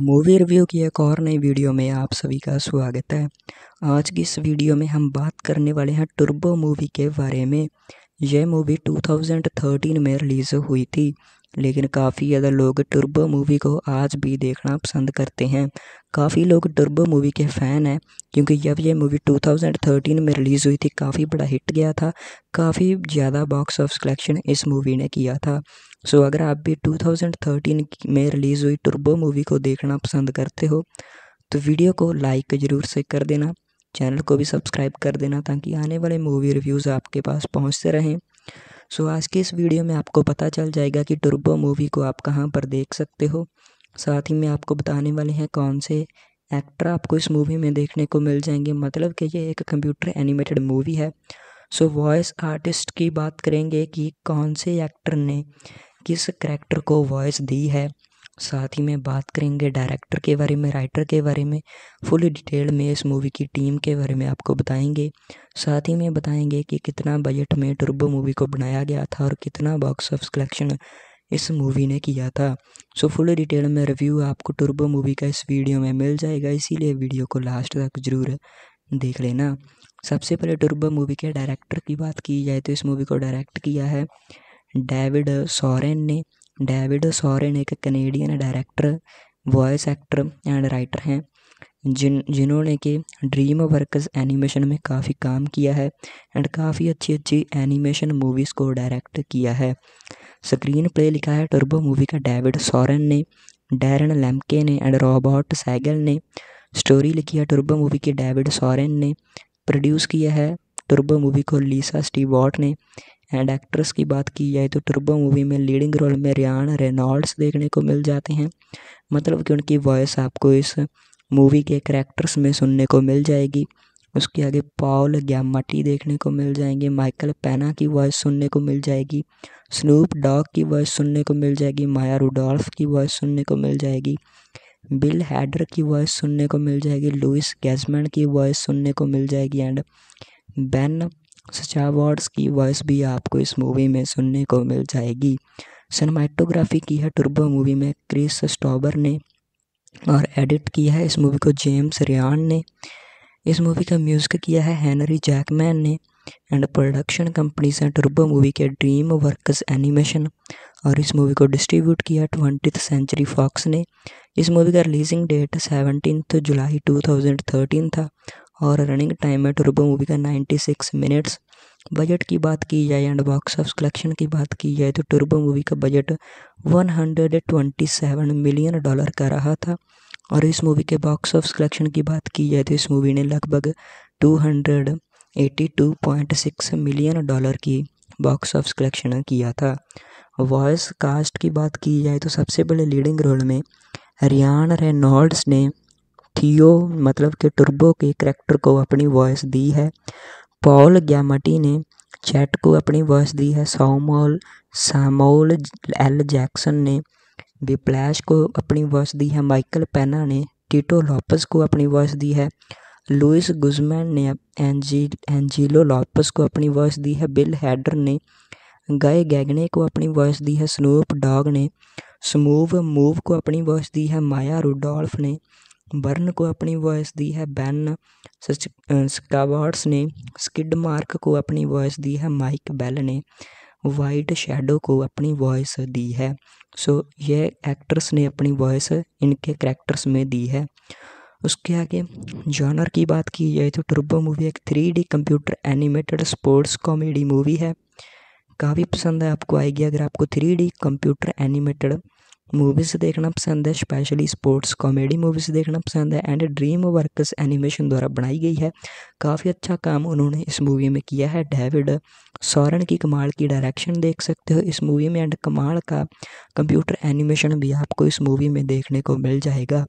तो movie review की एक और नई वीडियो में आप सभी का स्वागत है। आज की इस वीडियो में हम बात करने वाले हैं टर्बो मूवी के बारे में। यह मूवी 2013 में रिलीज़ हुई थी, लेकिन काफ़ी ज़्यादा लोग टर्बो मूवी को आज भी देखना पसंद करते हैं। काफ़ी लोग टर्बो मूवी के फ़ैन हैं, क्योंकि जब ये मूवी 2013 में रिलीज़ हुई थी काफ़ी बड़ा हिट गया था, काफ़ी ज़्यादा बॉक्स ऑफिस कलेक्शन इस मूवी ने किया था। सो अगर आप भी 2013 में रिलीज़ हुई टर्बो मूवी को देखना पसंद करते हो तो वीडियो को लाइक ज़रूर से कर देना, चैनल को भी सब्सक्राइब कर देना ताकि आने वाले मूवी रिव्यूज़ आपके पास पहुंचते रहें। सो आज की इस वीडियो में आपको पता चल जाएगा कि टर्बो मूवी को आप कहां पर देख सकते हो। साथ ही में आपको बताने वाले हैं कौन से एक्टर आपको इस मूवी में देखने को मिल जाएंगे, मतलब कि ये एक कंप्यूटर एनिमेटेड मूवी है। सो वॉइस आर्टिस्ट की बात करेंगे कि कौन से एक्टर ने किस करैक्टर को वॉइस दी है। साथ ही में बात करेंगे डायरेक्टर के बारे में, राइटर के बारे में, फुल डिटेल में इस मूवी की टीम के बारे में आपको बताएंगे। साथ ही में बताएंगे कि कितना बजट में टर्बो मूवी को बनाया गया था और कितना बॉक्स ऑफिस कलेक्शन इस मूवी ने किया था। सो फुल डिटेल में रिव्यू आपको टर्बो मूवी का इस वीडियो में मिल जाएगा, इसीलिए वीडियो को लास्ट तक ज़रूर देख लेना। सबसे पहले टर्बो मूवी के डायरेक्टर की बात की जाए तो इस मूवी को डायरेक्ट किया है डेविड सोरेन ने। डेविड सोरेन एक Canadian director, voice actor and writer हैं, जिन्होंने कि ड्रीमवर्क्स एनिमेशन में काफ़ी काम किया है एंड काफ़ी अच्छी अच्छी एनिमेशन मूवीज़ को डायरेक्ट किया है। स्क्रीन प्ले लिखा है टर्बो मूवी का डेविड सोरेन ने, डैरन लेम्के ने एंड रॉबर्ट सैगल ने। स्टोरी लिखी है टर्बो मूवी की डेविड सोरेन ने। प्रोड्यूस किया है टर्बो मूवी को लीसा स्टीवर्ट ने। एंड एक्ट्रेस की बात की जाए तो टर्बो मूवी में लीडिंग रोल में रायन रेनॉल्ड्स देखने को मिल जाते हैं, मतलब कि उनकी वॉइस आपको इस मूवी के करैक्टर्स में सुनने को मिल जाएगी। उसके आगे पॉल ग्यामाटी देखने को मिल जाएंगे, माइकल पेना की वॉइस सुनने को मिल जाएगी, स्नूप डॉग की वॉइस सुनने को मिल जाएगी, माया रूडोल्फ की वॉइस सुनने को मिल जाएगी, बिल हैडर की वॉइस सुनने को मिल जाएगी, लुइस गैजमैन की वॉइस सुनने को मिल जाएगी एंड बैन स्टावर्ड्स की वॉइस भी आपको इस मूवी में सुनने को मिल जाएगी। सिनेमाटोग्राफी की है टर्बो मूवी में क्रिस स्टोवर ने और एडिट किया है इस मूवी को जेम्स रयान ने। इस मूवी का म्यूज़िक किया है हेनरी जैकमैन ने एंड प्रोडक्शन कंपनीज हैं टर्बो मूवी के ड्रीम वर्क्स एनिमेशन और इस मूवी को डिस्ट्रीब्यूट किया 20th सेंचुरी फॉक्स ने। इस मूवी का रिलीजिंग डेट 17 जुलाई 2013 था और रनिंग टाइम है टर्बो मूवी का 96 मिनट्स। बजट की बात की जाए एंड बॉक्स ऑफिस कलेक्शन की बात की जाए तो टर्बो मूवी का बजट 127 मिलियन डॉलर का रहा था और इस मूवी के बॉक्स ऑफिस कलेक्शन की बात की जाए तो इस मूवी ने लगभग 282.6 मिलियन डॉलर की बॉक्स ऑफिस कलेक्शन किया था। वॉइस कास्ट की बात की जाए तो सबसे पहले लीडिंग रोल में रायन रेनॉल्ड्स ने थियो मतलब कि टर्बो के करैक्टर को अपनी वॉइस दी है। पॉल ग्यामाटी ने चैट को अपनी वॉइस दी है। सैमुअल एल जैक्सन ने विप्लैश को अपनी वॉइस दी है। माइकल पेना ने टिटो लॉपस को अपनी वॉइस दी है। लुइस गुजमैन ने एंजिलो लॉपस को अपनी वॉइस दी है। बिल हैडर ने गाय गैगने को अपनी वॉइस दी है। स्नूप डॉग ने स्मूव मूव को अपनी वॉइस दी है। माया रूडोल्फ ने बर्न को अपनी वॉइस दी है। बैन स्टावर्ड्स ने स्किड मार्क को अपनी वॉइस दी है। माइक बेल ने वाइट शेडो को अपनी वॉइस दी है। सो ये एक्टर्स ने अपनी वॉइस इनके करैक्टर्स में दी है। उसके आगे जॉनर की बात की जाए तो टर्बो मूवी एक 3D computer animated sports comedy movie है, काफ़ी पसंद है आपको आएगी। अगर आपको 3D कंप्यूटर एनिमेटेड मूवीज़ देखना पसंद है, स्पेशली स्पोर्ट्स कॉमेडी मूवीज़ देखना पसंद है एंड ड्रीम वर्क्स एनिमेशन द्वारा बनाई गई है, काफ़ी अच्छा काम उन्होंने इस मूवी में किया है। डेविड सोरेन की कमाल की डायरेक्शन देख सकते हो इस मूवी में एंड कमाल का कंप्यूटर एनिमेशन भी आपको इस मूवी में देखने को मिल जाएगा।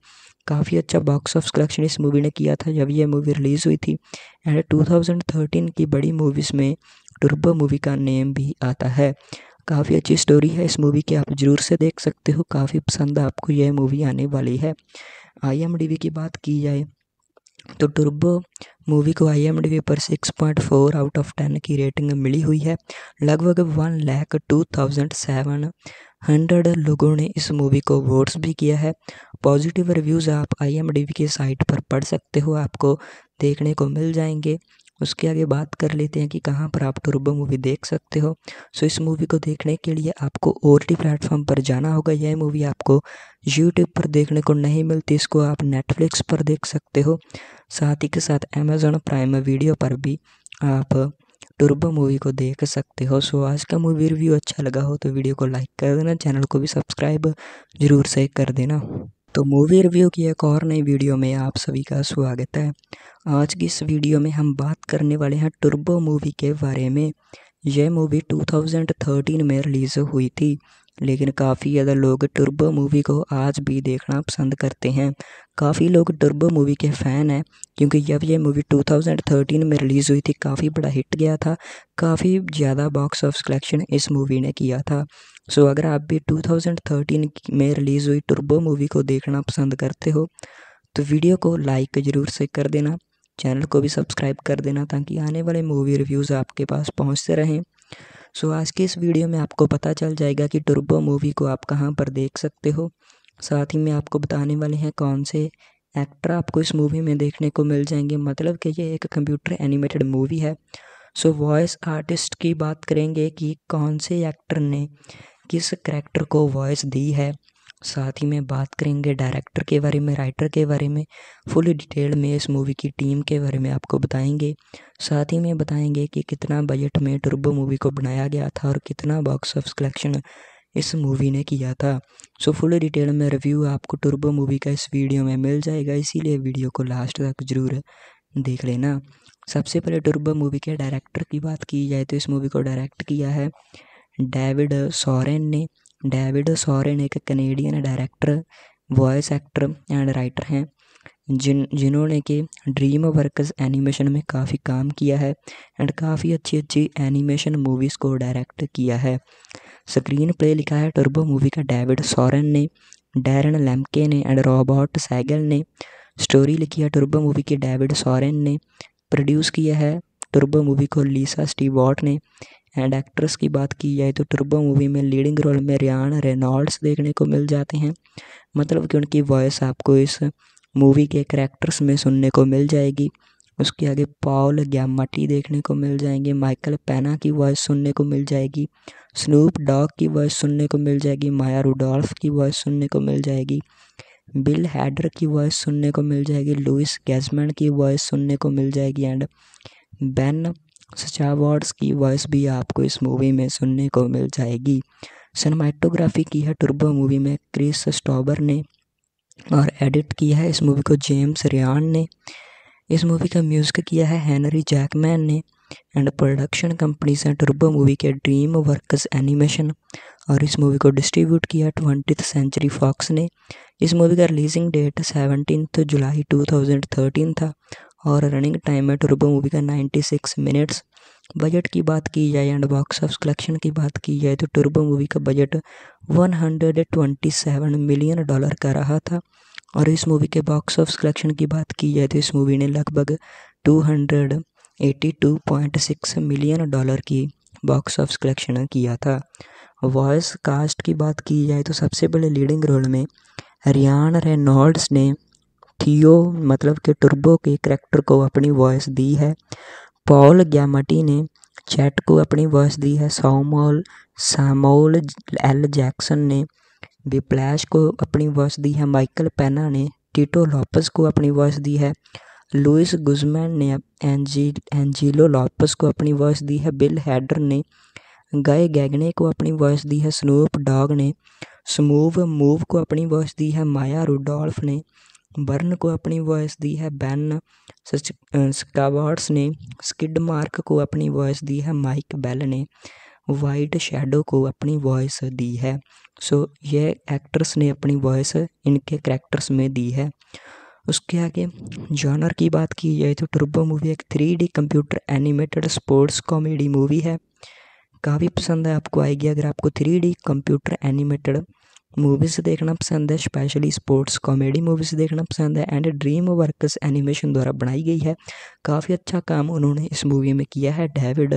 काफ़ी अच्छा बॉक्स ऑफिस कलेक्शन इस मूवी ने किया था जब यह मूवी रिलीज़ हुई थी एंड 2013 की बड़ी मूवीज़ में टर्बो मूवी का नेम भी आता है। काफ़ी अच्छी स्टोरी है इस मूवी की, आप ज़रूर से देख सकते हो, काफ़ी पसंद आपको यह मूवी आने वाली है। IMDb की बात की जाए तो टर्बो मूवी को IMDb पर 6.4 आउट ऑफ 10 की रेटिंग मिली हुई है। लगभग 1,02,700 100 लोगों ने इस मूवी को वोट्स भी किया है। पॉजिटिव रिव्यूज़ आप IMDb के साइट पर पढ़ सकते हो, आपको देखने को मिल जाएंगे। उसके आगे बात कर लेते हैं कि कहाँ पर आप टर्बो मूवी देख सकते हो। सो इस मूवी को देखने के लिए आपको OTT प्लेटफॉर्म पर जाना होगा। यह मूवी आपको यूट्यूब पर देखने को नहीं मिलती, इसको आप नेटफ्लिक्स पर देख सकते हो। साथ ही के साथ अमेज़न प्राइम वीडियो पर भी आप टर्बो मूवी को देख सकते हो। सो आज का मूवी रिव्यू अच्छा लगा हो तो वीडियो को लाइक कर देना, चैनल को भी सब्सक्राइब ज़रूर से कर देना। तो मूवी रिव्यू की एक और नई वीडियो में आप सभी का स्वागत है। आज की इस वीडियो में हम बात करने वाले हैं टर्बो मूवी के बारे में। यह मूवी 2013 में रिलीज़ हुई थी, लेकिन काफ़ी ज़्यादा लोग टर्बो मूवी को आज भी देखना पसंद करते हैं। काफ़ी लोग टर्बो मूवी के फ़ैन हैं, क्योंकि जब यह मूवी 2013 में रिलीज़ हुई थी काफ़ी बड़ा हिट गया था, काफ़ी ज़्यादा बॉक्स ऑफिस कलेक्शन इस मूवी ने किया था। सो अगर आप भी 2013 में रिलीज़ हुई टर्बो मूवी को देखना पसंद करते हो तो वीडियो को लाइक ज़रूर से कर देना, चैनल को भी सब्सक्राइब कर देना, ताकि आने वाले मूवी रिव्यूज़ आपके पास पहुंचते रहें। सो आज की इस वीडियो में आपको पता चल जाएगा कि टर्बो मूवी को आप कहां पर देख सकते हो। साथ ही में आपको बताने वाले हैं कौन से एक्टर आपको इस मूवी में देखने को मिल जाएंगे, मतलब कि ये एक कंप्यूटर एनिमेटेड मूवी है। सो वॉइस आर्टिस्ट की बात करेंगे कि कौन से एक्टर ने किस करैक्टर को वॉइस दी है। साथ ही में बात करेंगे डायरेक्टर के बारे में, राइटर के बारे में, फुल डिटेल में इस मूवी की टीम के बारे में आपको बताएंगे। साथ ही में बताएंगे कि कितना बजट में टर्बो मूवी को बनाया गया था और कितना बॉक्स ऑफिस कलेक्शन इस मूवी ने किया था। सो फुल डिटेल में रिव्यू आपको टर्बो मूवी का इस वीडियो में मिल जाएगा, इसीलिए वीडियो को लास्ट तक ज़रूर देख लेना। सबसे पहले टर्बो मूवी के डायरेक्टर की बात की जाए तो इस मूवी को डायरेक्ट किया है डेविड सोरेन ने। डेविड सोरेन एक Canadian director, voice actor and writer हैं, जिन्होंने कि ड्रीम वर्कस एनिमेशन में काफ़ी काम किया है एंड काफ़ी अच्छी अच्छी एनिमेशन मूवीज़ को डायरेक्ट किया है। स्क्रीन प्ले लिखा है टर्बो मूवी का डेविड सोरेन ने, डैरन लेम्के ने एंड रॉबर्ट सैगल ने। स्टोरी लिखी है टर्बो मूवी की डेविड सोरेन ने। प्रोड्यूस किया है टर्बो मूवी को लीसा स्टीवर्ट ने। एंड एक्ट्रेस की बात की जाए तो टर्बो मूवी में लीडिंग रोल में रायन रेनॉल्ड्स देखने को मिल जाते हैं, मतलब कि उनकी वॉइस आपको इस मूवी के करैक्टर्स में सुनने को मिल जाएगी। उसके आगे पॉल ग्यामाटी देखने को मिल जाएंगे, माइकल पेना की वॉइस सुनने को मिल जाएगी, स्नूप डॉग की वॉइस सुनने को मिल जाएगी, माया रूडोल्फ की वॉइस सुनने को मिल जाएगी, बिल हैडर की वॉइस सुनने को मिल जाएगी, लुइस गैजमैन की वॉइस सुनने को मिल जाएगी एंड बैन स्टावर्ड्स की वॉइस भी आपको इस मूवी में सुनने को मिल जाएगी। सिनेमाटोग्राफी की है टर्बो मूवी में क्रिस स्टोवर ने और एडिट किया है इस मूवी को जेम्स रयान ने। इस मूवी का म्यूज़िक किया है हेनरी जैकमैन ने। एंड प्रोडक्शन कंपनीज हैं टर्बो मूवी के ड्रीम वर्कस एनिमेशन, और इस मूवी को डिस्ट्रीब्यूट किया 20th Century Fox ने। इस मूवी का रिलीजिंग डेट 17 जुलाई 2013 था और रनिंग टाइम है टर्बो मूवी का 96 मिनट्स। बजट की बात की जाए एंड बॉक्स ऑफिस कलेक्शन की बात की जाए तो टर्बो मूवी का बजट 127 मिलियन डॉलर का रहा था, और इस मूवी के बॉक्स ऑफिस कलेक्शन की बात की जाए तो इस मूवी ने लगभग 282.6 मिलियन डॉलर की बॉक्स ऑफिस कलेक्शन किया था। वॉइस कास्ट की बात की जाए तो सबसे पहले लीडिंग रोल में रायन रेनॉल्ड्स ने थियो मतलब कि टर्बो के करैक्टर को अपनी वॉइस दी है। पॉल ग्यामाटी ने चैट को अपनी वॉइस दी है। सैमुअल एल जैक्सन ने विप्लैश को अपनी वॉइस दी है। माइकल पेना ने टिटो लॉपस को अपनी वॉइस दी है। लुइस गुजमैन ने एंजिलो लॉपस को अपनी वॉइस दी है। बिल हैडर ने गाय गैगने को अपनी वॉइस दी है। स्नूप डॉग ने स्मूव मूव को अपनी वॉइस दी है। माया रूडोल्फ ने बर्न को अपनी वॉइस दी है। बैन स्टावर्ड्स ने स्किड मार्क को अपनी वॉइस दी है। माइक बेल ने वाइट शेडो को अपनी वॉइस दी है। सो ये एक्टर्स ने अपनी वॉइस इनके करैक्टर्स में दी है। उसके आगे जॉनर की बात की जाए तो टर्बो मूवी एक 3D computer animated sports comedy movie है, काफ़ी पसंद है आपको आएगी अगर आपको 3D कंप्यूटर एनिमेटेड मूवीज़ देखना पसंद है, स्पेशली स्पोर्ट्स कॉमेडी मूवीज़ देखना पसंद है एंड ड्रीम वर्कस एनिमेशन द्वारा बनाई गई है। काफ़ी अच्छा काम उन्होंने इस मूवी में किया है। डेविड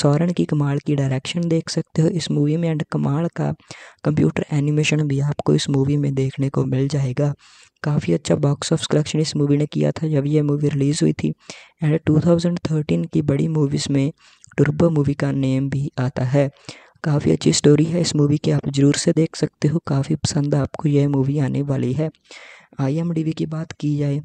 सोरेन की कमाल की डायरेक्शन देख सकते हो इस मूवी में एंड कमाल का कंप्यूटर एनिमेशन भी आपको इस मूवी में देखने को मिल जाएगा। काफ़ी अच्छा बॉक्स ऑफिस कलेक्शन इस मूवी ने किया था जब यह मूवी रिलीज़ हुई थी एंड 2013 की बड़ी मूवीज़ में टर्बो मूवी का नेम भी आता है। काफ़ी अच्छी स्टोरी है इस मूवी की, आप ज़रूर से देख सकते हो। काफ़ी पसंद आपको यह मूवी आने वाली है। IMDb की बात की जाए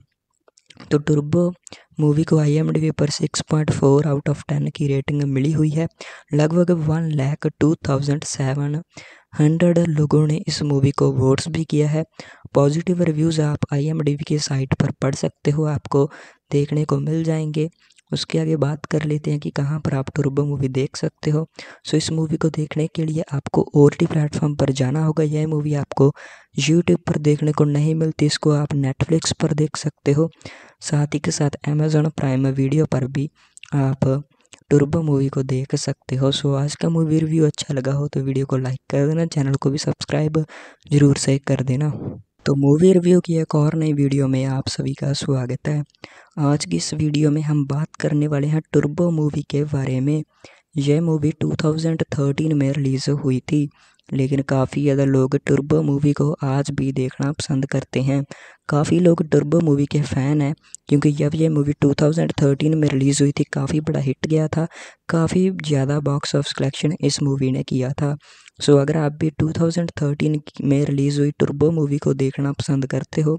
तो टर्बो मूवी को IMDb पर 6.4 आउट ऑफ 10 की रेटिंग मिली हुई है। लगभग 1,02,700 लोगों ने इस मूवी को वोट्स भी किया है। पॉजिटिव रिव्यूज़ आप IMDb की साइट पर पढ़ सकते हो, आपको देखने को मिल जाएंगे। उसके आगे बात कर लेते हैं कि कहाँ पर आप टर्बो मूवी देख सकते हो। सो इस मूवी को देखने के लिए आपको OTT प्लेटफॉर्म पर जाना होगा। यह मूवी आपको यूट्यूब पर देखने को नहीं मिलती, इसको आप नेटफ्लिक्स पर देख सकते हो। साथ ही के साथ अमेज़न प्राइम वीडियो पर भी आप टर्बो मूवी को देख सकते हो। सो आज का मूवी रिव्यू अच्छा लगा हो तो वीडियो को लाइक कर देना, चैनल को भी सब्सक्राइब ज़रूर से कर देना। तो मूवी रिव्यू की एक और नई वीडियो में आप सभी का स्वागत है। आज की इस वीडियो में हम बात करने वाले हैं टर्बो मूवी के बारे में। यह मूवी 2013 में रिलीज़ हुई थी, लेकिन काफ़ी ज़्यादा लोग टर्बो मूवी को आज भी देखना पसंद करते हैं। काफ़ी लोग टर्बो मूवी के फ़ैन हैं क्योंकि जब यह मूवी 2013 में रिलीज़ हुई थी काफ़ी बड़ा हिट गया था। काफ़ी ज़्यादा बॉक्स ऑफिस कलेक्शन इस मूवी ने किया था। सो अगर आप भी 2013 में रिलीज़ हुई टर्बो मूवी को देखना पसंद करते हो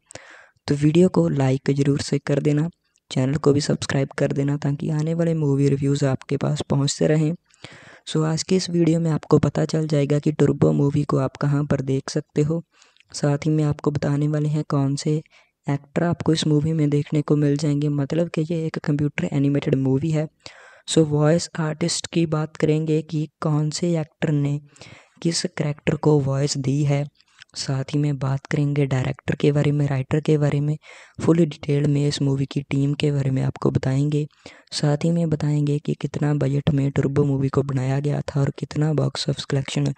तो वीडियो को लाइक ज़रूर से कर देना, चैनल को भी सब्सक्राइब कर देना ताकि आने वाले मूवी रिव्यूज़ आपके पास पहुंचते रहें। सो आज की इस वीडियो में आपको पता चल जाएगा कि टर्बो मूवी को आप कहां पर देख सकते हो। साथ ही में आपको बताने वाले हैं कौन से एक्टर आपको इस मूवी में देखने को मिल जाएंगे, मतलब कि ये एक कंप्यूटर एनिमेटेड मूवी है। सो वॉइस आर्टिस्ट की बात करेंगे कि कौन से एक्टर ने किस करैक्टर को वॉइस दी है। साथ ही में बात करेंगे डायरेक्टर के बारे में, राइटर के बारे में, फुल डिटेल में इस मूवी की टीम के बारे में आपको बताएंगे। साथ ही में बताएंगे कि कितना बजट में टर्बो मूवी को बनाया गया था और कितना बॉक्स ऑफिस कलेक्शन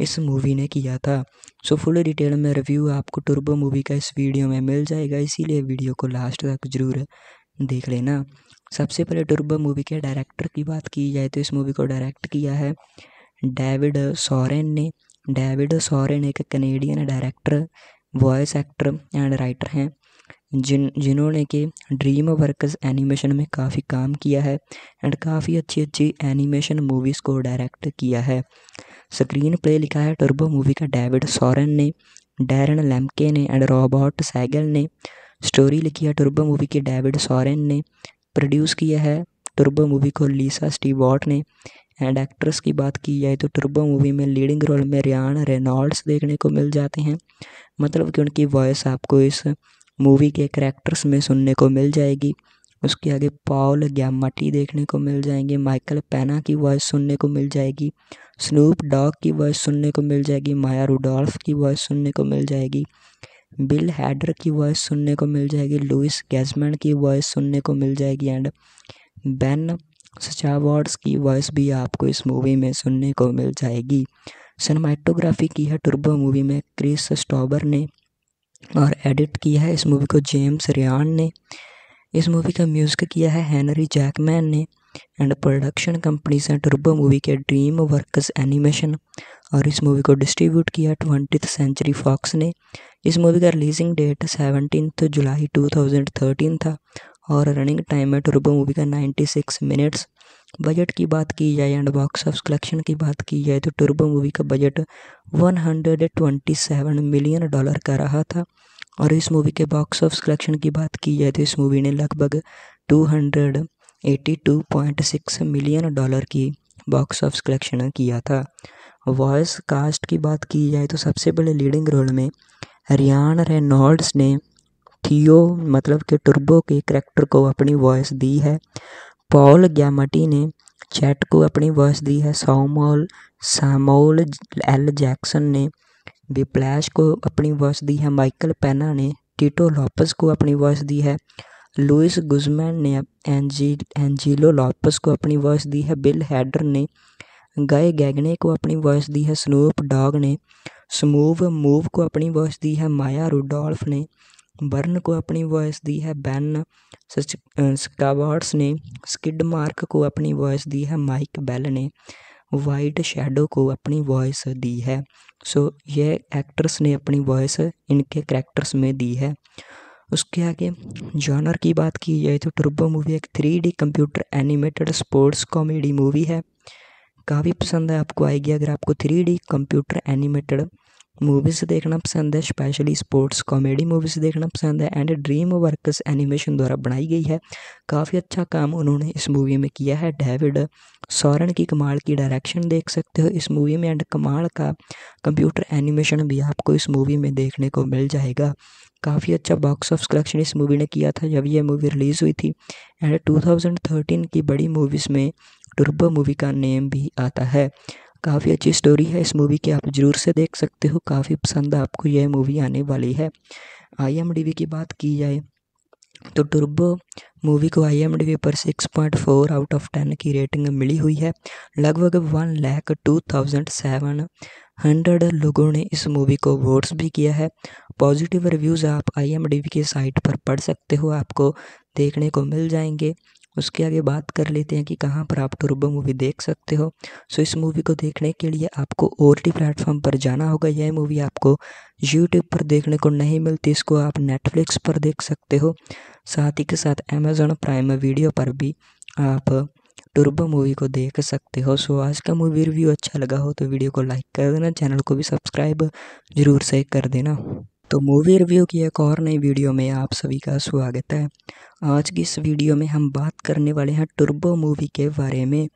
इस मूवी ने किया था। सो फुल डिटेल में रिव्यू आपको टर्बो मूवी का इस वीडियो में मिल जाएगा, इसीलिए वीडियो को लास्ट तक ज़रूर देख लेना। सबसे पहले टर्बो मूवी के डायरेक्टर की बात की जाए तो इस मूवी को डायरेक्ट किया है डेविड सोरेन ने। डेविड सोरेन एक Canadian director, voice actor and writer हैं जिन्होंने कि ड्रीम वर्कस एनिमेशन में काफ़ी काम किया है एंड काफ़ी अच्छी एनिमेशन मूवीज़ को डायरेक्ट किया है। स्क्रीन प्ले लिखा है टर्बो मूवी का डेविड सोरेन ने, डैरन लेम्के ने एंड रॉबर्ट सैगल ने। स्टोरी लिखी है टर्बो मूवी की डेविड सोरेन ने। प्रोड्यूस किया है टर्बो मूवी को लीसा स्टीवर्ट ने। एंड एक्ट्रेस की बात की जाए तो टर्बो मूवी में लीडिंग रोल में रायन रेनॉल्ड्स देखने को मिल जाते हैं, मतलब कि उनकी वॉइस आपको इस मूवी के करैक्टर्स में सुनने को मिल जाएगी। उसके आगे पॉल ग्यामाटी देखने को मिल जाएंगे, माइकल पेना की वॉइस सुनने को मिल जाएगी, स्नूप डॉग की वॉइस सुनने को मिल जाएगी, माया रूडोल्फ की वॉइस सुनने को मिल जाएगी, बिल हैडर की वॉइस सुनने को मिल जाएगी, लुइस गैजमैन की वॉइस सुनने को मिल जाएगी एंड बैन स्टावर्स की वॉइस भी आपको इस मूवी में सुनने को मिल जाएगी। सिनेमाटोग्राफी की है टर्बो मूवी में क्रिस स्टोवर ने और एडिट किया है इस मूवी को जेम्स रयान ने। इस मूवी का म्यूज़िक किया है हेनरी जैकमैन ने एंड प्रोडक्शन कंपनीज हैं टर्बो मूवी के ड्रीम वर्कस एनिमेशन और इस मूवी को डिस्ट्रीब्यूट किया 20th सेंचुरी फॉक्स ने। इस मूवी का रिलीजिंग डेट 17 जुलाई 2013 था और रनिंग टाइम है टर्बो मूवी का 96 मिनट्स। बजट की बात की जाए एंड बॉक्स ऑफिस कलेक्शन की बात की जाए तो टर्बो मूवी का बजट 127 मिलियन डॉलर का रहा था और इस मूवी के बॉक्स ऑफिस कलेक्शन की बात की जाए तो इस मूवी ने लगभग 282.6 मिलियन डॉलर की बॉक्स ऑफिस कलेक्शन किया था। वॉइस कास्ट की बात की जाए तो सबसे पहले लीडिंग रोल में रायन रेनॉल्ड्स ने थियो मतलब कि टर्बो के करैक्टर को अपनी वॉइस दी है। पॉल ग्यामाटी ने चैट को अपनी वॉइस दी है। सैमुअल एल जैक्सन ने विप्लैश को अपनी वॉइस दी है। माइकल पेना ने टिटो लॉपस को अपनी वॉइस दी है। लुइस गुजमैन ने एंजिलो लॉपस को अपनी वॉइस दी है। बिल हैडर ने गाय गैगने को अपनी वॉइस दी है स्नूप डॉग ने, स्मूव मूव को अपनी वॉइस दी है माया रूडोल्फ ने, बर्न को अपनी वॉइस दी है बैन स्कावर्ट्स ने, स्किड मार्क को अपनी वॉइस दी है माइक बेल ने, वाइट शेडो को अपनी वॉइस दी है। सो ये एक्टर्स ने अपनी वॉइस इनके करैक्टर्स में दी है। उसके आगे जॉनर की बात की जाए तो टर्बो मूवी एक 3D computer animated sports comedy movie है, काफ़ी पसंद है आपको आएगी अगर आपको 3D कंप्यूटर एनिमेटेड मूवीज़ देखना पसंद है, स्पेशली स्पोर्ट्स कॉमेडी मूवीज़ देखना पसंद है। एंड ड्रीम वर्कस एनिमेशन द्वारा बनाई गई है, काफ़ी अच्छा काम उन्होंने इस मूवी में किया है। डेविड सोरेन की कमाल की डायरेक्शन देख सकते हो इस मूवी में, एंड कमाल का कंप्यूटर एनिमेशन भी आपको इस मूवी में देखने को मिल जाएगा। काफ़ी अच्छा बॉक्स ऑफिस कलेक्शन इस मूवी ने किया था जब यह मूवी रिलीज़ हुई थी। एंड 2013 की बड़ी मूवीज़ में टर्बो मूवी का नेम भी आता है। काफ़ी अच्छी स्टोरी है इस मूवी की, आप ज़रूर से देख सकते हो, काफ़ी पसंद आपको यह मूवी आने वाली है। IMDb की बात की जाए तो टर्बो मूवी को IMDb पर 6.4 आउट ऑफ 10 की रेटिंग मिली हुई है। लगभग 1,02,700 लोगों ने इस मूवी को वोट्स भी किया है। पॉजिटिव रिव्यूज़ आप IMDb की साइट पर पढ़ सकते हो, आपको देखने को मिल जाएंगे। उसके आगे बात कर लेते हैं कि कहाँ पर आप टर्बो मूवी देख सकते हो। सो इस मूवी को देखने के लिए आपको OTT प्लेटफॉर्म पर जाना होगा। यह मूवी आपको यूट्यूब पर देखने को नहीं मिलती, इसको आप नेटफ्लिक्स पर देख सकते हो। साथ ही के साथ अमेज़न प्राइम वीडियो पर भी आप टर्बो मूवी को देख सकते हो। सो आज का मूवी रिव्यू अच्छा लगा हो तो वीडियो को लाइक कर देना, चैनल को भी सब्सक्राइब ज़रूर से कर देना। तो मूवी रिव्यू की एक और नई वीडियो में आप सभी का स्वागत है। आज की इस वीडियो में हम बात करने वाले हैं टर्बो मूवी के बारे में।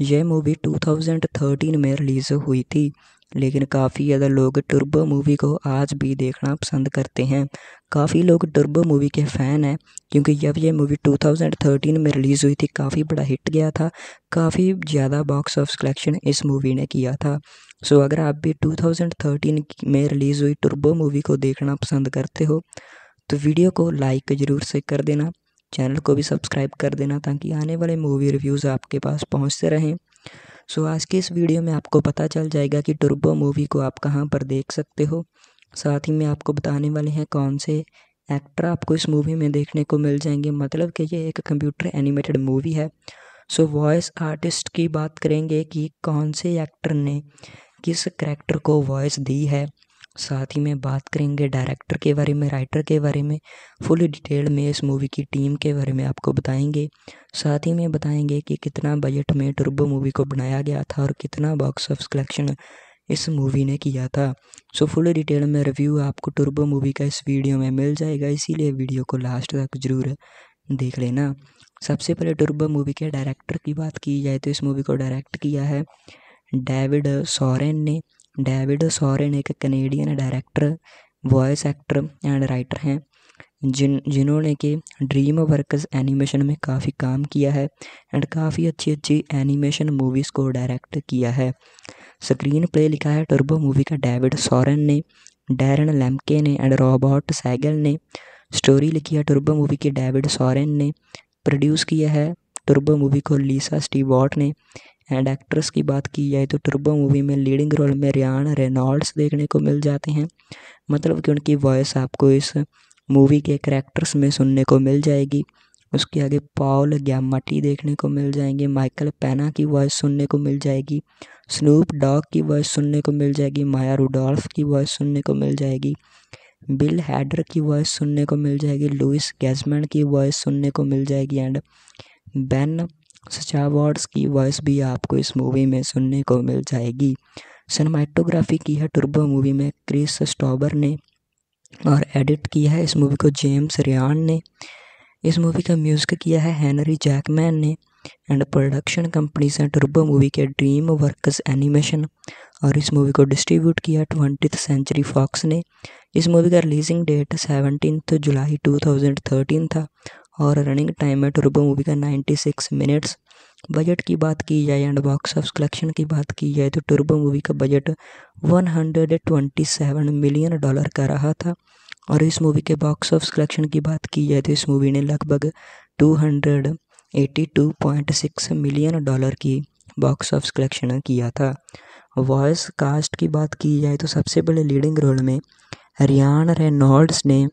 यह मूवी 2013 में रिलीज़ हुई थी, लेकिन काफ़ी ज़्यादा लोग टर्बो मूवी को आज भी देखना पसंद करते हैं। काफ़ी लोग टर्बो मूवी के फ़ैन हैं क्योंकि जब यह मूवी 2013 में रिलीज़ हुई थी काफ़ी बड़ा हिट गया था, काफ़ी ज़्यादा बॉक्स ऑफिस कलेक्शन इस मूवी ने किया था। सो अगर आप भी 2013 में रिलीज़ हुई टर्बो मूवी को देखना पसंद करते हो तो वीडियो को लाइक ज़रूर से कर देना, चैनल को भी सब्सक्राइब कर देना ताकि आने वाले मूवी रिव्यूज़ आपके पास पहुंचते रहें। सो आज के इस वीडियो में आपको पता चल जाएगा कि टर्बो मूवी को आप कहां पर देख सकते हो। साथ ही में आपको बताने वाले हैं कौन से एक्टर आपको इस मूवी में देखने को मिल जाएंगे, मतलब कि ये एक कंप्यूटर एनिमेटेड मूवी है। सो वॉइस आर्टिस्ट की बात करेंगे कि कौन से एक्टर ने किस करैक्टर को वॉइस दी है। साथ ही में बात करेंगे डायरेक्टर के बारे में, राइटर के बारे में, फुल डिटेल में इस मूवी की टीम के बारे में आपको बताएंगे। साथ ही में बताएंगे कि कितना बजट में टर्बो मूवी को बनाया गया था और कितना बॉक्स ऑफिस कलेक्शन इस मूवी ने किया था। सो फुल डिटेल में रिव्यू आपको टर्बो मूवी का इस वीडियो में मिल जाएगा, इसीलिए वीडियो को लास्ट तक ज़रूर देख लेना। सबसे पहले टर्बो मूवी के डायरेक्टर की बात की जाए तो इस मूवी को डायरेक्ट किया है डेविड सोरेन ने। डेविड सोरेन एक Canadian director, voice actor and writer हैं जिन्होंने कि ड्रीम वर्कस एनिमेशन में काफ़ी काम किया है एंड काफ़ी अच्छी अच्छी एनिमेशन मूवीज़ को डायरेक्ट किया है। स्क्रीन प्ले लिखा है टर्बो मूवी का डेविड सोरेन ने, डैरन लेम्के ने एंड रॉबर्ट सैगल ने। स्टोरी लिखी है टर्बो मूवी की डेविड सोरेन ने। प्रोड्यूस किया है टर्बो मूवी को लीसा स्टीवर्ट ने। एंड एक्ट्रेस की बात की जाए तो टर्बो मूवी में लीडिंग रोल में रायन रेनॉल्ड्स देखने को मिल जाते हैं, मतलब कि उनकी वॉइस आपको इस मूवी के करैक्टर्स में सुनने को मिल जाएगी। उसके आगे पॉल ग्यामाटी देखने को मिल जाएंगे, माइकल पैना की वॉइस सुनने को मिल जाएगी, स्नूप डॉग की वॉइस सुनने को मिल जाएगी, माया रूडोल्फ की वॉइस सुनने को मिल जाएगी, बिल हैडर की वॉइस सुनने को मिल जाएगी, लुइस गैजमैन की वॉइस सुनने को मिल जाएगी एंड बैन स्कावर्ट्स की वॉइस भी आपको इस मूवी में सुनने को मिल जाएगी। सिनेमाटोग्राफी की है टर्बो मूवी में क्रिस स्टोवर ने और एडिट किया है इस मूवी को जेम्स रयान ने। इस मूवी का म्यूज़िक किया है हेनरी जैकमैन ने एंड प्रोडक्शन कंपनीज हैं टर्बो मूवी के ड्रीम वर्कस एनिमेशन और इस मूवी को डिस्ट्रीब्यूट किया 20th सेंचुरी फॉक्स ने। इस मूवी का रिलीजिंग डेट 17 जुलाई 2013 था और रनिंग टाइम है टर्बो मूवी का 96 मिनट्स। बजट की बात की जाए एंड बॉक्स ऑफिस कलेक्शन की बात की जाए तो टर्बो मूवी का बजट 127 मिलियन डॉलर का रहा था और इस मूवी के बॉक्स ऑफिस कलेक्शन की बात की जाए तो इस मूवी ने लगभग 282.6 मिलियन डॉलर की बॉक्स ऑफिस कलेक्शन किया था। वॉइस कास्ट की बात की जाए तो सबसे बड़े लीडिंग रोल में रियान रेनॉल्ड्स ने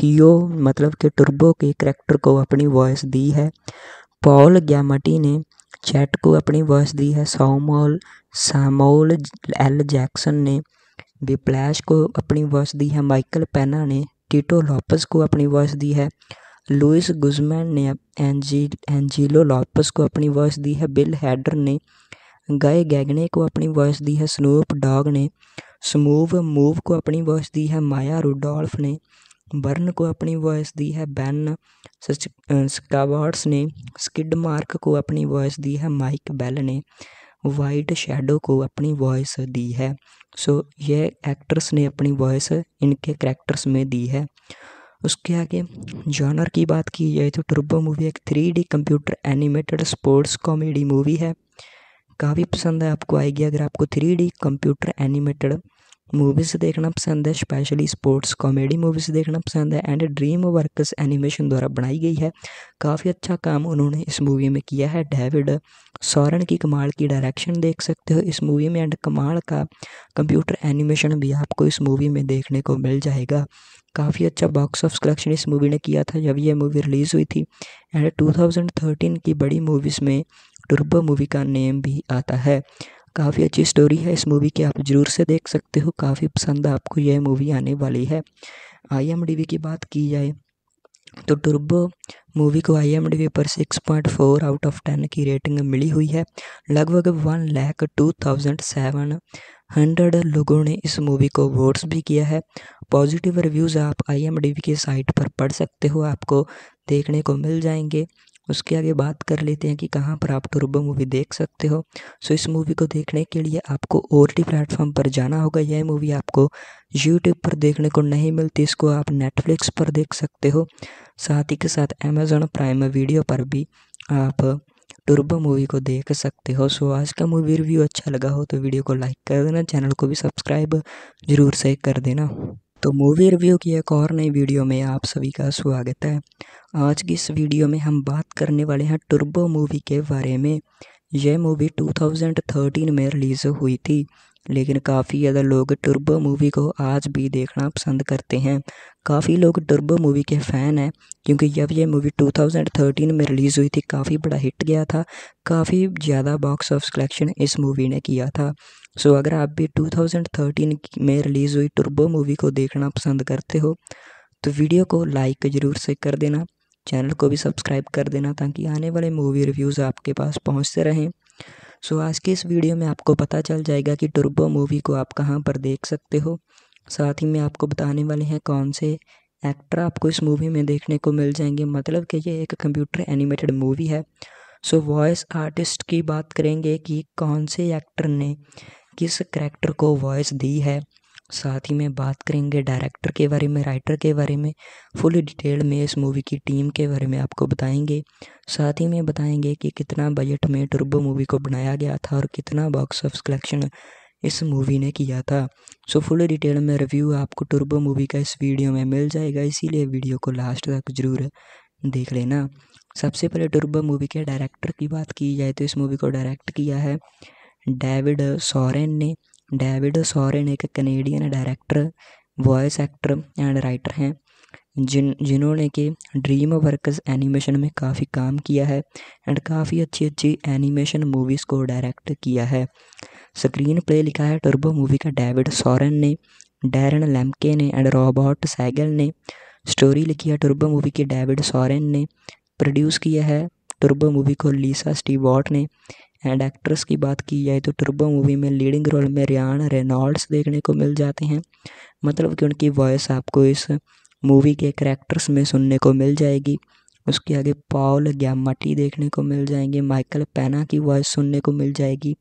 थियो मतलब के टर्बो के करैक्टर को अपनी वॉइस दी है। पॉल ग्यामटी ने चैट को अपनी वॉइस दी है। सैमुअल एल जैक्सन ने विप्लैश को अपनी वॉइस दी है। माइकल पेना ने टीटो लॉपस को अपनी वॉइस दी है। लुइस गुजमैन ने एंजिलो लॉपस को अपनी वॉइस दी है। बिल हैडर ने गाय गैगने को अपनी वॉइस दी है। स्नूप डॉग ने स्मूव मूव को अपनी वॉइस दी है। माया रूडोल्फ ने बर्न को अपनी वॉइस दी है। बैन स्कावर्ट्स ने स्किड मार्क को अपनी वॉइस दी है। माइक बेल ने वाइट शेडो को अपनी वॉइस दी है। सो ये एक्टर्स ने अपनी वॉइस इनके करैक्टर्स में दी है। उसके आगे जॉनर की बात की जाए तो टर्बो मूवी एक 3D computer animated sports comedy movie है। काफ़ी पसंद है आपको आएगी अगर आपको 3D कंप्यूटर एनिमेटेड मूवीज़ देखना पसंद है, स्पेशली स्पोर्ट्स कॉमेडी मूवीज़ देखना पसंद है। एंड ड्रीम वर्कस एनिमेशन द्वारा बनाई गई है। काफ़ी अच्छा काम उन्होंने इस मूवी में किया है। डेविड सोरेन की कमाल की डायरेक्शन देख सकते हो इस मूवी में एंड कमाल का कंप्यूटर एनिमेशन भी आपको इस मूवी में देखने को मिल जाएगा। काफ़ी अच्छा बॉक्स ऑफिस कलेक्शन इस मूवी ने किया था जब यह मूवी रिलीज़ हुई थी। एंड 2013 की बड़ी मूवीज़ में टर्बो मूवी का नेम भी आता है। काफ़ी अच्छी स्टोरी है इस मूवी की, आप ज़रूर से देख सकते हो। काफ़ी पसंद आपको यह मूवी आने वाली है। IMDb की बात की जाए तो टर्बो मूवी को IMDb पर 6.4/10 की रेटिंग मिली हुई है। लगभग 1,02,700 लोगों ने इस मूवी को वोट्स भी किया है। पॉजिटिव रिव्यूज़ आप IMDb की साइट पर पढ़ सकते हो, आपको देखने को मिल जाएंगे। उसके आगे बात कर लेते हैं कि कहाँ पर आप टर्बो मूवी देख सकते हो। सो इस मूवी को देखने के लिए आपको OTT प्लेटफॉर्म पर जाना होगा। यह मूवी आपको यूट्यूब पर देखने को नहीं मिलती, इसको आप नेटफ्लिक्स पर देख सकते हो। साथ ही के साथ Amazon प्राइम वीडियो पर भी आप टर्बो मूवी को देख सकते हो। सो आज का मूवी रिव्यू अच्छा लगा हो तो वीडियो को लाइक कर देना, चैनल को भी सब्सक्राइब ज़रूर से कर देना। तो मूवी रिव्यू की एक और नई वीडियो में आप सभी का स्वागत है। आज की इस वीडियो में हम बात करने वाले हैं टर्बो मूवी के बारे में। यह मूवी 2013 में रिलीज़ हुई थी, लेकिन काफ़ी ज़्यादा लोग टर्बो मूवी को आज भी देखना पसंद करते हैं। काफ़ी लोग टर्बो मूवी के फ़ैन हैं क्योंकि जब यह मूवी 2013 में रिलीज़ हुई थी काफ़ी बड़ा हिट गया था। काफ़ी ज़्यादा बॉक्स ऑफिस कलेक्शन इस मूवी ने किया था। सो अगर आप भी 2013 में रिलीज़ हुई टर्बो मूवी को देखना पसंद करते हो तो वीडियो को लाइक ज़रूर से कर देना, चैनल को भी सब्सक्राइब कर देना ताकि आने वाले मूवी रिव्यूज़ आपके पास पहुंचते रहें। सो आज के इस वीडियो में आपको पता चल जाएगा कि टर्बो मूवी को आप कहां पर देख सकते हो। साथ ही में आपको बताने वाले हैं कौन से एक्टर आपको इस मूवी में देखने को मिल जाएंगे, मतलब कि ये एक कंप्यूटर एनिमेटेड मूवी है। सो वॉइस आर्टिस्ट की बात करेंगे कि कौन से एक्टर ने किस करैक्टर को वॉइस दी है। साथ ही में बात करेंगे डायरेक्टर के बारे में, राइटर के बारे में, फुल डिटेल में इस मूवी की टीम के बारे में आपको बताएंगे। साथ ही में बताएंगे कि कितना बजट में टर्बो मूवी को बनाया गया था और कितना बॉक्स ऑफिस कलेक्शन इस मूवी ने किया था। सो फुल डिटेल में रिव्यू आपको टर्बो मूवी का इस वीडियो में मिल जाएगा, इसीलिए वीडियो को लास्ट तक ज़रूर देख लेना। सबसे पहले टर्बो मूवी के डायरेक्टर की बात की जाए तो इस मूवी को डायरेक्ट किया है डेविड सोरेन ने। डेविड सोरेन एक Canadian director, voice actor and writer हैं जिन्होंने कि ड्रीम वर्कस एनिमेशन में काफ़ी काम किया है एंड काफ़ी अच्छी अच्छी एनिमेशन मूवीज़ को डायरेक्ट किया है। स्क्रीन प्ले लिखा है टर्बो मूवी का डेविड सोरेन ने, डैरन लेम्के ने एंड रॉबर्ट सैगल ने। स्टोरी लिखी है टर्बो मूवी की डेविड सोरेन ने। प्रोड्यूस किया है टर्बो मूवी को लीसा स्टीवर्ट ने। एंड एक्ट्रेस की बात की जाए तो टर्बो मूवी में लीडिंग रोल में रियान रेनॉल्ड्स देखने को मिल जाते हैं, मतलब कि उनकी वॉइस आपको इस मूवी के करैक्टर्स में सुनने को मिल जाएगी। उसके आगे पॉल ग्यामटी देखने को मिल जाएंगे, माइकल पेना की वॉइस सुनने को मिल जाएगी,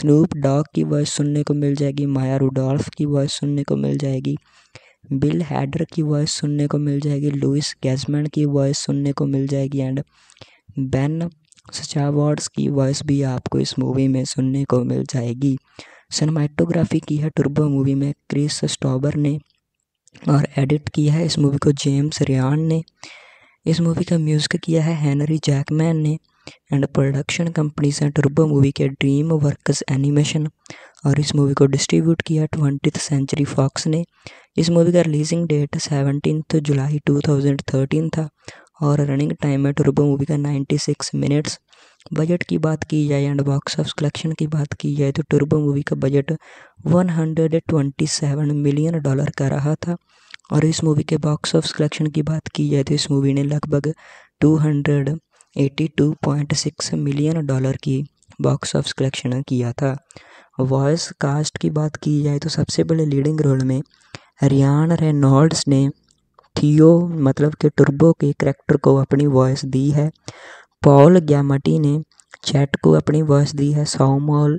स्नूप डॉग की वॉइस सुनने को मिल जाएगी, माया रूडोल्फ की वॉइस सुनने को मिल जाएगी, बिल हैडर की वॉइस सुनने को मिल जाएगी, लुइस गैजमैन की वॉइस सुनने को मिल जाएगी एंड बैन स्कावर्ट्स की वॉइस भी आपको इस मूवी में सुनने को मिल जाएगी। सिनेमाटोग्राफी की है टर्बो मूवी में क्रिस स्टोवर ने और एडिट किया है इस मूवी को जेम्स रयान ने। इस मूवी का म्यूज़िक किया है हेनरी जैकमैन ने। एंड प्रोडक्शन कंपनीज हैं टर्बो मूवी के ड्रीम वर्क्स एनिमेशन, और इस मूवी को डिस्ट्रीब्यूट किया 20th सेंचुरी फॉक्स ने। इस मूवी का रिलीजिंग डेट 17 जुलाई 2013 था और रनिंग टाइम है टर्बो मूवी का 96 मिनट्स। बजट की बात की जाए एंड बॉक्स ऑफिस कलेक्शन की बात की जाए तो टर्बो मूवी का बजट 127 मिलियन डॉलर का रहा था, और इस मूवी के बॉक्स ऑफिस कलेक्शन की बात की जाए तो इस मूवी ने लगभग 282.6 मिलियन डॉलर की बॉक्स ऑफिस कलेक्शन किया था। वॉइस कास्ट की बात की जाए तो सबसे पहले लीडिंग रोल में रियान रेनॉल्ड्स ने थियो मतलब के टर्बो के करैक्टर को अपनी वॉइस दी है। पॉल ग्यामाटी ने चैट को अपनी वॉइस दी है। सैमुअल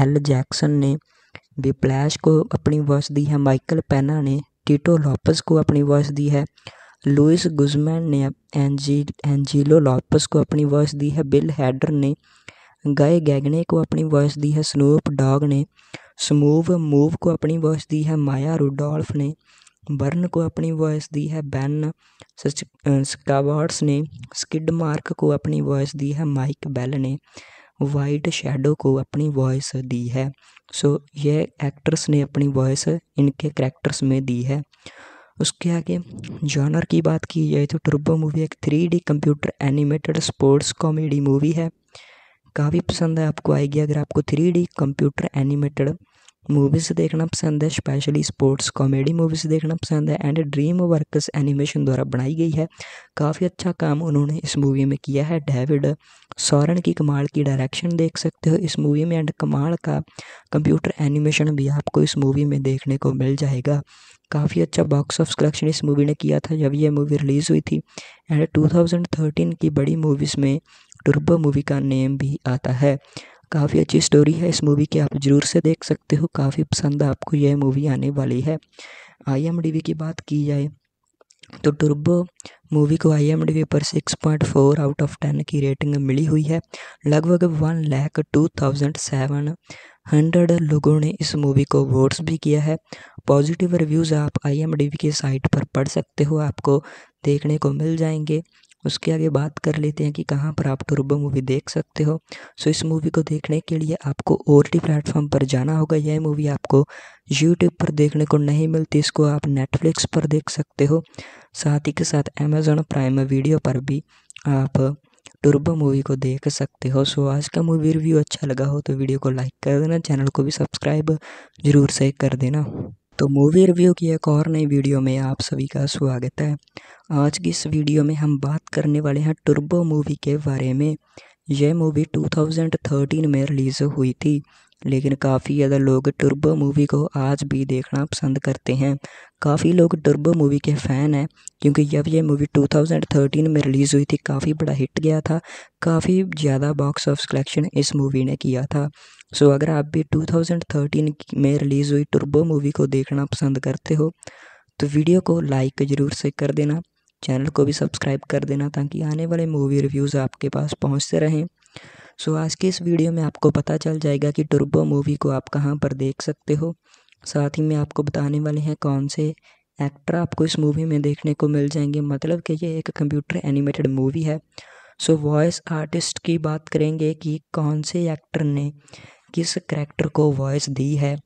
एल जैक्सन ने विप्लैश को अपनी वॉइस दी है। माइकल पेना ने टिटो लॉपस को अपनी वॉइस दी है। लुइस गुजमैन ने एंजिलो लॉपस को अपनी वॉइस दी है। बिल हैडर ने गाय गैगने को अपनी वॉइस दी है। स्नूप डॉग ने स्मूव मूव को अपनी वॉइस दी है। माया रुडोल्फ ने बर्न को अपनी वॉइस दी है। बैन स्कावर्ट्स ने स्किड मार्क को अपनी वॉइस दी है। माइक बेल ने वाइट शेडो को अपनी वॉइस दी है। सो ये एक्टर्स ने अपनी वॉइस इनके करैक्टर्स में दी है। उसके आगे जॉनर की बात की जाए तो टर्बो मूवी एक 3D computer animated sports comedy movie है। काफ़ी पसंद है आपको आएगी अगर आपको 3D कंप्यूटर एनिमेटेड मूवीज़ देखना पसंद है, स्पेशली स्पोर्ट्स कॉमेडी मूवीज़ देखना पसंद है। एंड ड्रीम वर्क्स एनिमेशन द्वारा बनाई गई है। काफ़ी अच्छा काम उन्होंने इस मूवी में किया है। डेविड सोरेन की कमाल की डायरेक्शन देख सकते हो इस मूवी में, एंड कमाल का कंप्यूटर एनिमेशन भी आपको इस मूवी में देखने को मिल जाएगा। काफ़ी अच्छा बॉक्स ऑफिस कलेक्शन इस मूवी ने किया था जब ये मूवी रिलीज़ हुई थी। एंड 2013 की बड़ी मूवीज़ में टर्बो मूवी का नेम भी आता है। काफ़ी अच्छी स्टोरी है इस मूवी की, आप ज़रूर से देख सकते हो। काफ़ी पसंद आपको यह मूवी आने वाली है। IMDb की बात की जाए तो टर्बो मूवी को IMDb पर 6.4 आउट ऑफ 10 की रेटिंग मिली हुई है। लगभग 1,02,700 लोगों ने इस मूवी को वोट्स भी किया है। पॉजिटिव रिव्यूज़ आप IMDb की साइट पर पढ़ सकते हो, आपको देखने को मिल जाएंगे। उसके आगे बात कर लेते हैं कि कहाँ पर आप टर्बो मूवी देख सकते हो। सो इस मूवी को देखने के लिए आपको OTT प्लेटफॉर्म पर जाना होगा। यह मूवी आपको YouTube पर देखने को नहीं मिलती, इसको आप Netflix पर देख सकते हो। साथ ही के साथ Amazon प्राइम वीडियो पर भी आप टर्बो मूवी को देख सकते हो। सो आज का मूवी रिव्यू अच्छा लगा हो तो वीडियो को लाइक कर देना, चैनल को भी सब्सक्राइब ज़रूर से कर देना। तो मूवी रिव्यू की एक और नई वीडियो में आप सभी का स्वागत है। आज की इस वीडियो में हम बात करने वाले हैं टर्बो मूवी के बारे में। यह मूवी 2013 में रिलीज़ हुई थी, लेकिन काफ़ी ज़्यादा लोग टर्बो मूवी को आज भी देखना पसंद करते हैं। काफ़ी लोग टर्बो मूवी के फ़ैन हैं क्योंकि जब यह मूवी 2013 में रिलीज़ हुई थी काफ़ी बड़ा हिट गया था। काफ़ी ज़्यादा बॉक्स ऑफिस कलेक्शन इस मूवी ने किया था। सो अगर आप भी 2013 में रिलीज़ हुई टर्बो मूवी को देखना पसंद करते हो तो वीडियो को लाइक ज़रूर से कर देना, चैनल को भी सब्सक्राइब कर देना ताकि आने वाले मूवी रिव्यूज़ आपके पास पहुंचते रहें। सो आज के इस वीडियो में आपको पता चल जाएगा कि टर्बो मूवी को आप कहां पर देख सकते हो। साथ ही में आपको बताने वाले हैं कौन से एक्टर आपको इस मूवी में देखने को मिल जाएंगे, मतलब कि ये एक कंप्यूटर एनिमेटेड मूवी है। सो वॉइस आर्टिस्ट की बात करेंगे कि कौन से एक्टर ने किस करैक्टर को वॉइस दी है।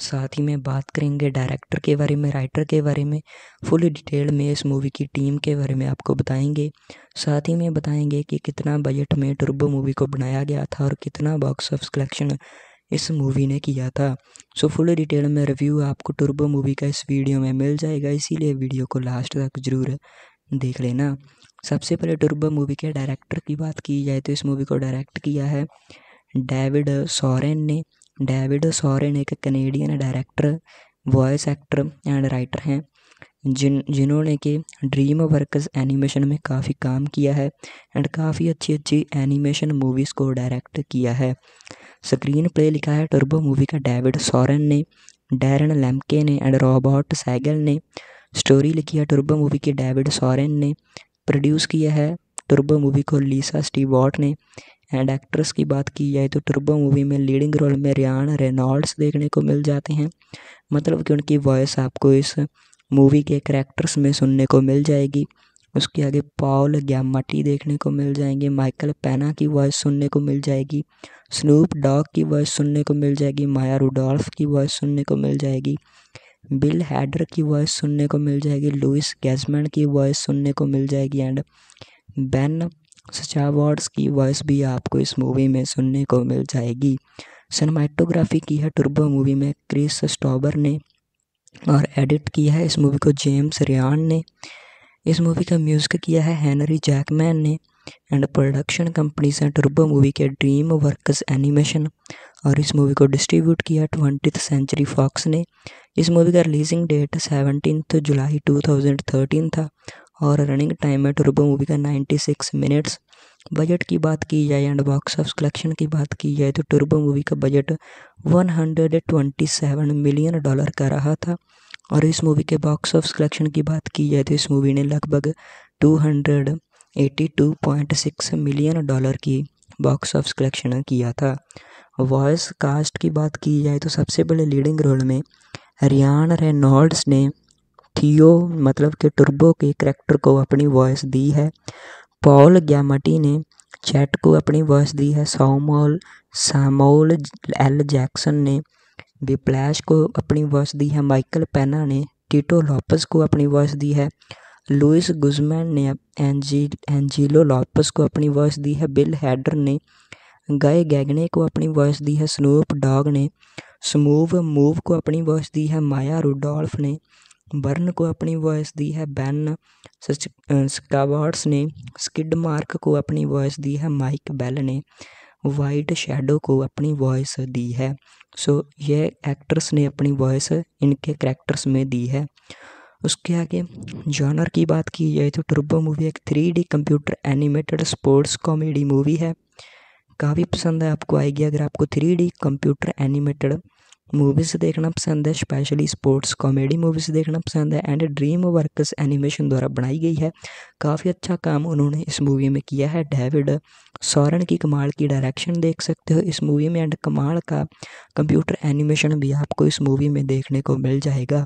साथ ही में बात करेंगे डायरेक्टर के बारे में, राइटर के बारे में, फुल डिटेल में इस मूवी की टीम के बारे में आपको बताएंगे। साथ ही में बताएंगे कि कितना बजट में टर्बो मूवी को बनाया गया था और कितना बॉक्स ऑफिस कलेक्शन इस मूवी ने किया था। सो फुल डिटेल में रिव्यू आपको टर्बो मूवी का इस वीडियो में मिल जाएगा, इसीलिए वीडियो को लास्ट तक ज़रूर देख लेना। सबसे पहले टर्बो मूवी के डायरेक्टर की बात की जाए तो इस मूवी को डायरेक्ट किया है डेविड सोरेन ने। डेविड सोरेन एक Canadian director, voice actor and writer हैं जिन्होंने कि ड्रीम वर्क्स एनिमेशन में काफ़ी काम किया है एंड काफ़ी अच्छी अच्छी एनिमेशन मूवीज़ को डायरेक्ट किया है। स्क्रीन प्ले लिखा है टर्बो मूवी का डेविड सोरेन ने, डैरन लेम्के ने एंड रॉबर्ट सैगल ने। स्टोरी लिखी है टर्बो मूवी की डेविड सोरेन ने। प्रोड्यूस किया है टर्बो मूवी को लीसा स्टीवर्ट ने। एंड एक्ट्रेस की बात की जाए तो टर्बो मूवी में लीडिंग रोल में रियान रेनॉल्ड्स देखने को मिल जाते हैं, मतलब कि उनकी वॉइस आपको इस मूवी के करैक्टर्स में सुनने को मिल जाएगी। उसके आगे पॉल ग्यामाटी देखने को मिल जाएंगे, माइकल पैना की वॉइस सुनने को मिल जाएगी, स्नूप डॉग की वॉइस सुनने को मिल जाएगी, माया रूडोल्फ की वॉइस सुनने को मिल जाएगी, बिल हैडर की वॉइस सुनने को मिल जाएगी, लुइस गैजमैन की वॉइस सुनने को मिल जाएगी एंड बैन स्चावर्ड्स की वॉइस भी आपको इस मूवी में सुनने को मिल जाएगी। सिनेमाटोग्राफी की है टर्बो मूवी में क्रिस स्टोवर ने और एडिट किया है इस मूवी को जेम्स रयान ने। इस मूवी का म्यूज़िक किया है हेनरी जैकमैन ने एंड प्रोडक्शन कंपनीज हैं टर्बो मूवी के ड्रीम वर्क्स एनिमेशन और इस मूवी को डिस्ट्रीब्यूट किया 20th सेंचुरी फॉक्स ने। इस मूवी का रिलीजिंग डेट 17 जुलाई 2013 था और रनिंग टाइम है टर्बो मूवी का 96 मिनट्स। बजट की बात की जाए एंड बॉक्स ऑफिस कलेक्शन की बात की जाए तो टर्बो मूवी का बजट 127 मिलियन डॉलर का रहा था और इस मूवी के बॉक्स ऑफिस कलेक्शन की बात की जाए तो इस मूवी ने लगभग 282.6 मिलियन डॉलर की बॉक्स ऑफिस कलेक्शन किया था। वॉइस कास्ट की बात की जाए तो सबसे बड़े लीडिंग रोल में रायन रेनॉल्ड्स ने थियो मतलब के टर्बो के करैक्टर को अपनी वॉइस दी है, पॉल ग्यामाटी ने चैट को अपनी वॉइस दी है, सैमुअल एल जैक्सन ने विप्लैश को अपनी वॉइस दी है, माइकल पेना ने टीटो लॉपस को अपनी वॉइस दी है, लुइस गुजमैन ने एंजिलो लॉपस को अपनी वॉइस दी है, बिल हैडर ने गाय गैगने को अपनी वॉइस दी है, स्नूप डॉग ने स्मूव मूव को अपनी वॉइस दी है, माया रूडोल्फ ने बर्न को अपनी वॉइस दी है, बैन स्कावर्ड्स ने स्किड मार्क को अपनी वॉइस दी है, माइक बेल ने वाइट शेडो को अपनी वॉइस दी है। सो ये एक्टर्स ने अपनी वॉइस इनके करैक्टर्स में दी है। उसके आगे जॉनर की बात की जाए तो टर्बो मूवी एक 3D computer animated sports comedy movie है। काफ़ी पसंद है आपको आएगी अगर आपको 3D कंप्यूटर एनिमेटेड मूवीज़ देखना पसंद है, स्पेशली स्पोर्ट्स कॉमेडी मूवीज़ देखना पसंद है एंड ड्रीम वर्क्स एनिमेशन द्वारा बनाई गई है। काफ़ी अच्छा काम उन्होंने इस मूवी में किया है। डेविड सोरेन की कमाल की डायरेक्शन देख सकते हो इस मूवी में एंड कमाल का कंप्यूटर एनिमेशन भी आपको इस मूवी में देखने को मिल जाएगा।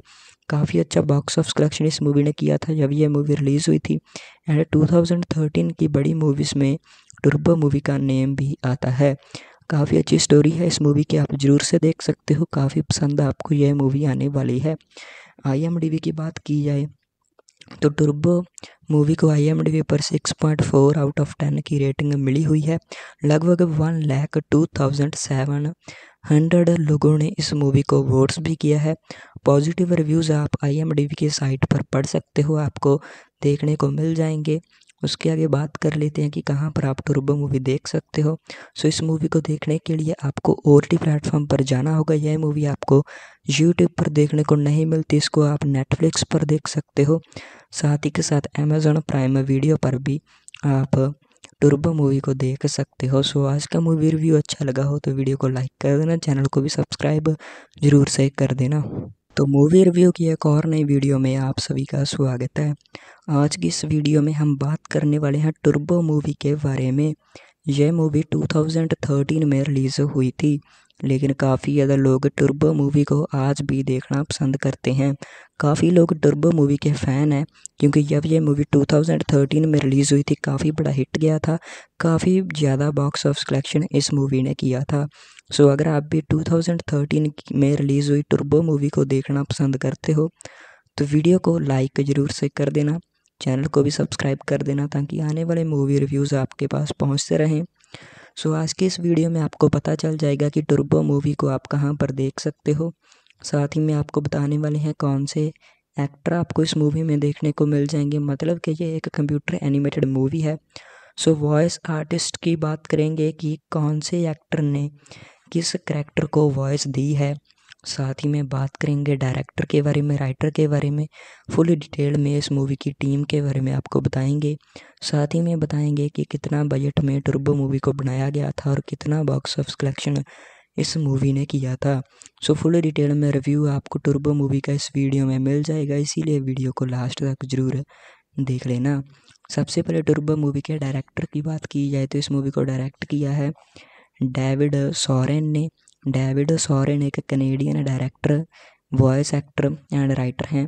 काफ़ी अच्छा बॉक्स ऑफिस कलेक्शन इस मूवी ने किया था जब यह मूवी रिलीज़ हुई थी एंड 2013 की बड़ी मूवीज़ में टर्बो मूवी का नेम भी आता है। काफ़ी अच्छी स्टोरी है इस मूवी की, आप ज़रूर से देख सकते हो। काफ़ी पसंद आपको यह मूवी आने वाली है। IMDb की बात की जाए तो टर्बो मूवी को IMDb पर 6.4 आउट ऑफ 10 की रेटिंग मिली हुई है। लगभग 1,02,700 लोगों ने इस मूवी को वोट्स भी किया है। पॉजिटिव रिव्यूज़ आप IMDb की साइट पर पढ़ सकते हो, आपको देखने को मिल जाएंगे। उसके आगे बात कर लेते हैं कि कहाँ पर आप टर्बो मूवी देख सकते हो। सो इस मूवी को देखने के लिए आपको OTT प्लेटफॉर्म पर जाना होगा। यह मूवी आपको यूट्यूब पर देखने को नहीं मिलती, इसको आप नेटफ्लिक्स पर देख सकते हो। साथ ही के साथ अमेज़न प्राइम वीडियो पर भी आप टर्बो मूवी को देख सकते हो। सो आज का मूवी रिव्यू अच्छा लगा हो तो वीडियो को लाइक कर देना, चैनल को भी सब्सक्राइब ज़रूर से कर देना। तो मूवी रिव्यू की एक और नई वीडियो में आप सभी का स्वागत है। आज की इस वीडियो में हम बात करने वाले हैं टर्बो मूवी के बारे में। यह मूवी 2013 में रिलीज़ हुई थी, लेकिन काफ़ी ज़्यादा लोग टर्बो मूवी को आज भी देखना पसंद करते हैं। काफ़ी लोग टर्बो मूवी के फ़ैन हैं क्योंकि जब यह मूवी 2013 में रिलीज़ हुई थी काफ़ी बड़ा हिट गया था, काफ़ी ज़्यादा बॉक्स ऑफिस कलेक्शन इस मूवी ने किया था। सो अगर आप भी 2013 में रिलीज़ हुई टर्बो मूवी को देखना पसंद करते हो तो वीडियो को लाइक ज़रूर से कर देना, चैनल को भी सब्सक्राइब कर देना ताकि आने वाले मूवी रिव्यूज़ आपके पास पहुंचते रहें। सो आज की इस वीडियो में आपको पता चल जाएगा कि टर्बो मूवी को आप कहां पर देख सकते हो। साथ ही में आपको बताने वाले हैं कौन से एक्टर आपको इस मूवी में देखने को मिल जाएंगे, मतलब कि ये एक कंप्यूटर एनिमेटेड मूवी है। सो वॉइस आर्टिस्ट की बात करेंगे कि कौन से एक्टर ने किस करैक्टर को वॉइस दी है। साथ ही में बात करेंगे डायरेक्टर के बारे में, राइटर के बारे में, फुल डिटेल में इस मूवी की टीम के बारे में आपको बताएंगे। साथ ही में बताएंगे कि कितना बजट में टर्बो मूवी को बनाया गया था और कितना बॉक्स ऑफिस कलेक्शन इस मूवी ने किया था। सो फुल डिटेल में रिव्यू आपको टर्बो मूवी का इस वीडियो में मिल जाएगा, इसीलिए वीडियो को लास्ट तक ज़रूर देख लेना। सबसे पहले टर्बो मूवी के डायरेक्टर की बात की जाए तो इस मूवी को डायरेक्ट किया है डेविड सोरेन ने। डेविड सोरेन एक Canadian director, voice actor and writer हैं।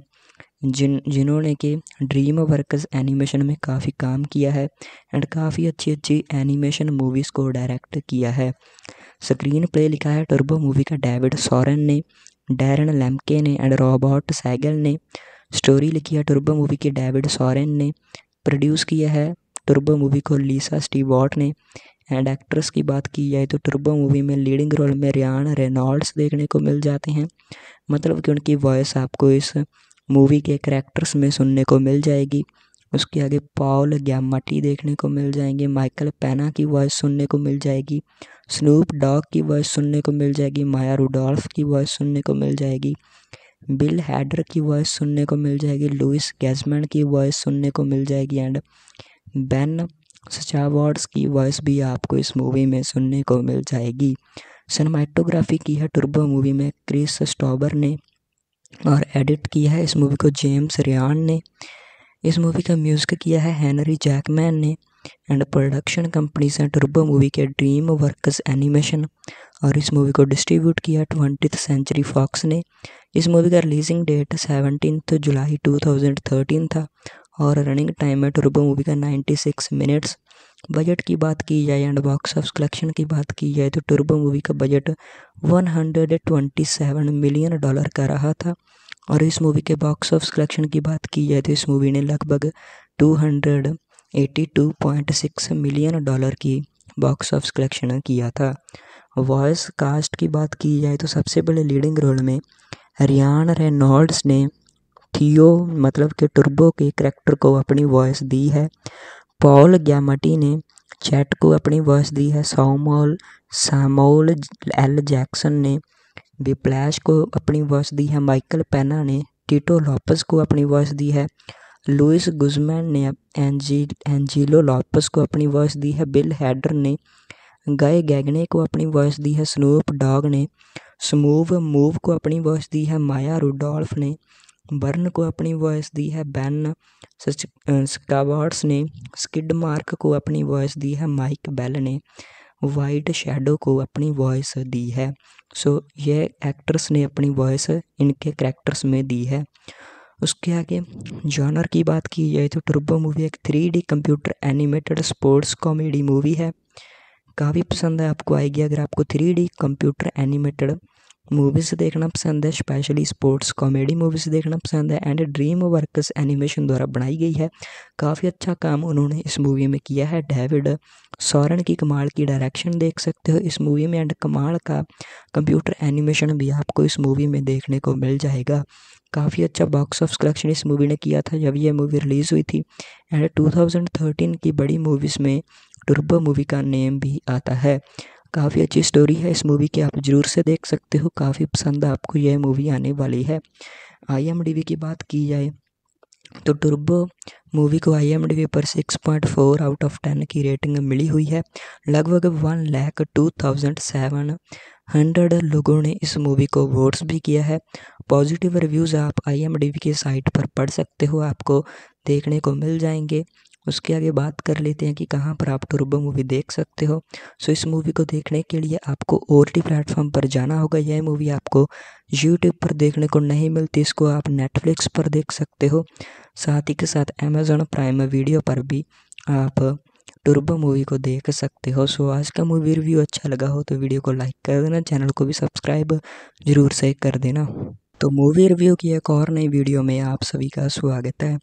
जिन्होंने कि ड्रीमवर्क्स एनिमेशन में काफ़ी काम किया है एंड काफ़ी अच्छी अच्छी एनिमेशन मूवीज़ को डायरेक्ट किया है। स्क्रीन प्ले लिखा है टर्बो मूवी का डेविड सोरेन ने, डैरन लेम्के ने एंड रॉबर्ट सैगल ने। स्टोरी लिखी है टर्बो मूवी की डेविड सोरेन ने। प्रोड्यूस किया है टर्बो मूवी को लीसा स्टीवर्ट ने। एंड एक्ट्रेस की बात की जाए तो टर्बो मूवी में लीडिंग रोल में रायन रेनॉल्ड्स देखने को मिल जाते हैं, मतलब कि उनकी वॉइस आपको इस मूवी के करैक्टर्स में सुनने को मिल जाएगी। उसके आगे पॉल ग्यामाटी देखने को मिल जाएंगे, माइकल पेना की वॉइस सुनने को मिल जाएगी, स्नूप डॉग की वॉइस सुनने को मिल जाएगी, माया रूडोल्फ की वॉइस सुनने को मिल जाएगी, बिल हैडर की वॉइस सुनने को मिल जाएगी, लुइस गैजमैन की वॉइस सुनने को मिल जाएगी एंड बैन स्टावर्ड्स की वॉइस भी आपको इस मूवी में सुनने को मिल जाएगी। सिनेमाटोग्राफी की है टर्बो मूवी में क्रिस स्टोवर ने और एडिट किया है इस मूवी को जेम्स रयान ने। इस मूवी का म्यूज़िक किया है हेनरी जैकमैन ने। एंड प्रोडक्शन कंपनीज हैं टर्बो मूवी के ड्रीम वर्क्स एनिमेशन और इस मूवी को डिस्ट्रीब्यूट किया 20th Century Fox ने। इस मूवी का रिलीजिंग डेट 17 जुलाई 2013 था और रनिंग टाइम है टर्बो मूवी का 96 मिनट्स। बजट की बात की जाए एंड बॉक्स ऑफिस कलेक्शन की बात की जाए तो टर्बो मूवी का बजट $127 मिलियन का रहा था और इस मूवी के बॉक्स ऑफिस कलेक्शन की बात की जाए तो इस मूवी ने लगभग $282.6 मिलियन की बॉक्स ऑफिस कलेक्शन किया था। वॉइस कास्ट की बात की जाए तो सबसे बड़े लीडिंग रोल में रायन रेनॉल्ड्स ने थियो मतलब कि टर्बो के करैक्टर को अपनी वॉइस दी है, पॉल ग्यामाटी ने चैट को अपनी वॉइस दी है, सैमुअल एल जैक्सन ने विप्लैश को अपनी वॉइस दी है, माइकल पेना ने टिटो लॉपस को अपनी वॉइस दी है, लुइस गुजमैन ने एंजिलो लॉपस को अपनी वॉइस दी है, बिल हैडर ने गाय गैगने को अपनी वॉइस दी है, स्नूप डॉग ने स्मूव मूव को अपनी वॉइस दी है, माया रूडोल्फ ने बर्न को अपनी वॉइस दी है, बैन स्टावर्ड्स ने स्किड मार्क को अपनी वॉइस दी है, माइक बेल ने वाइट शेडो को अपनी वॉइस दी है। ये एक्टर्स ने अपनी वॉइस इनके करैक्टर्स में दी है। उसके आगे जॉनर की बात की जाए तो टर्बो मूवी एक 3D computer animated sports comedy movie है। काफ़ी पसंद है आपको आएगी अगर आपको 3D कंप्यूटर एनिमेटेड मूवीज़ देखना पसंद है, स्पेशली स्पोर्ट्स कॉमेडी मूवीज़ देखना पसंद है। एंड ड्रीम वर्क्स एनिमेशन द्वारा बनाई गई है। काफ़ी अच्छा काम उन्होंने इस मूवी में किया है। डेविड सोरेन की कमाल की डायरेक्शन देख सकते हो इस मूवी में एंड कमाल का कंप्यूटर एनिमेशन भी आपको इस मूवी में देखने को मिल जाएगा। काफ़ी अच्छा बॉक्स ऑफिस कलेक्शन इस मूवी ने किया था जब यह मूवी रिलीज़ हुई थी। एंड 2013 की बड़ी मूवीज़ में टर्बो मूवी का नेम भी आता है। काफ़ी अच्छी स्टोरी है इस मूवी की, आप ज़रूर से देख सकते हो। काफ़ी पसंद आपको यह मूवी आने वाली है। IMDb की बात की जाए तो टर्बो मूवी को IMDb पर 6.4 आउट ऑफ 10 की रेटिंग मिली हुई है। लगभग 1,02,700 लोगों ने इस मूवी को वोट्स भी किया है। पॉजिटिव रिव्यूज़ आप IMDb की साइट पर पढ़ सकते हो, आपको देखने को मिल जाएंगे। उसके आगे बात कर लेते हैं कि कहाँ पर आप टर्बो मूवी देख सकते हो। इस मूवी को देखने के लिए आपको OTT प्लेटफॉर्म पर जाना होगा। यह मूवी आपको यूट्यूब पर देखने को नहीं मिलती, इसको आप नेटफ्लिक्स पर देख सकते हो। साथ ही के साथ अमेज़ॉन प्राइम वीडियो पर भी आप टर्बो मूवी को देख सकते हो। आज का मूवी रिव्यू अच्छा लगा हो तो वीडियो को लाइक कर देना, चैनल को भी सब्सक्राइब ज़रूर से कर देना। तो मूवी रिव्यू की एक और नई वीडियो में आप सभी का स्वागत है।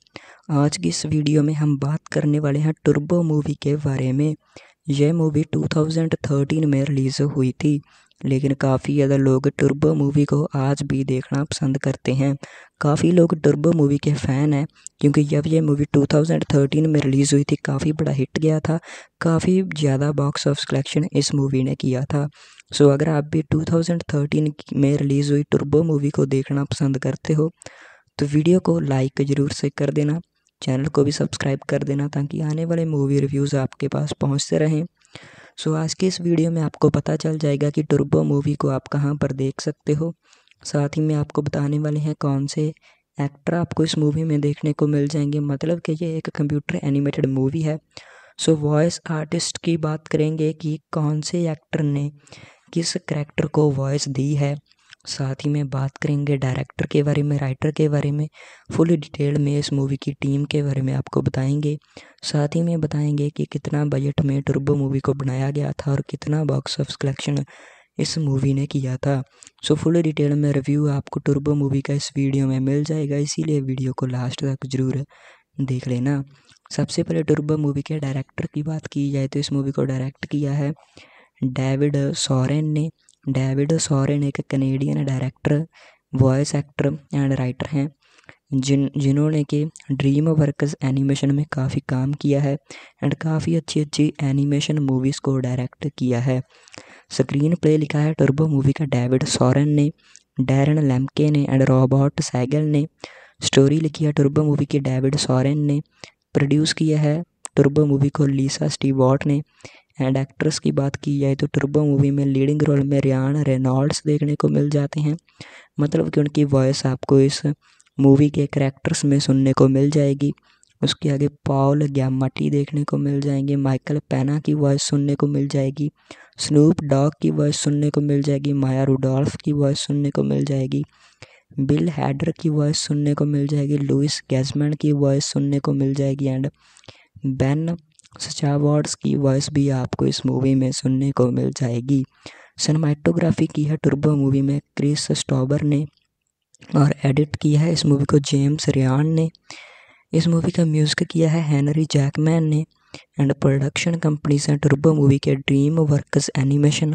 आज की इस वीडियो में हम बात करने वाले हैं टर्बो मूवी के बारे में। यह मूवी 2013 में रिलीज़ हुई थी, लेकिन काफ़ी ज़्यादा लोग टर्बो मूवी को आज भी देखना पसंद करते हैं। काफ़ी लोग टर्बो मूवी के फ़ैन हैं क्योंकि जब यह मूवी 2013 में रिलीज़ हुई थी काफ़ी बड़ा हिट गया था। काफ़ी ज़्यादा बॉक्स ऑफिस कलेक्शन इस मूवी ने किया था। अगर आप भी 2013 में रिलीज़ हुई टर्बो मूवी को देखना पसंद करते हो तो वीडियो को लाइक ज़रूर से कर देना, चैनल को भी सब्सक्राइब कर देना ताकि आने वाले मूवी रिव्यूज़ आपके पास पहुंचते रहें। आज के इस वीडियो में आपको पता चल जाएगा कि टर्बो मूवी को आप कहां पर देख सकते हो। साथ ही में आपको बताने वाले हैं कौन से एक्टर आपको इस मूवी में देखने को मिल जाएंगे, मतलब कि ये एक कंप्यूटर एनिमेटेड मूवी है। वॉइस आर्टिस्ट की बात करेंगे कि कौन से एक्टर ने किस करैक्टर को वॉइस दी है। साथ ही में बात करेंगे डायरेक्टर के बारे में, राइटर के बारे में, फुल डिटेल में इस मूवी की टीम के बारे में आपको बताएंगे। साथ ही में बताएंगे कि कितना बजट में टर्बो मूवी को बनाया गया था और कितना बॉक्स ऑफिस कलेक्शन इस मूवी ने किया था। सो फुल डिटेल में रिव्यू आपको टर्बो मूवी का इस वीडियो में मिल जाएगा, इसीलिए वीडियो को लास्ट तक ज़रूर देख लेना। सबसे पहले टर्बो मूवी के डायरेक्टर की बात की जाए तो इस मूवी को डायरेक्ट किया है डेविड सोरेन ने। डेविड सोरेन एक Canadian director, voice actor and writer हैं जिन्होंने कि ड्रीम वर्क्स एनिमेशन में काफ़ी काम किया है एंड काफ़ी अच्छी एनिमेशन मूवीज़ को डायरेक्ट किया है। स्क्रीन प्ले लिखा है टर्बो मूवी का डेविड सोरेन ने, डैरन लेम्के ने एंड रॉबर्ट सैगल ने। स्टोरी लिखी है टर्बो मूवी की डेविड सोरेन ने। प्रोड्यूस किया है टर्बो मूवी को लीसा स्टीवर्ट ने। एंड एक्ट्रेस की बात की जाए तो टर्बो मूवी में लीडिंग रोल में रायन रेनॉल्ड्स देखने को मिल जाते हैं, मतलब कि उनकी वॉइस आपको इस मूवी के करैक्टर्स में सुनने को मिल जाएगी। उसके आगे पॉल गियामाटी देखने को मिल जाएंगे, माइकल पेना की वॉइस सुनने को मिल जाएगी, स्नूप डॉग की वॉइस सुनने को मिल जाएगी, माया रूडोल्फ की वॉइस सुनने को मिल जाएगी, बिल हैडर की वॉइस सुनने को मिल जाएगी, लुइस गैजमैन की वॉइस सुनने को मिल जाएगी एंड बेन स्चावर्ड्स की वॉइस भी आपको इस मूवी में सुनने को मिल जाएगी। सिनेमाटोग्राफी की है टर्बो मूवी में क्रिस स्टोवर ने और एडिट किया है इस मूवी को जेम्स रयान ने। इस मूवी का म्यूजिक किया है हेनरी जैकमैन ने। एंड प्रोडक्शन कंपनीज हैं टर्बो मूवी के ड्रीम वर्क्स एनिमेशन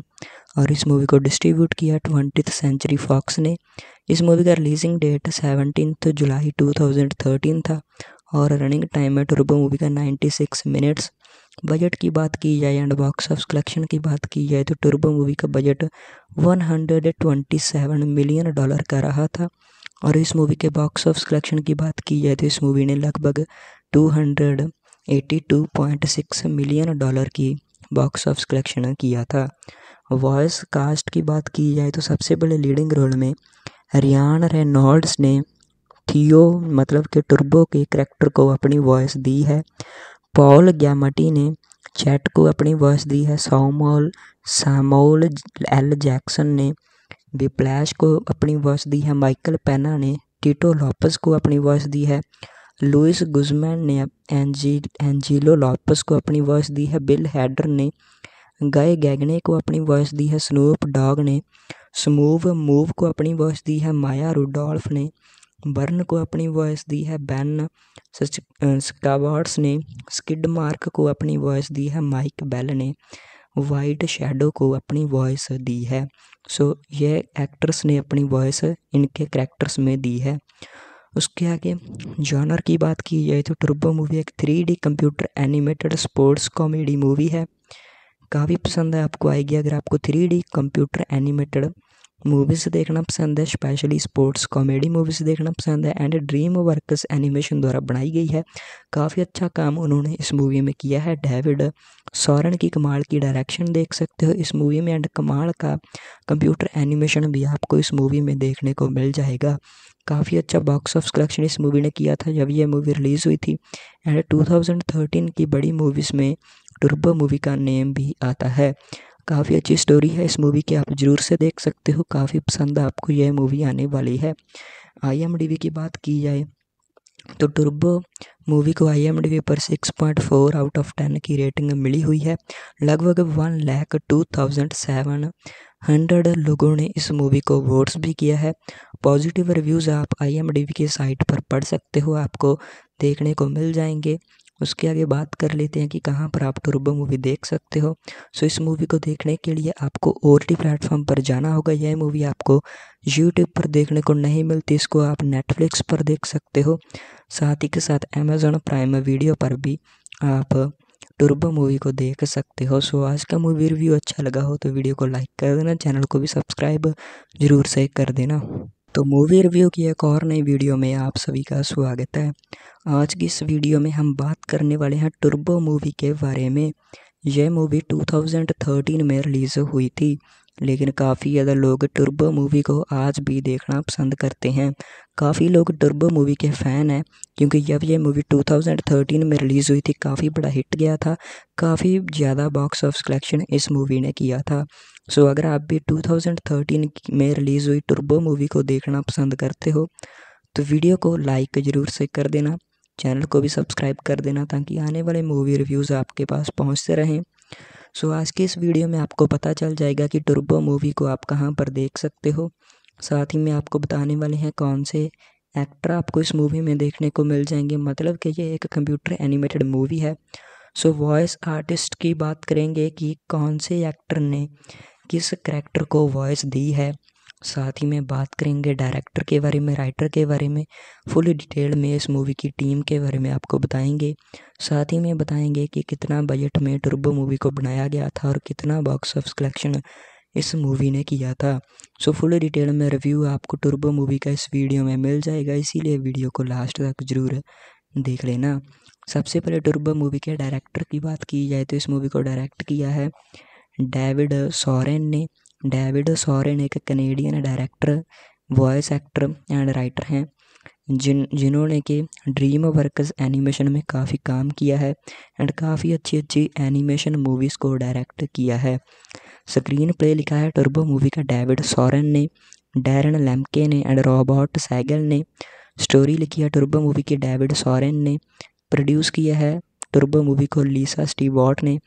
और इस मूवी को डिस्ट्रीब्यूट किया 20th सेंचुरी फॉक्स ने। इस मूवी का रिलीजिंग डेट 17 जुलाई 2013 था और रनिंग टाइम है टर्बो मूवी का 96 मिनट्स। बजट की बात की जाए एंड बॉक्स ऑफिस कलेक्शन की बात की जाए तो टर्बो मूवी का बजट 127 मिलियन डॉलर का रहा था और इस मूवी के बॉक्स ऑफिस कलेक्शन की बात की जाए तो इस मूवी ने लगभग 282.6 मिलियन डॉलर की बॉक्स ऑफिस कलेक्शन किया था। वॉइस कास्ट की बात की जाए तो सबसे पहले लीडिंग रोल में रायन रेनॉल्ड्स ने थियो मतलब कि टर्बो के करैक्टर को अपनी वॉइस दी है। पॉल गियामाटी ने चैट को अपनी वॉइस दी है। सैमुअल एल जैक्सन ने विप्लैश को अपनी वॉइस दी है। माइकल पेना ने टिटो लॉपस को अपनी वॉइस दी है। लुइस गुजमैन ने एंजिलो लॉपस को अपनी वॉइस दी है। बिल हैडर ने गाय गैगने को अपनी वॉइस दी है। स्नूप डॉग ने स्मूव मूव को अपनी वॉइस दी है। माया रूडोल्फ ने बर्न को अपनी वॉइस दी है। बैन स्कावर्ड्स ने स्किड मार्क को अपनी वॉइस दी है। माइक बेल ने वाइट शेडो को अपनी वॉइस दी है। सो ये एक्टर्स ने अपनी वॉइस इनके करैक्टर्स में दी है। उसके आगे जॉनर की बात की जाए तो टर्बो मूवी एक 3D computer animated sports comedy movie है, काफ़ी पसंद है आपको आएगी। अगर आपको 3D कंप्यूटर एनिमेटेड मूवीज़ देखना पसंद है, स्पेशली स्पोर्ट्स कॉमेडी मूवीज़ देखना पसंद है एंड ड्रीम वर्क्स एनिमेशन द्वारा बनाई गई है, काफ़ी अच्छा काम उन्होंने इस मूवी में किया है। डेविड सोरेन की कमाल की डायरेक्शन देख सकते हो इस मूवी में एंड कमाल का कंप्यूटर एनिमेशन भी आपको इस मूवी में देखने को मिल जाएगा। काफ़ी अच्छा बॉक्स ऑफिस कलेक्शन इस मूवी ने किया था जब यह मूवी रिलीज़ हुई थी एंड 2013 की बड़ी मूवीज़ में टर्बो मूवी का नेम भी आता है। काफ़ी अच्छी स्टोरी है इस मूवी की, आप ज़रूर से देख सकते हो, काफ़ी पसंद आपको यह मूवी आने वाली है। IMDb की बात की जाए तो टर्बो मूवी को IMDb पर 6.4 आउट ऑफ 10 की रेटिंग मिली हुई है। लगभग 1,02,700 लोगों ने इस मूवी को वोट्स भी किया है। पॉजिटिव रिव्यूज़ आप IMDb की साइट पर पढ़ सकते हो, आपको देखने को मिल जाएंगे। उसके आगे बात कर लेते हैं कि कहाँ पर आप टर्बो मूवी देख सकते हो। सो इस मूवी को देखने के लिए आपको OTT प्लेटफॉर्म पर जाना होगा। यह मूवी आपको यूट्यूब पर देखने को नहीं मिलती, इसको आप नेटफ्लिक्स पर देख सकते हो। साथ ही के साथ अमेज़न प्राइम वीडियो पर भी आप टर्बो मूवी को देख सकते हो। सो आज का मूवी रिव्यू अच्छा लगा हो तो वीडियो को लाइक कर देना, चैनल को भी सब्सक्राइब ज़रूर से कर देना। तो मूवी रिव्यू की एक और नई वीडियो में आप सभी का स्वागत है। आज की इस वीडियो में हम बात करने वाले हैं टर्बो मूवी के बारे में। यह मूवी 2013 में रिलीज़ हुई थी लेकिन काफ़ी ज़्यादा लोग टर्बो मूवी को आज भी देखना पसंद करते हैं। काफ़ी लोग टर्बो मूवी के फ़ैन हैं क्योंकि जब यह मूवी 2013 में रिलीज़ हुई थी काफ़ी बड़ा हिट गया था, काफ़ी ज़्यादा बॉक्स ऑफिस कलेक्शन इस मूवी ने किया था। सो अगर आप भी 2013 में रिलीज़ हुई टर्बो मूवी को देखना पसंद करते हो तो वीडियो को लाइक ज़रूर से कर देना, चैनल को भी सब्सक्राइब कर देना ताकि आने वाले मूवी रिव्यूज़ आपके पास पहुंचते रहें। सो आज के इस वीडियो में आपको पता चल जाएगा कि टर्बो मूवी को आप कहां पर देख सकते हो, साथ ही में आपको बताने वाले हैं कौन से एक्टर आपको इस मूवी में देखने को मिल जाएंगे, मतलब कि ये एक कंप्यूटर एनिमेटेड मूवी है। सो वॉइस आर्टिस्ट की बात करेंगे कि कौन से एक्टर ने किस करैक्टर को वॉइस दी है, साथ ही में बात करेंगे डायरेक्टर के बारे में, राइटर के बारे में, फुल डिटेल में इस मूवी की टीम के बारे में आपको बताएंगे। साथ ही में बताएंगे कि कितना बजट में टर्बो मूवी को बनाया गया था और कितना बॉक्स ऑफिस कलेक्शन इस मूवी ने किया था। सो फुल डिटेल में रिव्यू आपको टर्बो मूवी का इस वीडियो में मिल जाएगा, इसीलिए वीडियो को लास्ट तक ज़रूर देख लेना। सबसे पहले टर्बो मूवी के डायरेक्टर की बात की जाए तो इस मूवी को डायरेक्ट किया है डेविड सोरेन ने। डेविड सोरेन एक Canadian director, voice actor and writer हैं जिन्होंने कि ड्रीमवर्क्स एनिमेशन में काफ़ी काम किया है एंड काफ़ी अच्छी अच्छी एनिमेशन मूवीज़ को डायरेक्ट किया है। स्क्रीन प्ले लिखा है टर्बो मूवी का डेविड सोरेन ने, डैरन लेम्के ने एंड रॉबर्ट सैगल ने। स्टोरी लिखी है टर्बो मूवी की डेविड सोरेन ने। प्रोड्यूस किया है टर्बो मूवी को लीसा स्टीवर्ट ने।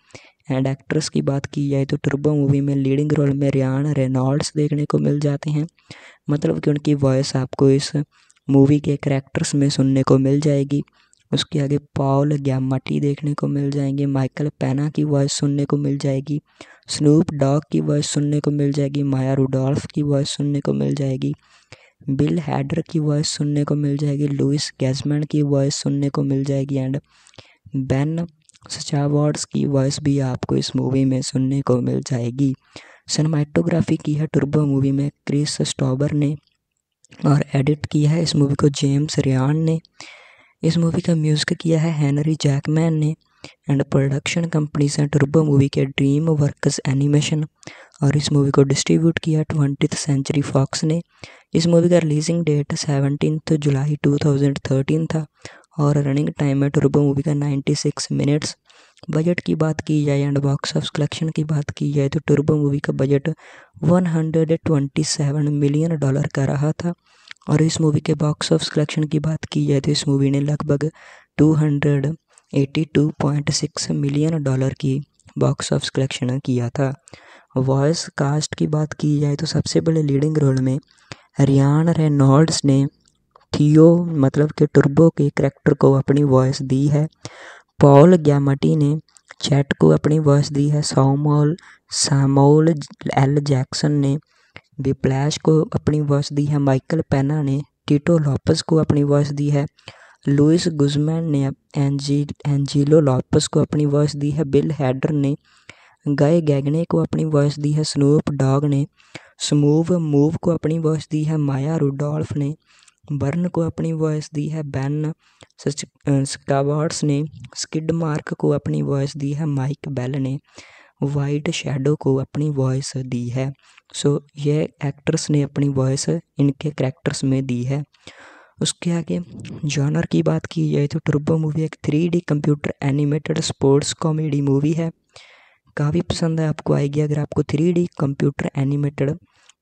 एंड एक्ट्रेस की बात की जाए तो टर्बो मूवी में लीडिंग रोल में रायन रेनॉल्ड्स देखने को मिल जाते हैं, मतलब कि उनकी वॉइस आपको इस मूवी के करैक्टर्स में सुनने को मिल जाएगी। उसके आगे पॉल ग्यामाटी देखने को मिल जाएंगे, माइकल पैना की वॉइस सुनने को मिल जाएगी, स्नूप डॉग की वॉइस सुनने को मिल जाएगी, माया रूडोल्फ की वॉइस सुनने को मिल जाएगी, बिल हैडर की वॉइस सुनने को मिल जाएगी, लुइस गैजमैन की वॉइस सुनने को मिल जाएगी एंड बैन स्टावर्स की वॉइस भी आपको इस मूवी में सुनने को मिल जाएगी। सिनेमाटोग्राफी की है टर्बो मूवी में क्रिस स्टोवर ने और एडिट किया है इस मूवी को जेम्स रयान ने। इस मूवी का म्यूज़िक किया है हेनरी जैकमैन ने एंड प्रोडक्शन कंपनीज हैं टर्बो मूवी के ड्रीम वर्क्स एनिमेशन और इस मूवी को डिस्ट्रीब्यूट किया 20th सेंचुरी फॉक्स ने। इस मूवी का रिलीजिंग डेट 17 जुलाई 2013 था और रनिंग टाइम है टर्बो मूवी का 96 मिनट्स। बजट की बात की जाए एंड बॉक्स ऑफिस कलेक्शन की बात की जाए तो टर्बो मूवी का बजट 127 मिलियन डॉलर का रहा था और इस मूवी के बॉक्स ऑफिस कलेक्शन की बात की जाए तो इस मूवी ने लगभग 282.6 मिलियन डॉलर की बॉक्स ऑफिस कलेक्शन किया था। वॉइस कास्ट की बात की जाए तो सबसे बड़े लीडिंग रोल में रायन रेनॉल्ड्स ने थियो मतलब कि टर्बो के करैक्टर को अपनी वॉइस दी है। पॉल ग्यामाटी ने चैट को अपनी वॉइस दी है। सैमुअल एल जैक्सन ने विप्लैश को अपनी वॉइस दी है। माइकल पेना ने टिटो लॉपस को अपनी वॉइस दी है। लुइस गुजमैन ने एंजिलो लॉपस को अपनी वॉइस दी है। बिल हैडर ने गाय गैगने को अपनी वॉइस दी है। स्नूप डॉग ने स्मूव मूव को अपनी वॉइस दी है। माया रूडोल्फ ने बर्न को अपनी वॉइस दी है। बैन स्कावर्स ने स्किड मार्क को अपनी वॉइस दी है। माइक बेल ने वाइट शेडो को अपनी वॉइस दी है। सो ये एक्टर्स ने अपनी वॉइस इनके करैक्टर्स में दी है। उसके आगे जॉनर की बात की जाए तो टर्बो मूवी एक 3D computer animated sports comedy movie है, काफ़ी पसंद है आपको आएगी अगर आपको 3D कंप्यूटर एनिमेटेड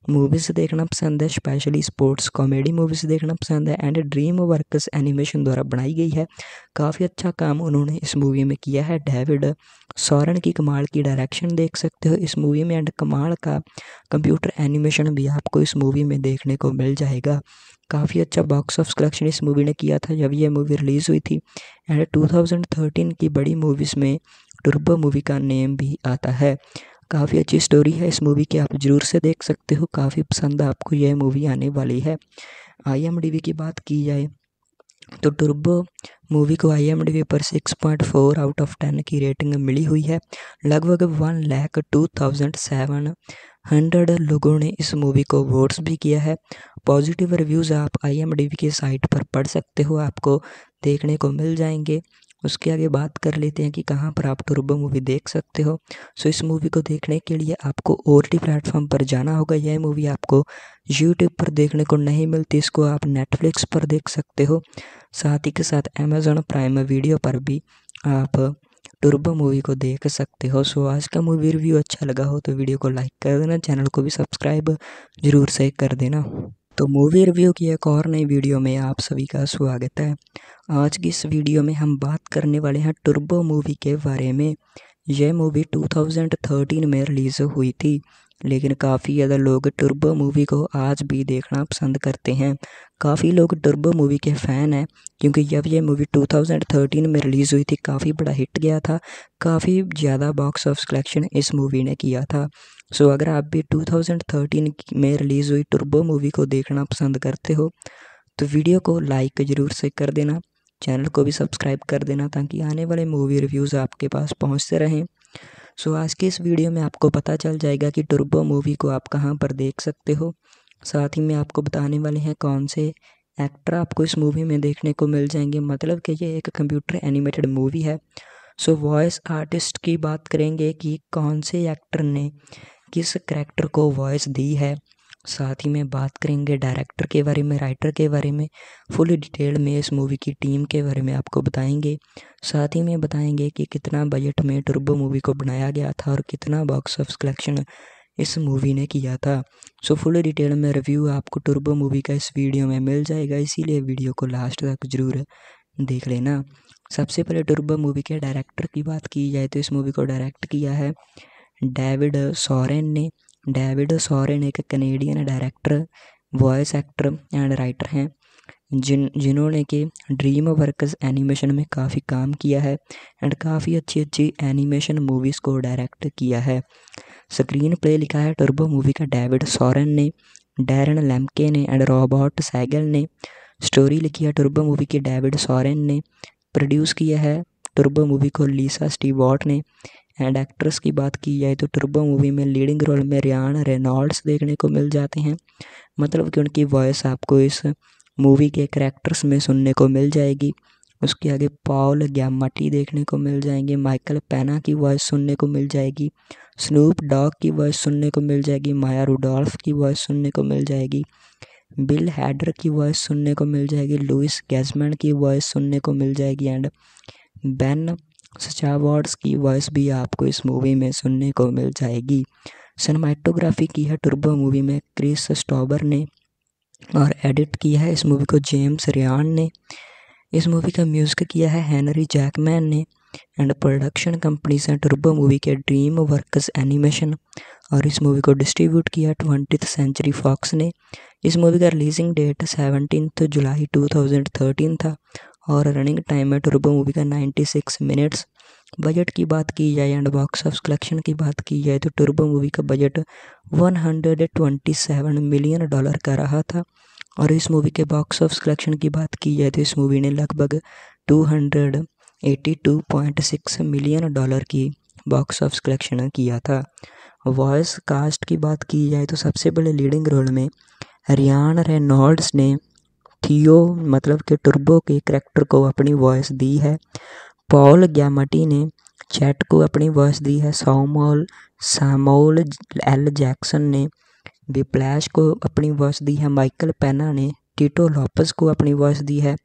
मूवीज़ देखना पसंद है, स्पेशली स्पोर्ट्स कॉमेडी मूवीज़ देखना पसंद है एंड ड्रीम वर्क्स एनिमेशन द्वारा बनाई गई है। काफ़ी अच्छा काम उन्होंने इस मूवी में किया है। डेविड सोरेन की कमाल की डायरेक्शन देख सकते हो इस मूवी में एंड कमाल का कंप्यूटर एनिमेशन भी आपको इस मूवी में देखने को मिल जाएगा। काफ़ी अच्छा बॉक्स ऑफिस कलेक्शन इस मूवी ने किया था जब यह मूवी रिलीज़ हुई थी एंड 2013 की बड़ी मूवीज़ में टर्बो मूवी का नेम भी आता है। काफ़ी अच्छी स्टोरी है इस मूवी की, आप जरूर से देख सकते हो, काफ़ी पसंद आपको यह मूवी आने वाली है। IMDb की बात की जाए तो टर्बो मूवी को IMDb पर 6.4/10 की रेटिंग मिली हुई है। लगभग 1,02,700 लोगों ने इस मूवी को वोट्स भी किया है। पॉजिटिव रिव्यूज़ आप IMDb की साइट पर पढ़ सकते हो, आपको देखने को मिल जाएंगे। उसके आगे बात कर लेते हैं कि कहाँ पर आप टर्बो मूवी देख सकते हो। सो इस मूवी को देखने के लिए आपको OTT प्लेटफॉर्म पर जाना होगा। यह मूवी आपको यूट्यूब पर देखने को नहीं मिलती, इसको आप नेटफ्लिक्स पर देख सकते हो। साथ ही के साथ अमेज़न प्राइम वीडियो पर भी आप टर्बो मूवी को देख सकते हो। सो आज का मूवी रिव्यू अच्छा लगा हो तो वीडियो को लाइक कर देना, चैनल को भी सब्सक्राइब ज़रूर से कर देना। तो मूवी रिव्यू की एक और नई वीडियो में आप सभी का स्वागत है। आज की इस वीडियो में हम बात करने वाले हैं टर्बो मूवी के बारे में। यह मूवी 2013 में रिलीज़ हुई थी, लेकिन काफ़ी ज़्यादा लोग टर्बो मूवी को आज भी देखना पसंद करते हैं। काफ़ी लोग टर्बो मूवी के फ़ैन हैं क्योंकि जब यह मूवी 2013 में रिलीज़ हुई थी काफ़ी बड़ा हिट गया था, काफ़ी ज़्यादा बॉक्स ऑफिस कलेक्शन इस मूवी ने किया था। सो अगर आप भी 2013 में रिलीज़ हुई टर्बो मूवी को देखना पसंद करते हो तो वीडियो को लाइक ज़रूर से कर देना, चैनल को भी सब्सक्राइब कर देना ताकि आने वाले मूवी रिव्यूज़ आपके पास पहुँचते रहें। सो आज के इस वीडियो में आपको पता चल जाएगा कि टर्बो मूवी को आप कहां पर देख सकते हो। साथ ही में आपको बताने वाले हैं कौन से एक्टर आपको इस मूवी में देखने को मिल जाएंगे, मतलब कि ये एक कंप्यूटर एनिमेटेड मूवी है। सो वॉइस आर्टिस्ट की बात करेंगे कि कौन से एक्टर ने किस करैक्टर को वॉइस दी है। साथ ही में बात करेंगे डायरेक्टर के बारे में, राइटर के बारे में, फुल डिटेल में इस मूवी की टीम के बारे में आपको बताएंगे। साथ ही में बताएंगे कि कितना बजट में टर्बो मूवी को बनाया गया था और कितना बॉक्स ऑफिस कलेक्शन इस मूवी ने किया था। सो फुल डिटेल में रिव्यू आपको टर्बो मूवी का इस वीडियो में मिल जाएगा, इसीलिए वीडियो को लास्ट तक ज़रूर देख लेना। सबसे पहले टर्बो मूवी के डायरेक्टर की बात की जाए तो इस मूवी को डायरेक्ट किया है डेविड सोरेन ने। डेविड सोरेन एक Canadian director, voice actor and writer हैं जिन्होंने कि ड्रीमवर्क्स एनिमेशन में काफ़ी काम किया है एंड काफ़ी अच्छी अच्छी एनिमेशन मूवीज़ को डायरेक्ट किया है। स्क्रीन प्ले लिखा है टर्बो मूवी का डेविड सोरेन ने, डैरन लेम्के ने एंड रॉबर्ट सैगल ने। स्टोरी लिखी है टर्बो मूवी की डेविड सोरेन ने। प्रोड्यूस किया है टर्बो मूवी को लीसा स्टीवर्ट ने। एंड एक्ट्रेस की बात की जाए तो टर्बो मूवी में लीडिंग रोल में रायन रेनॉल्ड्स देखने को मिल जाते हैं, मतलब कि उनकी वॉइस आपको इस मूवी के करैक्टर्स में सुनने को मिल जाएगी। उसके आगे पॉल ग्यामाटी देखने को मिल जाएंगे, माइकल पैना की वॉइस सुनने को मिल जाएगी, स्नूप डॉग की वॉइस सुनने को मिल जाएगी, माया रूडोल्फ की वॉइस सुनने को मिल जाएगी, बिल हैडर की वॉइस सुनने को मिल जाएगी, लुइस गैजमैन की वॉइस सुनने को मिल जाएगी एंड बैन स्टावर्स की वॉइस भी आपको इस मूवी में सुनने को मिल जाएगी। सिनेमाटोग्राफी की है टर्बो मूवी में क्रिस स्टोवर ने और एडिट किया है इस मूवी को जेम्स रयान ने। इस मूवी का म्यूजिक किया है हेनरी जैकमैन ने एंड प्रोडक्शन कंपनीज हैं टर्बो मूवी के ड्रीमवर्क्स एनिमेशन और इस मूवी को डिस्ट्रीब्यूट किया 20th सेंचुरी फॉक्स ने। इस मूवी का रिलीजिंग डेट 17 जुलाई 2013 था और रनिंग टाइम है टर्बो मूवी का 96 मिनट्स। बजट की बात की जाए एंड बॉक्स ऑफिस कलेक्शन की बात की जाए तो टर्बो मूवी का बजट 127 मिलियन डॉलर का रहा था और इस मूवी के बॉक्स ऑफिस कलेक्शन की बात की जाए तो इस मूवी ने लगभग 282.6 मिलियन डॉलर की बॉक्स ऑफिस कलेक्शन किया था। वॉइस कास्ट की बात की जाए तो सबसे पहले लीडिंग रोल में रायन रेनॉल्ड्स ने थियो मतलब कि टर्बो के करैक्टर को अपनी वॉइस दी है। पॉल ग्यामाटी ने चैट को अपनी वॉइस दी है। सैमुअल एल जैक्सन ने विप्लैश को अपनी वॉइस दी है। माइकल पेना ने टिटो लॉपस को अपनी वॉइस दी है।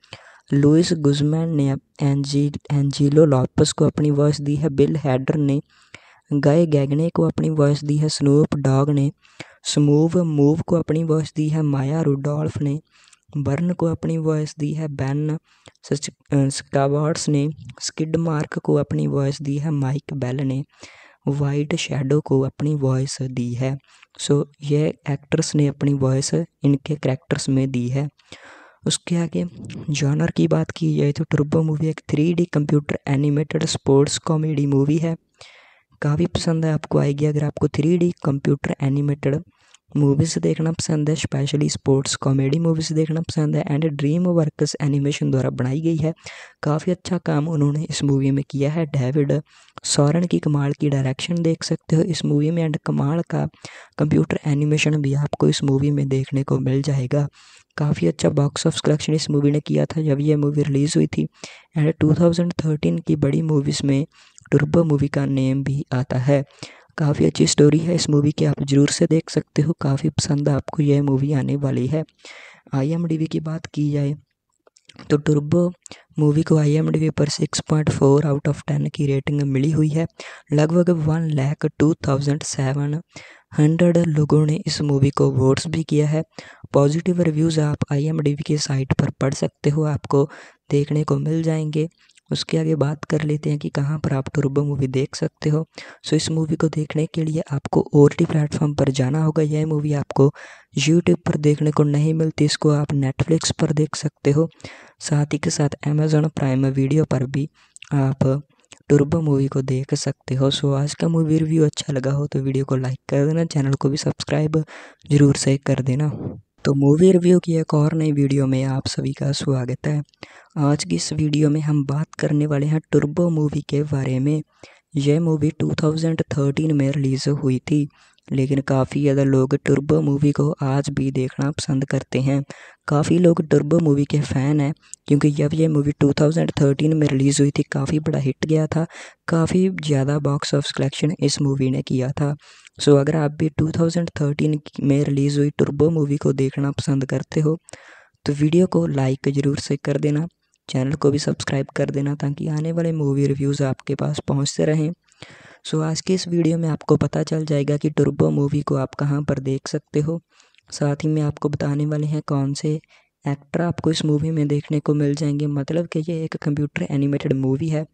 लुइस गुजमैन ने एंजिलो लॉपस को अपनी वॉइस दी है। बिल हैडर ने गाय गैगने को अपनी वॉइस दी है। स्नूप डॉग ने स्मूव मूव को अपनी वॉइस दी है। माया रूडोल्फ ने बर्न को अपनी वॉइस दी है। बैन स्कावर्स ने स्किड मार्क को अपनी वॉइस दी है। माइक बेल ने वाइट शेडो को अपनी वॉइस दी है। सो ये एक्टर्स ने अपनी वॉइस इनके करैक्टर्स में दी है। उसके आगे जॉनर की बात की जाए तो टर्बो मूवी एक 3D computer animated sports comedy movie है, काफ़ी पसंद है आपको आएगी अगर आपको 3D कंप्यूटर एनिमेटेड मूवीज़ देखना पसंद है, स्पेशली स्पोर्ट्स कॉमेडी मूवीज़ देखना पसंद है एंड ड्रीम वर्कस एनिमेशन द्वारा बनाई गई है। काफ़ी अच्छा काम उन्होंने इस मूवी में किया है। डेविड सोरेन की कमाल की डायरेक्शन देख सकते हो इस मूवी में एंड कमाल का कंप्यूटर एनिमेशन भी आपको इस मूवी में देखने को मिल जाएगा। काफ़ी अच्छा बॉक्स ऑफिस कलेक्शन इस मूवी ने किया था जब यह मूवी रिलीज़ हुई थी एंड 2013 की बड़ी मूवीज़ में टर्बो मूवी का नेम भी आता है। काफ़ी अच्छी स्टोरी है इस मूवी की, आप ज़रूर से देख सकते हो। काफ़ी पसंद आपको यह मूवी आने वाली है। IMDb की बात की जाए तो टर्बो मूवी को IMDb पर 6.4 आउट ऑफ 10 की रेटिंग मिली हुई है। लगभग 1,02,700 लोगों ने इस मूवी को वोट्स भी किया है। पॉजिटिव रिव्यूज़ आप IMDb की साइट पर पढ़ सकते हो, आपको देखने को मिल जाएंगे। उसके आगे बात कर लेते हैं कि कहाँ पर आप टर्बो मूवी देख सकते हो। सो इस मूवी को देखने के लिए आपको OTT प्लेटफॉर्म पर जाना होगा। यह मूवी आपको YouTube पर देखने को नहीं मिलती, इसको आप Netflix पर देख सकते हो। साथ ही के साथ Amazon प्राइम वीडियो पर भी आप टर्बो मूवी को देख सकते हो। सो आज का मूवी रिव्यू अच्छा लगा हो तो वीडियो को लाइक कर देना, चैनल को भी सब्सक्राइब ज़रूर से कर देना। तो मूवी रिव्यू की एक और नई वीडियो में आप सभी का स्वागत है। आज की इस वीडियो में हम बात करने वाले हैं टर्बो मूवी के बारे में। यह मूवी 2013 में रिलीज़ हुई थी, लेकिन काफ़ी ज़्यादा लोग टर्बो मूवी को आज भी देखना पसंद करते हैं। काफ़ी लोग टर्बो मूवी के फ़ैन हैं क्योंकि जब यह मूवी 2013 में रिलीज़ हुई थी काफ़ी बड़ा हिट गया था। काफ़ी ज़्यादा बॉक्स ऑफिस कलेक्शन इस मूवी ने किया था। सो अगर आप भी 2013 में रिलीज़ हुई टर्बो मूवी को देखना पसंद करते हो तो वीडियो को लाइक ज़रूर से कर देना, चैनल को भी सब्सक्राइब कर देना ताकि आने वाले मूवी रिव्यूज़ आपके पास पहुंचते रहें। सो आज के इस वीडियो में आपको पता चल जाएगा कि टर्बो मूवी को आप कहां पर देख सकते हो। साथ ही में आपको बताने वाले हैं कौन से एक्टर आपको इस मूवी में देखने को मिल जाएंगे, मतलब कि ये एक कंप्यूटर एनिमेटेड मूवी है।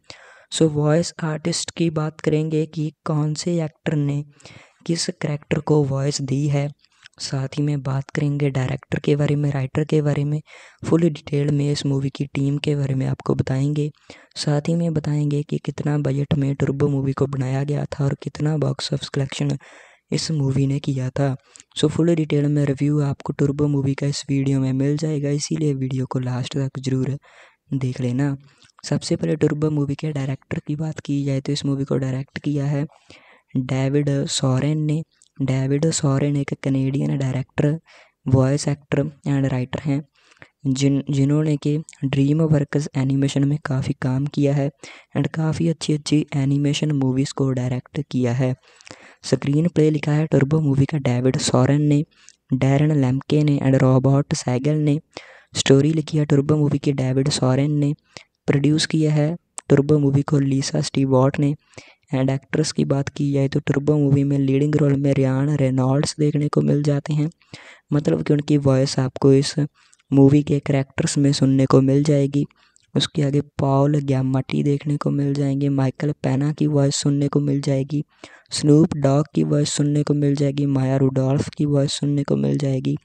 सो वॉइस आर्टिस्ट की बात करेंगे कि कौन से एक्टर ने किस करैक्टर को वॉइस दी है। साथ ही में बात करेंगे डायरेक्टर के बारे में, राइटर के बारे में, फुल डिटेल में इस मूवी की टीम के बारे में आपको बताएंगे। साथ ही में बताएंगे कि कितना बजट में टर्बो मूवी को बनाया गया था और कितना बॉक्स ऑफिस कलेक्शन इस मूवी ने किया था। सो फुल डिटेल में रिव्यू आपको टर्बो मूवी का इस वीडियो में मिल जाएगा, इसीलिए वीडियो को लास्ट तक ज़रूर देख लेना। सबसे पहले टर्बो मूवी के डायरेक्टर की बात की जाए तो इस मूवी को डायरेक्ट किया है डेविड सोरेन ने। डेविड सोरेन एक Canadian director, voice actor and writer हैं जिन्होंने कि ड्रीम वर्कस एनिमेशन में काफ़ी काम किया है एंड काफ़ी अच्छी अच्छी एनिमेशन मूवीज़ को डायरेक्ट किया है। स्क्रीन प्ले लिखा है टर्बो मूवी का डेविड सोरेन ने, डैरन लेम्के ने एंड रॉबर्ट सैगल ने। स्टोरी लिखी है टर्बो मूवी की डेविड सोरेन ने। प्रोड्यूस किया है टर्बो मूवी को लीसा स्टीवर्ट ने। एंड एक्ट्रेस की बात की जाए तो टर्बो मूवी में लीडिंग रोल में रायन रेनॉल्ड्स देखने को मिल जाते हैं, मतलब कि उनकी वॉइस आपको इस मूवी के करैक्टर्स में सुनने को मिल जाएगी। उसके आगे पॉल ग्यामाटी देखने को मिल जाएंगे, माइकल पेना की वॉइस सुनने को मिल जाएगी, स्नूप डॉग की वॉइस सुनने को मिल जाएगी, माया रूडोल्फ की वॉइस सुनने को मिल जाएगी,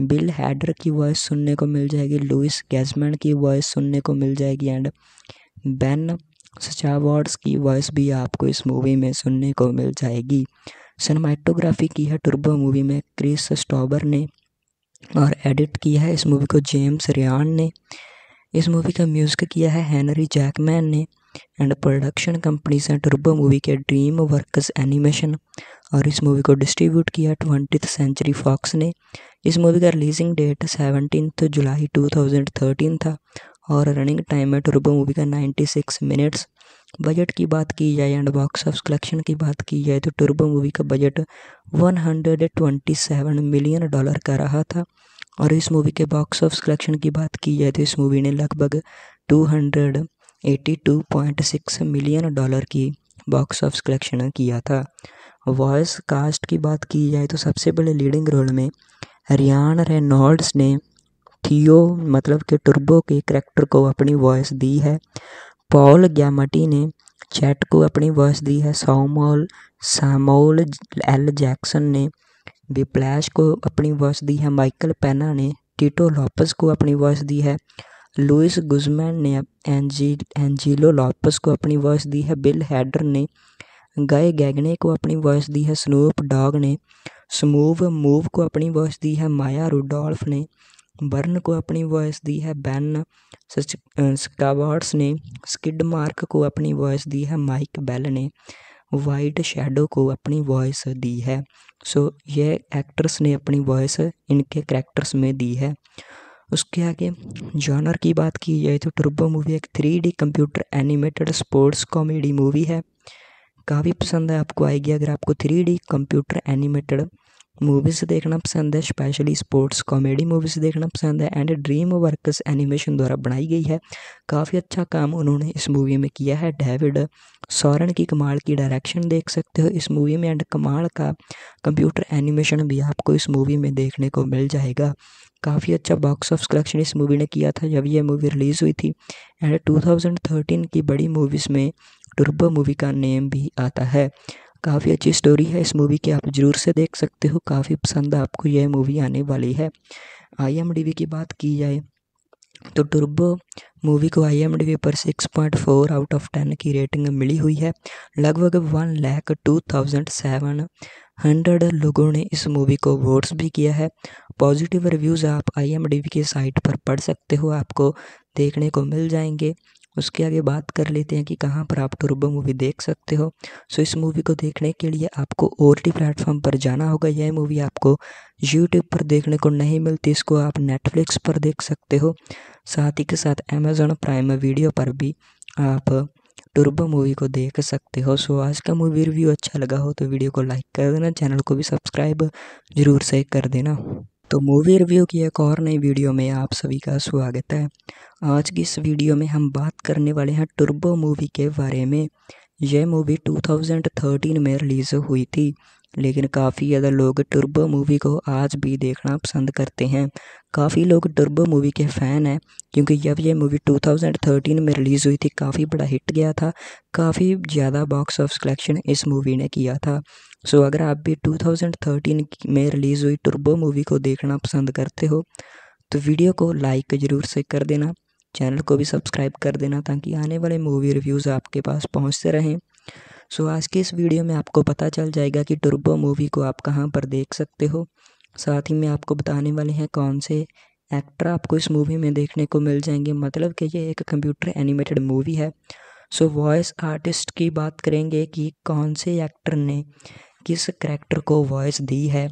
बिल हैडर की वॉइस सुनने को मिल जाएगी, लुइस गैजमैन की वॉइस सुनने को मिल जाएगी एंड बेन स्टूवर्ट्स की वॉइस भी आपको इस मूवी में सुनने को मिल जाएगी। सिनेमाटोग्राफी की है टर्बो मूवी में क्रिस स्टोवर ने और एडिट किया है इस मूवी को जेम्स रयान ने। इस मूवी का म्यूज़िक किया है हेनरी जैकमैन ने एंड प्रोडक्शन कंपनीज हैं टर्बो मूवी के ड्रीम वर्कस एनिमेशन और इस मूवी को डिस्ट्रीब्यूट किया 20th Century Fox ने। इस मूवी का रिलीजिंग डेट 17 जुलाई 2013 था और रनिंग टाइम है टर्बो मूवी का 96 मिनट्स। बजट की बात की जाए एंड बॉक्स ऑफिस कलेक्शन की बात की जाए तो टर्बो मूवी का बजट 127 मिलियन डॉलर का रहा था और इस मूवी के बॉक्स ऑफिस कलेक्शन की बात की जाए तो इस मूवी ने लगभग 282.6 मिलियन डॉलर की बॉक्स ऑफिस कलेक्शन किया था। वॉइस कास्ट की बात की जाए तो सबसे पहले लीडिंग रोल में रायन रेनॉल्ड्स ने थियो मतलब कि टर्बो के करैक्टर को अपनी वॉइस दी है। पॉल ग्यामाटी ने चैट को अपनी वॉइस दी है। सैमुअल एल जैक्सन ने विप्लैश को अपनी वॉइस दी है। माइकल पेना ने टिटो लॉपस को अपनी वॉइस दी है। लुइस गुजमैन ने एंजिलो लॉपस को अपनी वॉइस दी है। बिल हैडर ने गाय गैगने को अपनी वॉइस दी है। स्नूप डॉग ने मूव को अपनी वॉइस दी है माया रुडोल्फ ने, बर्न को अपनी वॉइस दी है बैन स्कावर्ट्स ने, स्किड मार्क को अपनी वॉइस दी है माइक बेल ने, वाइट शेडो को अपनी वॉइस दी है। सो ये एक्टर्स ने अपनी वॉइस इनके करैक्टर्स में दी है। उसके आगे जॉनर की बात की जाए तो टर्बो मूवी एक 3D computer animated sports comedy movie है, काफ़ी पसंद है आपको आएगी अगर आपको 3D कंप्यूटर एनिमेटेड मूवीज़ देखना पसंद है, स्पेशली स्पोर्ट्स कॉमेडी मूवीज़ देखना पसंद है। एंड ड्रीम वर्कस एनिमेशन द्वारा बनाई गई है, काफ़ी अच्छा काम उन्होंने इस मूवी में किया है। डेविड सोरेन की कमाल की डायरेक्शन देख सकते हो इस मूवी में, एंड कमाल का कंप्यूटर एनिमेशन भी आपको इस मूवी में देखने को मिल जाएगा। काफ़ी अच्छा बॉक्स ऑफिस कलेक्शन इस मूवी ने किया था जब यह मूवी रिलीज़ हुई थी। एंड 2013 की बड़ी मूवीज़ में टर्बो मूवी का नेम भी आता है। काफ़ी अच्छी स्टोरी है इस मूवी की, आप ज़रूर से देख सकते हो, काफ़ी पसंद आपको यह मूवी आने वाली है। IMDb की बात की जाए तो टर्बो मूवी को IMDb पर 6.4 आउट ऑफ 10 की रेटिंग मिली हुई है। लगभग 1,02,700 लोगों ने इस मूवी को वोट्स भी किया है। पॉजिटिव रिव्यूज़ आप IMDb की साइट पर पढ़ सकते हो, आपको देखने को मिल जाएंगे। उसके आगे बात कर लेते हैं कि कहाँ पर आप टर्बो मूवी देख सकते हो। सो इस मूवी को देखने के लिए आपको OTT प्लेटफॉर्म पर जाना होगा। यह मूवी आपको यूट्यूब पर देखने को नहीं मिलती, इसको आप नेटफ्लिक्स पर देख सकते हो। साथ ही के साथ Amazon प्राइम वीडियो पर भी आप टर्बो मूवी को देख सकते हो। सो आज का मूवी रिव्यू अच्छा लगा हो तो वीडियो को लाइक कर देना, चैनल को भी सब्सक्राइब ज़रूर से कर देना। तो मूवी रिव्यू की एक और नई वीडियो में आप सभी का स्वागत है। आज की इस वीडियो में हम बात करने वाले हैं टर्बो मूवी के बारे में। यह मूवी 2013 में रिलीज़ हुई थी, लेकिन काफ़ी ज़्यादा लोग टर्बो मूवी को आज भी देखना पसंद करते हैं। काफ़ी लोग टर्बो मूवी के फ़ैन हैं क्योंकि जब यह मूवी 2013 में रिलीज़ हुई थी काफ़ी बड़ा हिट गया था, काफ़ी ज़्यादा बॉक्स ऑफिस कलेक्शन इस मूवी ने किया था। सो अगर आप भी 2013 में रिलीज़ हुई टर्बो मूवी को देखना पसंद करते हो तो वीडियो को लाइक ज़रूर से कर देना, चैनल को भी सब्सक्राइब कर देना ताकि आने वाले मूवी रिव्यूज़ आपके पास पहुंचते रहें। सो आज की इस वीडियो में आपको पता चल जाएगा कि टर्बो मूवी को आप कहां पर देख सकते हो। साथ ही में आपको बताने वाले हैं कौन से एक्टर आपको इस मूवी में देखने को मिल जाएंगे, मतलब कि ये एक कंप्यूटर एनिमेटेड मूवी है। सो वॉइस आर्टिस्ट की बात करेंगे कि कौन से एक्टर ने किस करैक्टर को वॉइस दी है।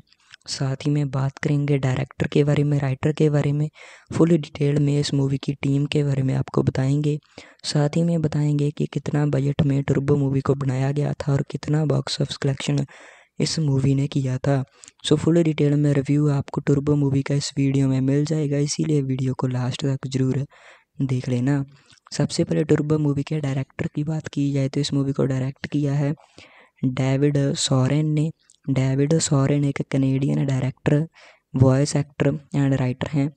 साथ ही में बात करेंगे डायरेक्टर के बारे में, राइटर के बारे में, फुल डिटेल में इस मूवी की टीम के बारे में आपको बताएंगे। साथ ही में बताएंगे कि कितना बजट में टर्बो मूवी को बनाया गया था और कितना बॉक्स ऑफिस कलेक्शन इस मूवी ने किया था। सो फुल डिटेल में रिव्यू आपको टर्बो मूवी का इस वीडियो में मिल जाएगा, इसीलिए वीडियो को लास्ट तक ज़रूर देख लेना। सबसे पहले टर्बो मूवी के डायरेक्टर की बात की जाए तो इस मूवी को डायरेक्ट किया है डेविड सोरेन ने। डेविड सोरेन एक Canadian director, voice actor and writer हैं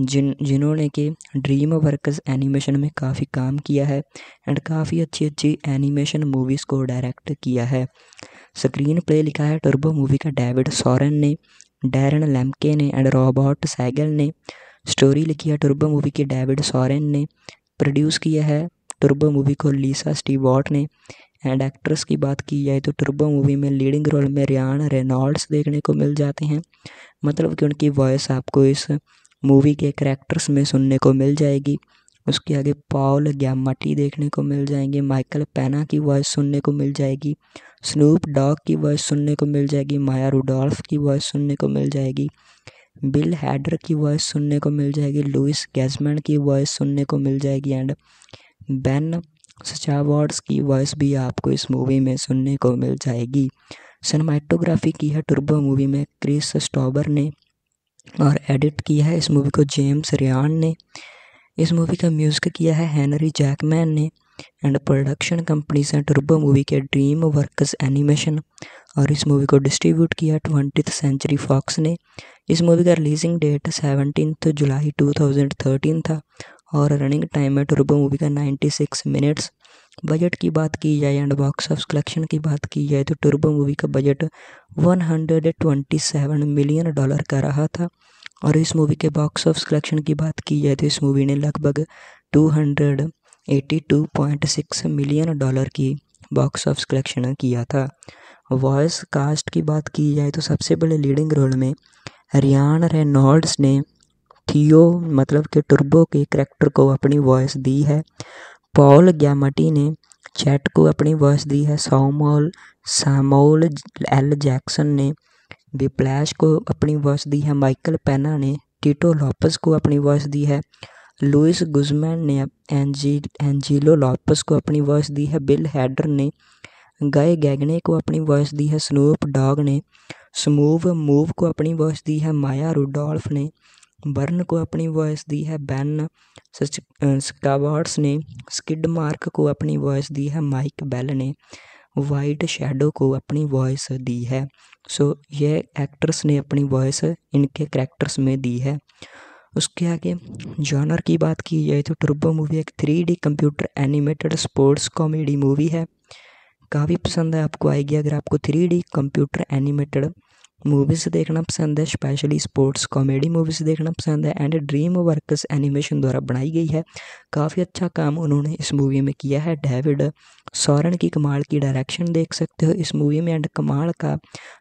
जिन्होंने कि ड्रीम वर्कस एनिमेशन में काफ़ी काम किया है एंड काफ़ी अच्छी अच्छी एनिमेशन मूवीज़ को डायरेक्ट किया है। स्क्रीन प्ले लिखा है टर्बो मूवी का डेविड सोरेन ने, डैरन लेम्के ने एंड रॉबर्ट सैगल ने। स्टोरी लिखी है टर्बो मूवी की डेविड सोरेन ने। प्रोड्यूस किया है टर्बो मूवी को लीसा स्टीवर्ट ने। एंड एक्ट्रेस की बात की जाए तो टर्बो मूवी में लीडिंग रोल में रायन रेनॉल्ड्स देखने को मिल जाते हैं, मतलब कि उनकी वॉइस आपको इस मूवी के करैक्टर्स में सुनने को मिल जाएगी। उसके आगे पॉल ग्यामाटी देखने को मिल जाएंगे, माइकल पेना की वॉइस सुनने को मिल जाएगी, स्नूप डॉग की वॉइस सुनने को मिल जाएगी, माया रुडोल्फ की वॉइस सुनने को मिल जाएगी, बिल हैडर की वॉइस सुनने को मिल जाएगी, लुइस गैजमैन की वॉइस सुनने को मिल जाएगी एंड बैन स्कावर्ट्स की वॉइस भी आपको इस मूवी में सुनने को मिल जाएगी। सिनेमाटोग्राफी की है टर्बो मूवी में क्रिस स्टोवर ने और एडिट किया है इस मूवी को जेम्स रयान ने। इस मूवी का म्यूज़िक किया है हेनरी जैकमैन ने। एंड प्रोडक्शन कंपनीज हैं टर्बो मूवी के ड्रीम वर्कस एनिमेशन और इस मूवी को डिस्ट्रीब्यूट किया 20th Century Fox ने। इस मूवी का रिलीजिंग डेट 17 जुलाई 2013 था और रनिंग टाइम है टर्बो मूवी का 96 मिनट्स। बजट की बात की जाए एंड बॉक्स ऑफिस कलेक्शन की बात की जाए तो टर्बो मूवी का बजट 127 मिलियन डॉलर का रहा था और इस मूवी के बॉक्स ऑफिस कलेक्शन की बात की जाए तो इस मूवी ने लगभग 282.6 मिलियन डॉलर की बॉक्स ऑफिस कलेक्शन किया था। वॉइस कास्ट की बात की जाए तो सबसे बड़े लीडिंग रोल में रियान रेनॉल्ड्स ने थियो मतलब के टर्बो के करैक्टर को अपनी वॉइस दी है। पॉल ग्यामटी ने चैट को अपनी वॉइस दी है। सैमुअल एल जैक्सन ने विप्लैश को अपनी वॉइस दी है। माइकल पेना ने टीटो लॉपस को अपनी वॉइस दी है। लुइस गुजमैन ने एंजिलो लॉपस को अपनी वॉइस दी है। बिल हैडर ने गाय गैगने को अपनी वॉइस दी है। स्नूप डॉग ने स्मूव मूव को अपनी वॉइस दी है। माया रूडोल्फ ने बर्न को अपनी वॉइस दी है। बैन स्कावर्ट्स ने स्किड मार्क को अपनी वॉइस दी है। माइक बेल ने वाइट शेडो को अपनी वॉइस दी है। सो ये एक्टर्स ने अपनी वॉइस इनके करैक्टर्स में दी है। उसके आगे जॉनर की बात की जाए तो टर्बो मूवी एक 3D computer animated sports comedy movie है। काफ़ी पसंद है आपको आएगी अगर आपको 3D कंप्यूटर एनिमेटेड मूवीज़ देखना पसंद है, स्पेशली स्पोर्ट्स कॉमेडी मूवीज़ देखना पसंद है। एंड ड्रीम वर्कस एनिमेशन द्वारा बनाई गई है। काफ़ी अच्छा काम उन्होंने इस मूवी में किया है। डेविड सोरेन की कमाल की डायरेक्शन देख सकते हो इस मूवी में, एंड कमाल का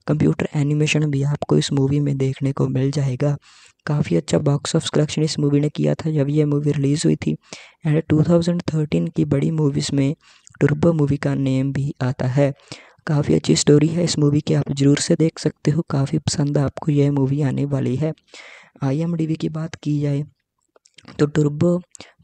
कंप्यूटर एनिमेशन भी आपको इस मूवी में देखने को मिल जाएगा। काफ़ी अच्छा बॉक्स ऑफिस कलेक्शन इस मूवी ने किया था जब यह मूवी रिलीज़ हुई थी। एंड 2013 की बड़ी मूवीज़ में टर्बो मूवी का नेम भी आता है। काफ़ी अच्छी स्टोरी है इस मूवी की, आप ज़रूर से देख सकते हो। काफ़ी पसंद आपको यह मूवी आने वाली है। IMDb की बात की जाए तो टर्बो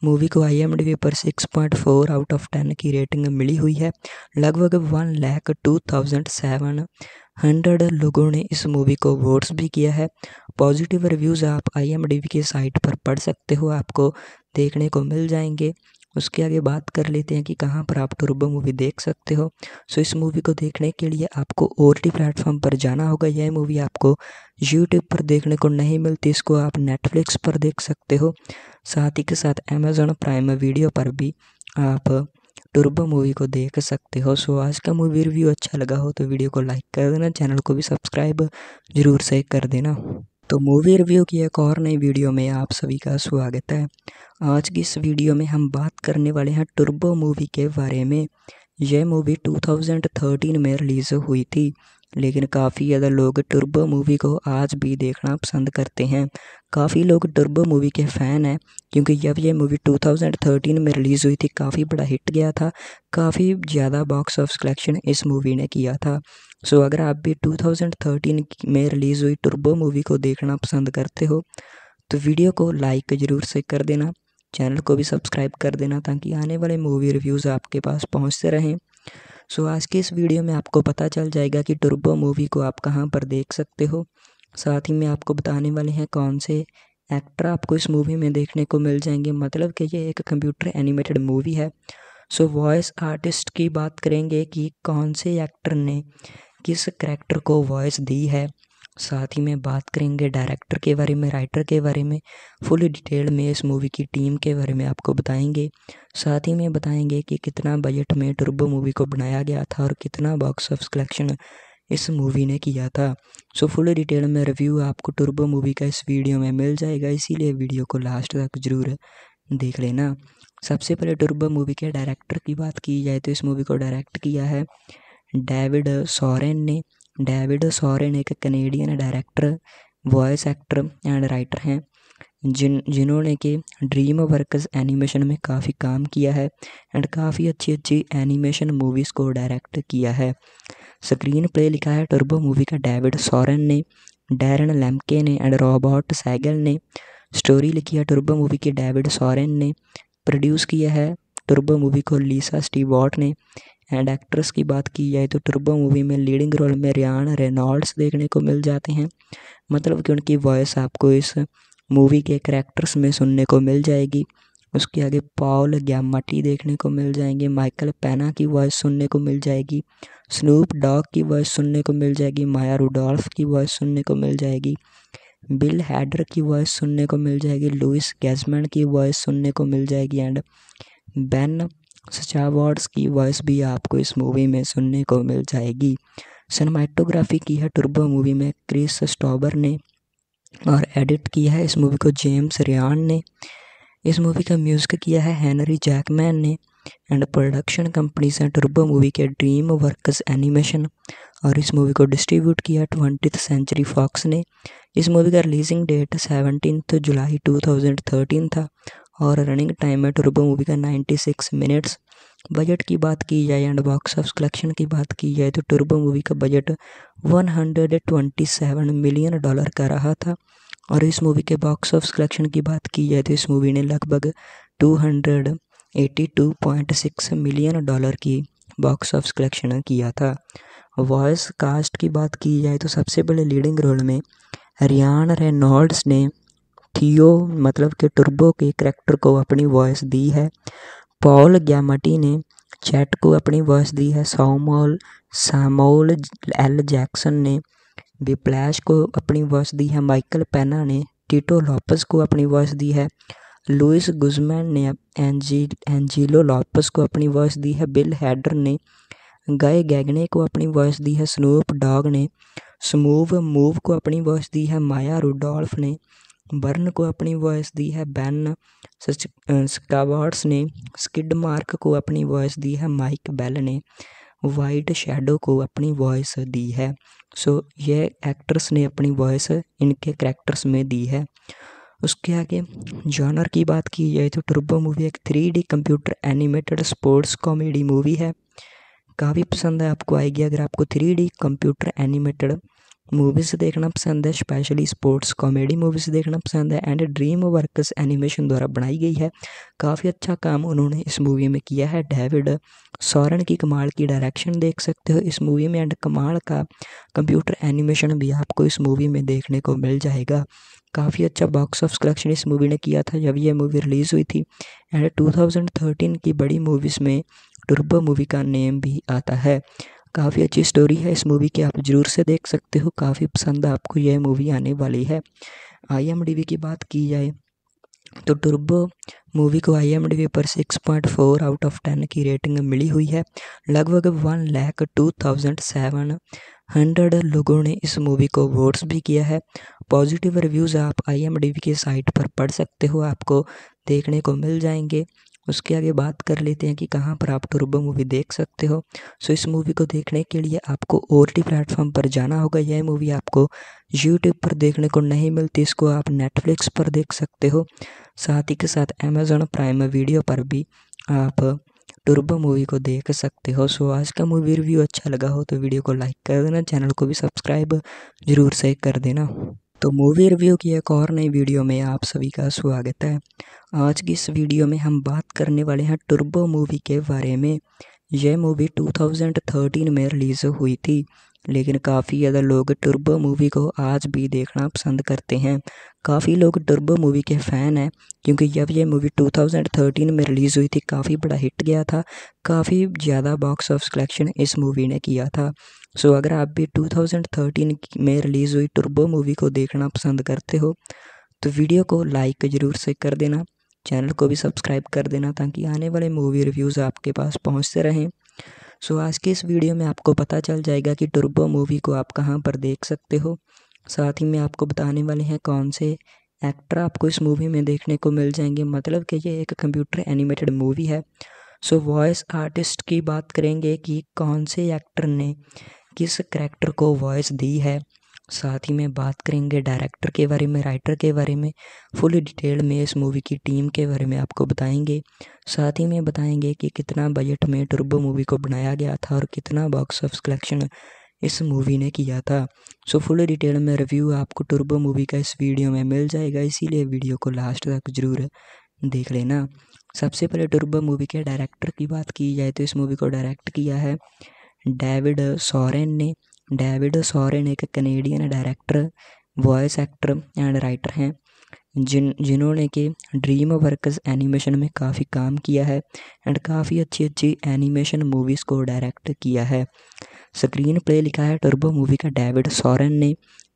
मूवी को IMDb पर 6.4 आउट ऑफ 10 की रेटिंग मिली हुई है। लगभग 1,02,700 लोगों ने इस मूवी को वोट्स भी किया है। पॉजिटिव रिव्यूज़ आप IMDb की साइट पर पढ़ सकते हो, आपको देखने को मिल जाएंगे। उसके आगे बात कर लेते हैं कि कहाँ पर आप टर्बो मूवी देख सकते हो। सो इस मूवी को देखने के लिए आपको OTT प्लेटफॉर्म पर जाना होगा। यह मूवी आपको यूट्यूब पर देखने को नहीं मिलती, इसको आप नेटफ्लिक्स पर देख सकते हो। साथ ही के साथ अमेज़न प्राइम वीडियो पर भी आप टर्बो मूवी को देख सकते हो। सो आज का मूवी रिव्यू अच्छा लगा हो तो वीडियो को लाइक कर देना, चैनल को भी सब्सक्राइब ज़रूर से कर देना। तो मूवी रिव्यू की एक और नई वीडियो में आप सभी का स्वागत है। आज की इस वीडियो में हम बात करने वाले हैं टर्बो मूवी के बारे में। यह मूवी 2013 में रिलीज़ हुई थी, लेकिन काफ़ी ज़्यादा लोग टर्बो मूवी को आज भी देखना पसंद करते हैं। काफ़ी लोग टर्बो मूवी के फ़ैन हैं क्योंकि जब यह मूवी 2013 में रिलीज़ हुई थी काफ़ी बड़ा हिट गया था। काफ़ी ज़्यादा बॉक्स ऑफिस कलेक्शन इस मूवी ने किया था। सो अगर आप भी 2013 में रिलीज़ हुई टर्बो मूवी को देखना पसंद करते हो तो वीडियो को लाइक ज़रूर से कर देना, चैनल को भी सब्सक्राइब कर देना ताकि आने वाले मूवी रिव्यूज़ आपके पास पहुंचते रहें। सो आज की इस वीडियो में आपको पता चल जाएगा कि टर्बो मूवी को आप कहां पर देख सकते हो। साथ ही में आपको बताने वाले हैं कौन से एक्टर आपको इस मूवी में देखने को मिल जाएंगे, मतलब कि ये एक कंप्यूटर एनिमेटेड मूवी है। सो वॉइस आर्टिस्ट की बात करेंगे कि कौन से एक्टर ने किस करैक्टर को वॉइस दी है। साथ ही में बात करेंगे डायरेक्टर के बारे में, राइटर के बारे में, फुल डिटेल में इस मूवी की टीम के बारे में आपको बताएंगे। साथ ही में बताएंगे कि कितना बजट में टर्बो मूवी को बनाया गया था और कितना बॉक्स ऑफिस कलेक्शन इस मूवी ने किया था। सो फुल डिटेल में रिव्यू आपको टर्बो मूवी का इस वीडियो में मिल जाएगा, इसीलिए वीडियो को लास्ट तक ज़रूर देख लेना। सबसे पहले टर्बो मूवी के डायरेक्टर की बात की जाए तो इस मूवी को डायरेक्ट किया है डेविड सोरेन ने। डेविड सोरेन एक Canadian director, voice actor and writer हैं जिन्होंने कि ड्रीम वर्कस एनिमेशन में काफ़ी काम किया है एंड काफ़ी अच्छी एनिमेशन मूवीज़ को डायरेक्ट किया है। स्क्रीन प्ले लिखा है टर्बो मूवी का डेविड सोरेन ने, डैरन लेम्के ने एंड रॉबर्ट साइगल ने। स्टोरी लिखी है टर्बो मूवी की डेविड सोरेन ने। प्रोड्यूस किया है टर्बो मूवी को लीसा स्टीवर्ट ने। एंड एक्ट्रेस की बात की जाए तो टर्बो मूवी में लीडिंग रोल में रियान रेनॉल्ड्स देखने को मिल जाते हैं, मतलब कि उनकी वॉइस आपको इस मूवी के करैक्टर्स में सुनने को मिल जाएगी। उसके आगे पॉल ग्यामटी देखने को मिल जाएंगे, माइकल पेना की वॉइस सुनने को मिल जाएगी, स्नूप डॉग की वॉइस सुनने को मिल जाएगी, माया रूडोल्फ की वॉइस सुनने को मिल जाएगी, बिल हैडर की वॉइस सुनने को मिल जाएगी, लुइस गैजमैन की वॉइस सुनने को मिल जाएगी एंड बैन स्कावर्ट्स की वॉइस भी आपको इस मूवी में सुनने को मिल जाएगी। सिनेमाटोग्राफी की है टर्बो मूवी में क्रिस स्टोवर ने और एडिट किया है इस मूवी को जेम्स रयान ने। इस मूवी का म्यूज़िक किया है हेनरी जैकमैन ने। एंड प्रोडक्शन कंपनीज हैं टर्बो मूवी के ड्रीम वर्क्स एनिमेशन, और इस मूवी को डिस्ट्रीब्यूट किया 20th सेंचुरी फॉक्स ने। इस मूवी का रिलीजिंग डेट 17 जुलाई 2013 था और रनिंग टाइम है टर्बो मूवी का 96 मिनट्स। बजट की बात की जाए एंड बॉक्स ऑफिस कलेक्शन की बात की जाए तो टर्बो मूवी का बजट 127 मिलियन डॉलर का रहा था, और इस मूवी के बॉक्स ऑफिस कलेक्शन की बात की जाए तो इस मूवी ने लगभग 282.6 मिलियन डॉलर की बॉक्स ऑफिस कलेक्शन किया था। वॉइस कास्ट की बात की जाए तो सबसे बड़े लीडिंग रोल में रायन रेनॉल्ड्स ने थियो मतलब के टर्बो के करैक्टर को अपनी वॉइस दी है। पॉल ग्यामाटी ने चैट को अपनी वॉइस दी है। सैमुअल एल जैक्सन ने विप्लैश को अपनी वॉइस दी है। माइकल पेना ने टीटो लॉपस को अपनी वॉइस दी है। लुइस गुजमैन ने एंजिलो लॉपस को अपनी वॉइस दी है। बिल हैडर ने गाय गैगने को अपनी वॉइस दी है। स्नूप डॉग ने स्मूव मूव को अपनी वॉइस दी है। माया रुडोल्फ ने बर्न को अपनी वॉइस दी है। बैन स्कावर्ट्स ने स्किड मार्क को अपनी वॉइस दी है। माइक बेल ने वाइट शेडो को अपनी वॉइस दी है। सो ये एक्टर्स ने अपनी वॉइस इनके करैक्टर्स में दी है। उसके आगे जॉनर की बात की जाए तो टर्बो मूवी एक 3D computer animated sports comedy movie है। काफ़ी पसंद है आपको आएगी अगर आपको 3D कंप्यूटर एनिमेटेड मूवीज़ देखना पसंद है, स्पेशली स्पोर्ट्स कॉमेडी मूवीज़ देखना पसंद है। एंड ड्रीम वर्क्स एनिमेशन द्वारा बनाई गई है। काफ़ी अच्छा काम उन्होंने इस मूवी में किया है। डेविड सोरेन की कमाल की डायरेक्शन देख सकते हो इस मूवी में, एंड कमाल का कंप्यूटर एनिमेशन भी आपको इस मूवी में देखने को मिल जाएगा। काफ़ी अच्छा बॉक्स ऑफिस कलेक्शन इस मूवी ने किया था जब यह मूवी रिलीज़ हुई थी, एंड 2013 की बड़ी मूवीज़ में टर्बो मूवी का नेम भी आता है। काफ़ी अच्छी स्टोरी है इस मूवी की, आप ज़रूर से देख सकते हो। काफ़ी पसंद आपको यह मूवी आने वाली है। IMDb की बात की जाए तो टर्बो मूवी को IMDb पर 6.4 आउट ऑफ 10 की रेटिंग मिली हुई है। लगभग 1,02,700 लोगों ने इस मूवी को वोट्स भी किया है। पॉजिटिव रिव्यूज़ आप IMDb की साइट पर पढ़ सकते हो, आपको देखने को मिल जाएंगे। उसके आगे बात कर लेते हैं कि कहाँ पर आप टर्बो मूवी देख सकते हो। सो इस मूवी को देखने के लिए आपको OTT प्लेटफॉर्म पर जाना होगा। यह मूवी आपको यूट्यूब पर देखने को नहीं मिलती, इसको आप नेटफ्लिक्स पर देख सकते हो। साथ ही के साथ अमेज़न प्राइम वीडियो पर भी आप टर्बो मूवी को देख सकते हो। सो आज का मूवी रिव्यू अच्छा लगा हो तो वीडियो को लाइक कर देना, चैनल को भी सब्सक्राइब ज़रूर से कर देना। तो मूवी रिव्यू की एक और नई वीडियो में आप सभी का स्वागत है। आज की इस वीडियो में हम बात करने वाले हैं टर्बो मूवी के बारे में। यह मूवी 2013 में रिलीज़ हुई थी, लेकिन काफ़ी ज़्यादा लोग टर्बो मूवी को आज भी देखना पसंद करते हैं। काफ़ी लोग टर्बो मूवी के फ़ैन हैं क्योंकि जब यह मूवी 2013 में रिलीज़ हुई थी काफ़ी बड़ा हिट गया था। काफ़ी ज़्यादा बॉक्स ऑफिस कलेक्शन इस मूवी ने किया था। सो अगर आप भी 2013 में रिलीज़ हुई टर्बो मूवी को देखना पसंद करते हो तो वीडियो को लाइक ज़रूर से कर देना, चैनल को भी सब्सक्राइब कर देना ताकि आने वाले मूवी रिव्यूज़ आपके पास पहुंचते रहें। सो आज की इस वीडियो में आपको पता चल जाएगा कि टर्बो मूवी को आप कहां पर देख सकते हो। साथ ही में आपको बताने वाले हैं कौन से एक्टर आपको इस मूवी में देखने को मिल जाएंगे, मतलब कि ये एक कंप्यूटर एनिमेटेड मूवी है। सो वॉइस आर्टिस्ट की बात करेंगे कि कौन से एक्टर ने किस करैक्टर को वॉइस दी है। साथ ही में बात करेंगे डायरेक्टर के बारे में, राइटर के बारे में, फुल डिटेल में इस मूवी की टीम के बारे में आपको बताएंगे। साथ ही में बताएंगे कि कितना बजट में टर्बो मूवी को बनाया गया था और कितना बॉक्स ऑफिस कलेक्शन इस मूवी ने किया था। सो फुल डिटेल में रिव्यू आपको टर्बो मूवी का इस वीडियो में मिल जाएगा, इसीलिए वीडियो को लास्ट तक ज़रूर देख लेना। सबसे पहले टर्बो मूवी के डायरेक्टर की बात की जाए तो इस मूवी को डायरेक्ट किया है डेविड सोरेन ने। डेविड सोरेन एक Canadian director, voice actor and writer हैं जिन्होंने कि ड्रीम वर्क्स एनिमेशन में काफ़ी काम किया है एंड काफ़ी अच्छी अच्छी एनिमेशन मूवीज़ को डायरेक्ट किया है। स्क्रीन प्ले लिखा है टर्बो मूवी का डेविड सोरेन ने,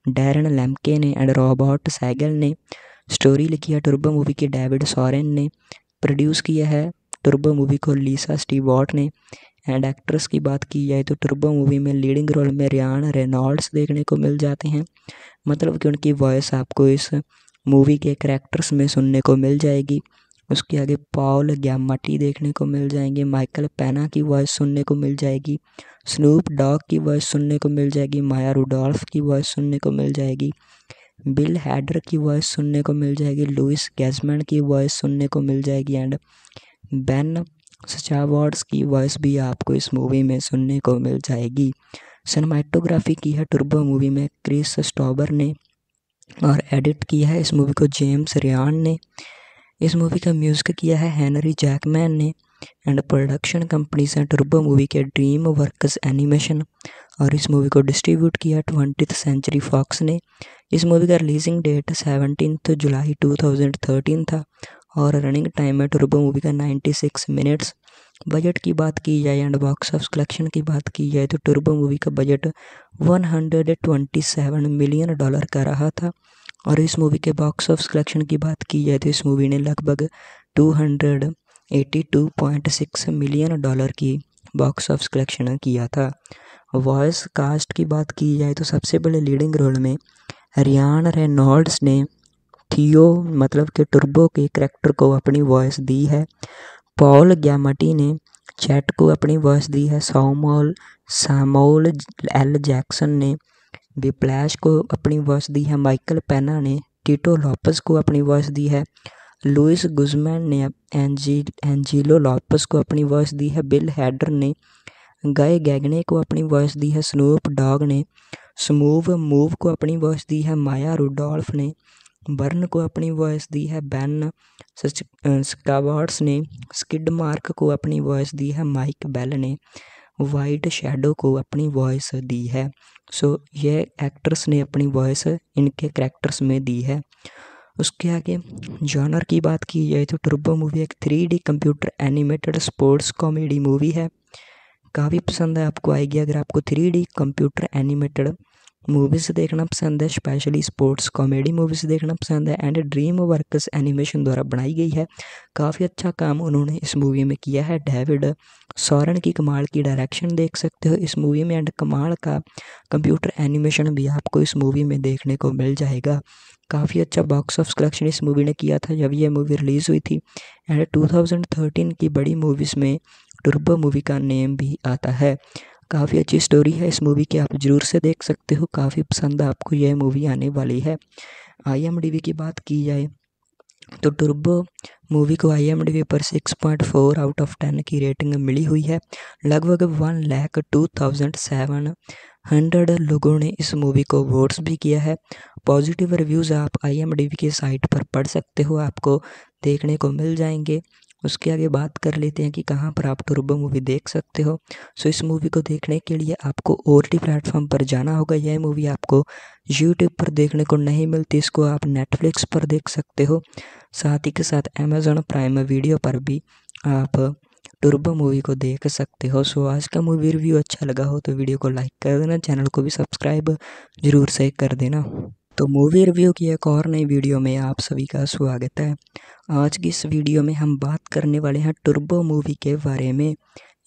डैरन लेम्के ने एंड रॉबर्ट सैगल ने। स्टोरी लिखी है टर्बो मूवी की डेविड सोरेन ने। प्रोड्यूस किया है टर्बो मूवी को लीसा स्टीवर्ट ने। एंड एक्ट्रेस की बात की जाए तो टर्बो मूवी में लीडिंग रोल में रायन रेनॉल्ड्स देखने को मिल जाते हैं, मतलब कि उनकी वॉइस आपको इस मूवी के करैक्टर्स में सुनने को मिल जाएगी। उसके आगे पॉल ग्यामाटी देखने को मिल जाएंगे, माइकल पैना की वॉइस सुनने को मिल जाएगी, स्नूप डॉग की वॉइस सुनने को मिल जाएगी, माया रूडोल्फ की वॉइस सुनने को मिल जाएगी, बिल हैडर की वॉइस सुनने को मिल जाएगी, लुइस गैजमैन की वॉइस सुनने को मिल जाएगी एंड बेन स्चावर्ड्स की वॉइस भी आपको इस मूवी में सुनने को मिल जाएगी। सिनेमाटोग्राफी की है टर्बो मूवी में क्रिस स्टोवर ने और एडिट किया है इस मूवी को जेम्स रियान ने। इस मूवी का म्यूज़िक किया है हेनरी जैकमैन ने एंड प्रोडक्शन कंपनीज हैं टर्बो मूवी के ड्रीम वर्क्स एनिमेशन और इस मूवी को डिस्ट्रीब्यूट किया 20th सेंचुरी फॉक्स ने। इस मूवी का रिलीजिंग डेट 17 जुलाई 2013 था और रनिंग टाइम है टर्बो मूवी का 96 मिनट्स। बजट की बात की जाए एंड बॉक्स ऑफिस कलेक्शन की बात की जाए तो टर्बो मूवी का बजट 127 मिलियन डॉलर का रहा था और इस मूवी के बॉक्स ऑफिस कलेक्शन की बात की जाए तो इस मूवी ने लगभग 282.6 मिलियन डॉलर की बॉक्स ऑफिस कलेक्शन किया था। वॉइस कास्ट की बात की जाए तो सबसे बड़े लीडिंग रोल में रायन रेनॉल्ड्स ने थियो मतलब के टर्बो के करैक्टर को अपनी वॉइस दी है, पॉल ग्यामाटी ने चैट को अपनी वॉइस दी है, सैमुअल एल जैक्सन ने विप्लैश को अपनी वॉइस दी है, माइकल पैना ने टीटो लॉपस को अपनी वॉइस दी है, लुइस गुजमैन ने एंजिलो लॉपस को अपनी वॉइस दी है, बिल हैडर ने गाय गैगने को अपनी वॉइस दी है, स्नूप डॉग ने स्मूव मूव को अपनी वॉइस दी है, माया रूडोल्फ ने बर्न को अपनी वॉइस दी है, बैन स्कावर्ड्स ने स्किड मार्क को अपनी वॉइस दी है, माइक बेल ने वाइट शेडो को अपनी वॉइस दी है। सो ये एक्टर्स ने अपनी वॉइस इनके करैक्टर्स में दी है। उसके आगे जॉनर की बात की जाए तो टर्बो मूवी एक 3D computer animated sports comedy movie है, काफ़ी पसंद है आपको आएगी अगर आपको 3D कंप्यूटर एनिमेटेड मूवीज़ देखना पसंद है, स्पेशली स्पोर्ट्स कॉमेडी मूवीज़ देखना पसंद है एंड ड्रीम वर्क्स एनिमेशन द्वारा बनाई गई है। काफ़ी अच्छा काम उन्होंने इस मूवी में किया है। डेविड सोरेन की कमाल की डायरेक्शन देख सकते हो इस मूवी में एंड कमाल का कंप्यूटर एनिमेशन भी आपको इस मूवी में देखने को मिल जाएगा। काफ़ी अच्छा बॉक्स ऑफिस कलेक्शन इस मूवी ने किया था जब यह मूवी रिलीज़ हुई थी एंड 2013 की बड़ी मूवीज़ में टर्बो मूवी का नेम भी आता है। काफ़ी अच्छी स्टोरी है इस मूवी की, आप जरूर से देख सकते हो, काफ़ी पसंद आपको यह मूवी आने वाली है। IMDb की बात की जाए तो टर्बो मूवी को IMDb पर 6.4/10 की रेटिंग मिली हुई है। लगभग 1,02,700 लोगों ने इस मूवी को वोट्स भी किया है। पॉजिटिव रिव्यूज़ आप IMDb की साइट पर पढ़ सकते हो, आपको देखने को मिल जाएंगे। उसके आगे बात कर लेते हैं कि कहाँ पर आप टर्बो मूवी देख सकते हो। सो इस मूवी को देखने के लिए आपको OTT प्लेटफॉर्म पर जाना होगा। यह मूवी आपको YouTube पर देखने को नहीं मिलती, इसको आप Netflix पर देख सकते हो। साथ ही के साथ Amazon प्राइम वीडियो पर भी आप टर्बो मूवी को देख सकते हो। सो आज का मूवी रिव्यू अच्छा लगा हो तो वीडियो को लाइक कर देना, चैनल को भी सब्सक्राइब ज़रूर से कर देना। तो मूवी रिव्यू की एक और नई वीडियो में आप सभी का स्वागत है। आज की इस वीडियो में हम बात करने वाले हैं टर्बो मूवी के बारे में।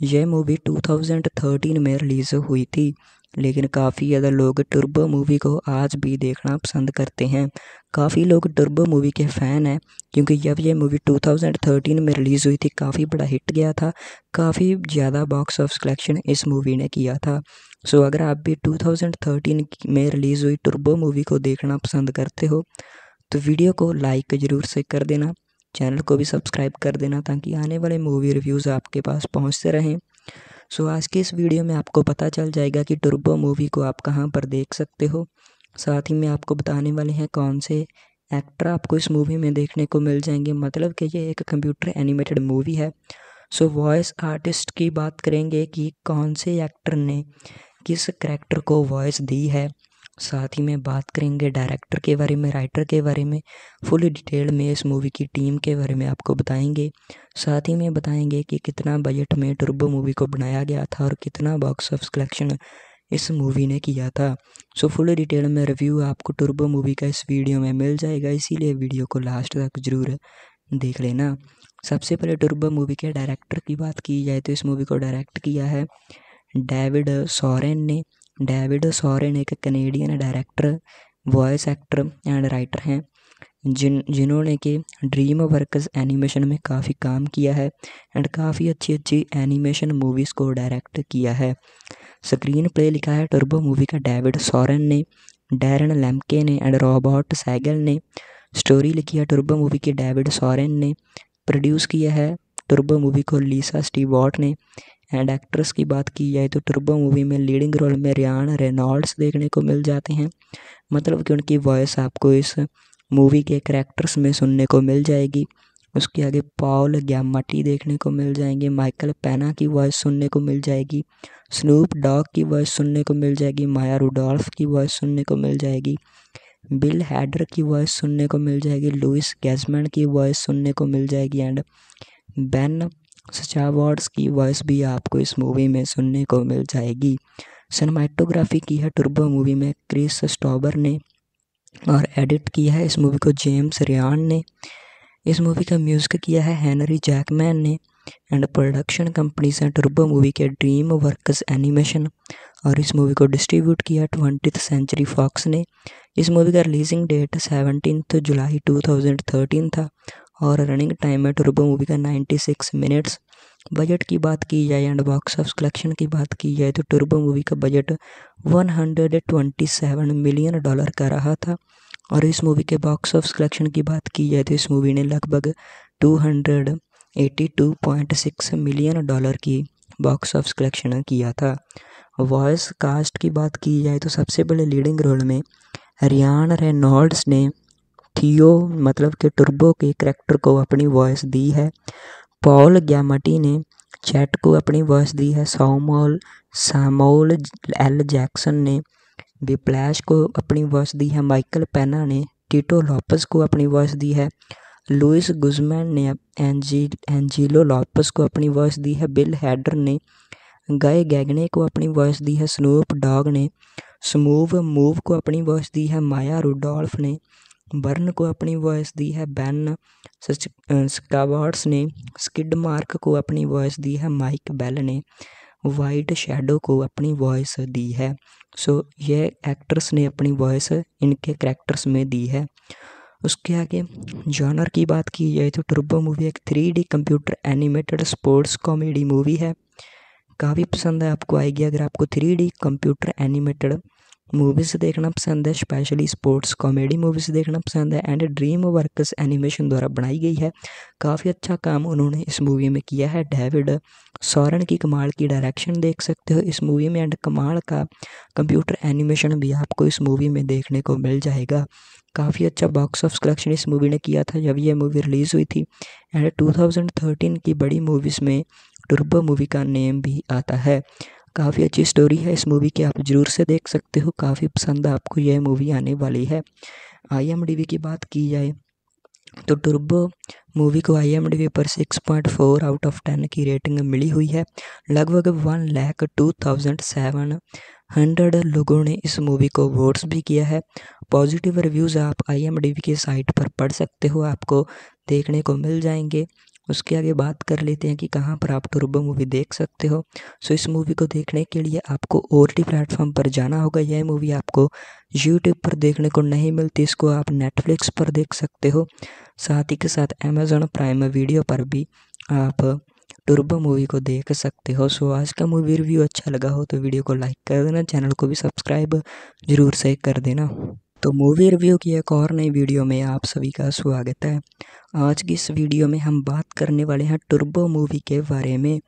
यह मूवी 2013 में रिलीज़ हुई थी, लेकिन काफ़ी ज़्यादा लोग टर्बो मूवी को आज भी देखना पसंद करते हैं। काफ़ी लोग टर्बो मूवी के फ़ैन हैं क्योंकि जब यह मूवी 2013 में रिलीज़ हुई थी काफ़ी बड़ा हिट गया था, काफ़ी ज़्यादा बॉक्स ऑफिस कलेक्शन इस मूवी ने किया था। सो अगर आप भी 2013 में रिलीज़ हुई टर्बो मूवी को देखना पसंद करते हो तो वीडियो को लाइक ज़रूर से कर देना, चैनल को भी सब्सक्राइब कर देना ताकि आने वाले मूवी रिव्यूज़ आपके पास पहुंचते रहें। सो आज के इस वीडियो में आपको पता चल जाएगा कि टर्बो मूवी को आप कहां पर देख सकते हो। साथ ही में आपको बताने वाले हैं कौन से एक्टर आपको इस मूवी में देखने को मिल जाएंगे, मतलब कि ये एक कंप्यूटर एनिमेटेड मूवी है। सो वॉइस आर्टिस्ट की बात करेंगे कि कौन से एक्टर ने किस करैक्टर को वॉइस दी है। साथ ही में बात करेंगे डायरेक्टर के बारे में, राइटर के बारे में, फुल डिटेल में इस मूवी की टीम के बारे में आपको बताएंगे। साथ ही में बताएंगे कि कितना बजट में टर्बो मूवी को बनाया गया था और कितना बॉक्स ऑफिस कलेक्शन इस मूवी ने किया था। सो फुल डिटेल में रिव्यू आपको टर्बो मूवी का इस वीडियो में मिल जाएगा, इसीलिए वीडियो को लास्ट तक ज़रूर देख लेना। सबसे पहले टर्बो मूवी के डायरेक्टर की बात की जाए तो इस मूवी को डायरेक्ट किया है डेविड सोरेन ने। डेविड सोरेन एक Canadian director, voice actor and writer हैं। जिन्होंने कि ड्रीमवर्क्स एनिमेशन में काफ़ी काम किया है एंड काफ़ी अच्छी अच्छी एनिमेशन मूवीज़ को डायरेक्ट किया है। स्क्रीन प्ले लिखा है टर्बो मूवी का डेविड सोरेन ने, डैरन लेम्के ने एंड रॉबर्ट सैगल ने। स्टोरी लिखी है टर्बो मूवी के डेविड सोरेन ने। प्रोड्यूस किया है टर्बो मूवी को लीसा स्टीवर्ट ने। एंड एक्ट्रेस की बात की जाए तो टर्बो मूवी में लीडिंग रोल में रायन रेनॉल्ड्स देखने को मिल जाते हैं, मतलब कि उनकी वॉइस आपको इस मूवी के करैक्टर्स में सुनने को मिल जाएगी। उसके आगे पॉल ग्यामाटी देखने को मिल जाएंगे, माइकल पैना की वॉइस सुनने को मिल जाएगी, स्नूप डॉग की वॉइस सुनने को मिल जाएगी, माया रूडोल्फ की वॉइस सुनने को मिल जाएगी, बिल हैडर की वॉइस सुनने को मिल जाएगी, लुइस गैजमैन की वॉइस सुनने को मिल जाएगी एंड बेन स्चावर्ड्स की वॉइस भी आपको इस मूवी में सुनने को मिल जाएगी। सिनेमाटोग्राफी की है टर्बो मूवी में क्रिस स्टोवर ने और एडिट किया है इस मूवी को जेम्स रयान ने। इस मूवी का म्यूज़िक किया है हेनरी जैकमैन ने एंड प्रोडक्शन कंपनीज हैं टर्बो मूवी के ड्रीम वर्क्स एनिमेशन और इस मूवी को डिस्ट्रीब्यूट किया 20th सेंचुरी फॉक्स ने। इस मूवी का रिलीजिंग डेट 17 जुलाई 2013 था और रनिंग टाइम है टर्बो मूवी का 96 मिनट्स। बजट की बात की जाए एंड बॉक्स ऑफिस कलेक्शन की बात की जाए तो टर्बो मूवी का बजट 127 मिलियन डॉलर का रहा था और इस मूवी के बॉक्स ऑफिस कलेक्शन की बात की जाए तो इस मूवी ने लगभग 282.6 मिलियन डॉलर की बॉक्स ऑफिस कलेक्शन किया था। वॉइस कास्ट की बात की जाए तो सबसे पहले लीडिंग रोल में रायन रेनॉल्ड्स ने थियो मतलब कि टर्बो के करैक्टर को अपनी वॉइस दी है। पॉल ग्यामाटी ने चैट को अपनी वॉइस दी है। सैमुअल एल जैक्सन ने विप्लैश को अपनी वॉइस दी है। माइकल पेना ने टिटो लॉपस को अपनी वॉइस दी है। लुइस गुजमैन ने एंजिलो लॉपस को अपनी वॉइस दी है। बिल हैडर ने गाय गैगने को अपनी वॉइस दी है। स्नूप डॉग ने स्मूव मूव को अपनी वॉइस दी है। माया रूडोल्फ ने बर्न को अपनी वॉइस दी है। बैन स्कावर्ड्स ने स्किड मार्क को अपनी वॉइस दी है। माइक बेल ने वाइट शेडो को अपनी वॉइस दी है। सो ये एक्टर्स ने अपनी वॉइस इनके करैक्टर्स में दी है। उसके आगे जॉनर की बात की जाए तो टर्बो मूवी एक 3D computer animated sports comedy movie है। काफ़ी पसंद है आपको आएगी अगर आपको 3D कंप्यूटर एनिमेटेड मूवीज़ देखना पसंद है, स्पेशली स्पोर्ट्स कॉमेडी मूवीज़ देखना पसंद है एंड ड्रीम वर्क्स एनिमेशन द्वारा बनाई गई है। काफ़ी अच्छा काम उन्होंने इस मूवी में किया है। डेविड सोरेन की कमाल की डायरेक्शन देख सकते हो इस मूवी में एंड कमाल का कंप्यूटर एनिमेशन भी आपको इस मूवी में देखने को मिल जाएगा। काफ़ी अच्छा बॉक्स ऑफिस कलेक्शन इस मूवी ने किया था जब यह मूवी रिलीज़ हुई थी एंड 2013 की बड़ी मूवीज़ में टर्बो मूवी का नेम भी आता है। काफ़ी अच्छी स्टोरी है इस मूवी की, आप ज़रूर से देख सकते हो। काफ़ी पसंद आपको यह मूवी आने वाली है। IMDb की बात की जाए तो टर्बो मूवी को IMDb पर 6.4 आउट ऑफ 10 की रेटिंग मिली हुई है। लगभग 1,02,700 लोगों ने इस मूवी को वोट्स भी किया है। पॉजिटिव रिव्यूज़ आप IMDb की साइट पर पढ़ सकते हो, आपको देखने को मिल जाएंगे। उसके आगे बात कर लेते हैं कि कहाँ पर आप टर्बो मूवी देख सकते हो। सो इस मूवी को देखने के लिए आपको OTT प्लेटफॉर्म पर जाना होगा। यह मूवी आपको यूट्यूब पर देखने को नहीं मिलती, इसको आप नेटफ्लिक्स पर देख सकते हो। साथ ही के साथ अमेज़न प्राइम वीडियो पर भी आप टर्बो मूवी को देख सकते हो। सो आज का मूवी रिव्यू अच्छा लगा हो तो वीडियो को लाइक कर देना, चैनल को भी सब्सक्राइब ज़रूर से कर देना। तो मूवी रिव्यू की एक और नई वीडियो में आप सभी का स्वागत है। आज की इस वीडियो में हम बात करने वाले हैं टर्बो मूवी के बारे में।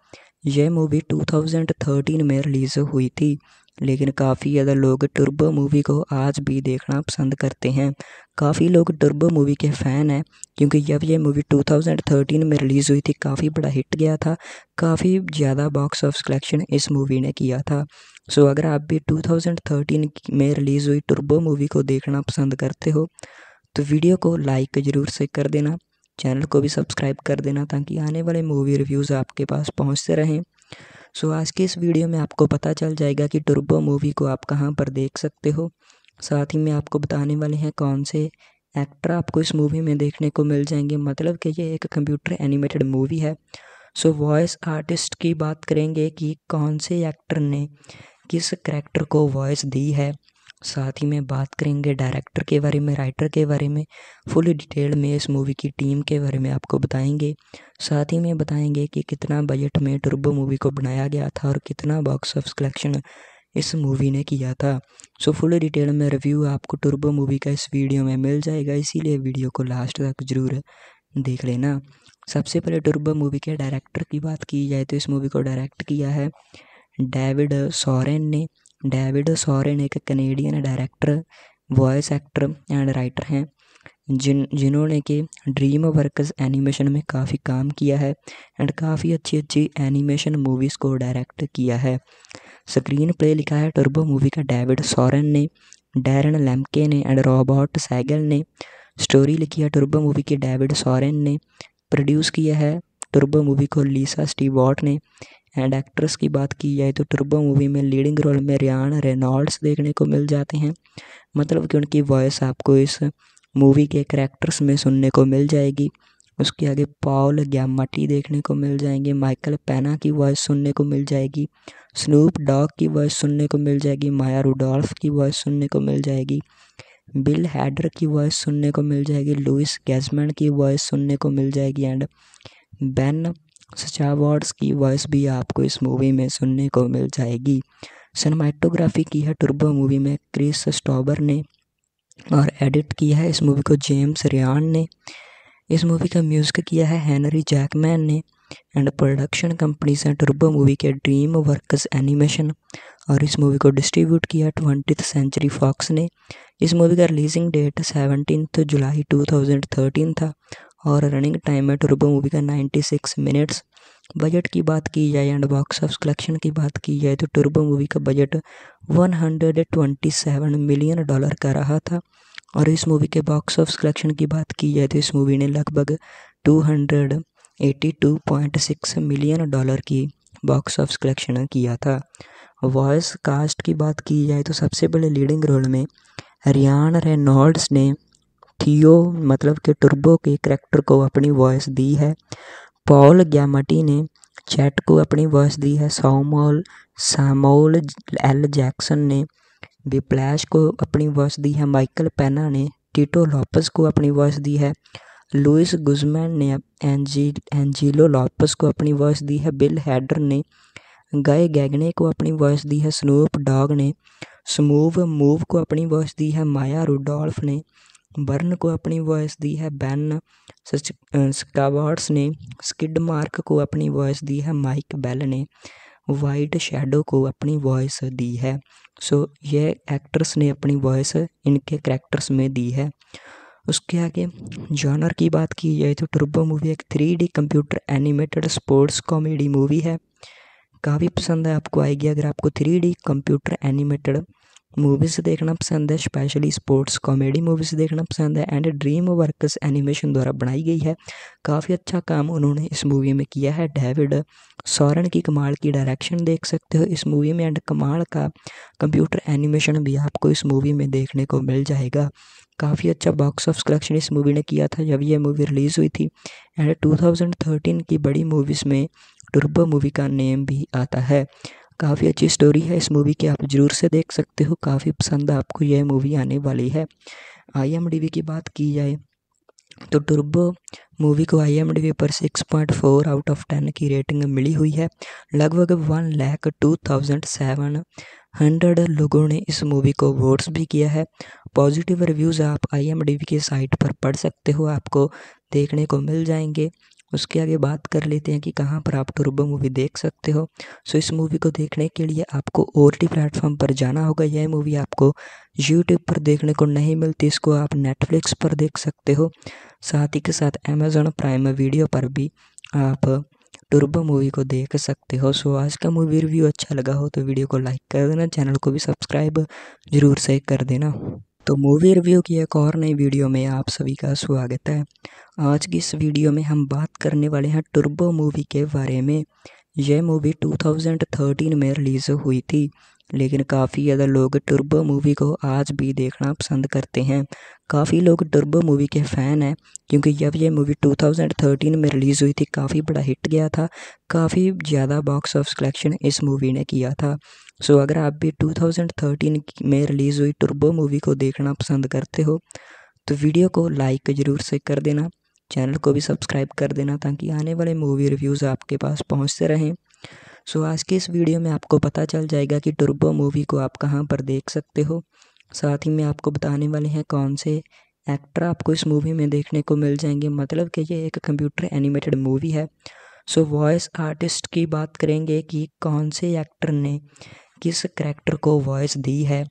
यह मूवी 2013 में रिलीज़ हुई थी, लेकिन काफ़ी ज़्यादा लोग टर्बो मूवी को आज भी देखना पसंद करते हैं। काफ़ी लोग टर्बो मूवी के फ़ैन हैं क्योंकि जब यह मूवी 2013 में रिलीज़ हुई थी काफ़ी बड़ा हिट गया था। काफ़ी ज़्यादा बॉक्स ऑफिस कलेक्शन इस मूवी ने किया था। सो अगर आप भी 2013 में रिलीज़ हुई टर्बो मूवी को देखना पसंद करते हो तो वीडियो को लाइक ज़रूर से कर देना, चैनल को भी सब्सक्राइब कर देना ताकि आने वाले मूवी रिव्यूज़ आपके पास पहुंचते रहें। सो आज के इस वीडियो में आपको पता चल जाएगा कि टर्बो मूवी को आप कहां पर देख सकते हो। साथ ही में आपको बताने वाले हैं कौन से एक्टर आपको इस मूवी में देखने को मिल जाएंगे, मतलब कि ये एक कंप्यूटर एनिमेटेड मूवी है। सो वॉइस आर्टिस्ट की बात करेंगे कि कौन से एक्टर ने किस करैक्टर को वॉइस दी है। साथ ही में बात करेंगे डायरेक्टर के बारे में, राइटर के बारे में, फुल डिटेल में इस मूवी की टीम के बारे में आपको बताएंगे। साथ ही में बताएंगे कि कितना बजट में टर्बो मूवी को बनाया गया था और कितना बॉक्स ऑफिस कलेक्शन इस मूवी ने किया था। सो फुल डिटेल में रिव्यू आपको टर्बो मूवी का इस वीडियो में मिल जाएगा, इसीलिए वीडियो को लास्ट तक ज़रूर देख लेना। सबसे पहले टर्बो मूवी के डायरेक्टर की बात की जाए तो इस मूवी को डायरेक्ट किया है डेविड सोरेन ने। डेविड सोरेन एक Canadian director, voice actor and writer हैं जिन्होंने कि ड्रीम वर्क्स एनिमेशन में काफ़ी काम किया है एंड काफ़ी अच्छी अच्छी एनिमेशन मूवीज़ को डायरेक्ट किया है। स्क्रीन प्ले लिखा है टर्बो मूवी का डेविड सोरेन ने, डैरन लेम्के ने एंड रॉबर्ट सैगल ने। स्टोरी लिखी है टर्बो मूवी की डेविड सोरेन ने। प्रोड्यूस किया है टर्बो मूवी को लीसा स्टीवर्ट ने। एंड एक्ट्रेस की बात की जाए तो टर्बो मूवी में लीडिंग रोल में रायन रेनॉल्ड्स देखने को मिल जाते हैं, मतलब कि उनकी वॉइस आपको इस मूवी के कैरेक्टर्स में सुनने को मिल जाएगी। उसके आगे पॉल ग्यामाटी देखने को मिल जाएंगे, माइकल पेना की वॉइस सुनने को मिल जाएगी, स्नूप डॉग की वॉइस सुनने को मिल जाएगी, माया रूडोल्फ की वॉइस सुनने को मिल जाएगी, बिल हैडर की वॉइस सुनने को मिल जाएगी, लुइस गैजमैन की वॉइस सुनने को मिल जाएगी एंड बेन स्चावर्ड्स की वॉइस भी आपको इस मूवी में सुनने को मिल जाएगी। सिनेमाटोग्राफी की है टर्बो मूवी में क्रिस स्टोवर ने और एडिट किया है इस मूवी को जेम्स रयान ने। इस मूवी का म्यूज़िक किया है हेनरी जैकमैन ने एंड प्रोडक्शन कंपनीज हैं टर्बो मूवी के ड्रीम वर्क्स एनिमेशन और इस मूवी को डिस्ट्रीब्यूट किया 20th सेंचुरी फॉक्स ने। इस मूवी का रिलीजिंग डेट 17 जुलाई 2013 था और रनिंग टाइम है टर्बो मूवी का 96 मिनट्स। बजट की बात की जाए एंड बॉक्स ऑफिस कलेक्शन की बात की जाए तो टर्बो मूवी का बजट 127 मिलियन डॉलर का रहा था और इस मूवी के बॉक्स ऑफिस कलेक्शन की बात की जाए तो इस मूवी ने लगभग 282.6 मिलियन डॉलर की बॉक्स ऑफिस कलेक्शन किया था। वॉइस कास्ट की बात की जाए तो सबसे पहले लीडिंग रोल में रायन रेनॉल्ड्स ने थियो मतलब कि टर्बो के करैक्टर को अपनी वॉइस दी है। पॉल ग्यामाटी ने चैट को अपनी वॉइस दी है। सैमुअल एल जैक्सन ने विप्लैश को अपनी वॉइस दी है। माइकल पेना ने टिटो लॉपस को अपनी वॉइस दी है। लुइस गुजमैन ने एंजिलो लॉपस को अपनी वॉइस दी है। बिल हैडर ने गाय गैगने को अपनी वॉइस दी है। स्नूप डॉग ने स्मूव मूव को अपनी वॉइस दी है। माया रूडोल्फ ने बर्न को अपनी वॉइस दी है। बैन स्कावर्ड्स ने स्किड मार्क को अपनी वॉइस दी है। माइक बेल ने वाइट शेडो को अपनी वॉइस दी है। सो ये एक्टर्स ने अपनी वॉइस इनके कैरेक्टर्स में दी है। उसके आगे जॉनर की बात की जाए तो टर्बो मूवी एक 3D computer animated sports comedy movie है, काफ़ी पसंद है आपको आएगी। अगर आपको 3D कंप्यूटर एनिमेटेड मूवीज़ देखना पसंद है, स्पेशली स्पोर्ट्स कॉमेडी मूवीज़ देखना पसंद है एंड ड्रीम वर्क्स एनिमेशन द्वारा बनाई गई है, काफ़ी अच्छा काम उन्होंने इस मूवी में किया है। डेविड सोरेन की कमाल की डायरेक्शन देख सकते हो इस मूवी में एंड कमाल का कंप्यूटर एनिमेशन भी आपको इस मूवी में देखने को मिल जाएगा। काफ़ी अच्छा बॉक्स ऑफिस कलेक्शन इस मूवी ने किया था जब यह मूवी रिलीज़ हुई थी एंड 2013 की बड़ी मूवीज़ में टर्बो मूवी का नेम भी आता है। काफ़ी अच्छी स्टोरी है इस मूवी की, आप ज़रूर से देख सकते हो, काफ़ी पसंद आपको यह मूवी आने वाली है। IMDb की बात की जाए तो टर्बो मूवी को IMDb पर 6.4 आउट ऑफ 10 की रेटिंग मिली हुई है। लगभग 1,02,700 लोगों ने इस मूवी को वोट्स भी किया है। पॉजिटिव रिव्यूज़ आप IMDb की साइट पर पढ़ सकते हो, आपको देखने को मिल जाएंगे। उसके आगे बात कर लेते हैं कि कहाँ पर आप टर्बो मूवी देख सकते हो। सो इस मूवी को देखने के लिए आपको OTT प्लेटफॉर्म पर जाना होगा। यह मूवी आपको यूट्यूब पर देखने को नहीं मिलती, इसको आप नेटफ्लिक्स पर देख सकते हो। साथ ही के साथ अमेज़न प्राइम वीडियो पर भी आप टर्बो मूवी को देख सकते हो। सो आज का मूवी रिव्यू अच्छा लगा हो तो वीडियो को लाइक कर देना, चैनल को भी सब्सक्राइब ज़रूर से कर देना। तो मूवी रिव्यू की एक और नई वीडियो में आप सभी का स्वागत है। आज की इस वीडियो में हम बात करने वाले हैं टर्बो मूवी के बारे में। यह मूवी 2013 में रिलीज़ हुई थी लेकिन काफ़ी ज़्यादा लोग टर्बो मूवी को आज भी देखना पसंद करते हैं। काफ़ी लोग टर्बो मूवी के फ़ैन हैं क्योंकि जब ये मूवी 2013 में रिलीज़ हुई थी काफ़ी बड़ा हिट गया था, काफ़ी ज़्यादा बॉक्स ऑफिस कलेक्शन इस मूवी ने किया था। सो अगर आप भी 2013 में रिलीज़ हुई टर्बो मूवी को देखना पसंद करते हो तो वीडियो को लाइक ज़रूर से कर देना, चैनल को भी सब्सक्राइब कर देना ताकि आने वाले मूवी रिव्यूज़ आपके पास पहुँचते रहें। सो आज के इस वीडियो में आपको पता चल जाएगा कि टर्बो मूवी को आप कहाँ पर देख सकते हो, साथ ही में आपको बताने वाले हैं कौन से एक्टर आपको इस मूवी में देखने को मिल जाएंगे, मतलब कि ये एक कंप्यूटर एनिमेटेड मूवी है। सो वॉइस आर्टिस्ट की बात करेंगे कि कौन से एक्टर ने किस करैक्टर को वॉइस दी है,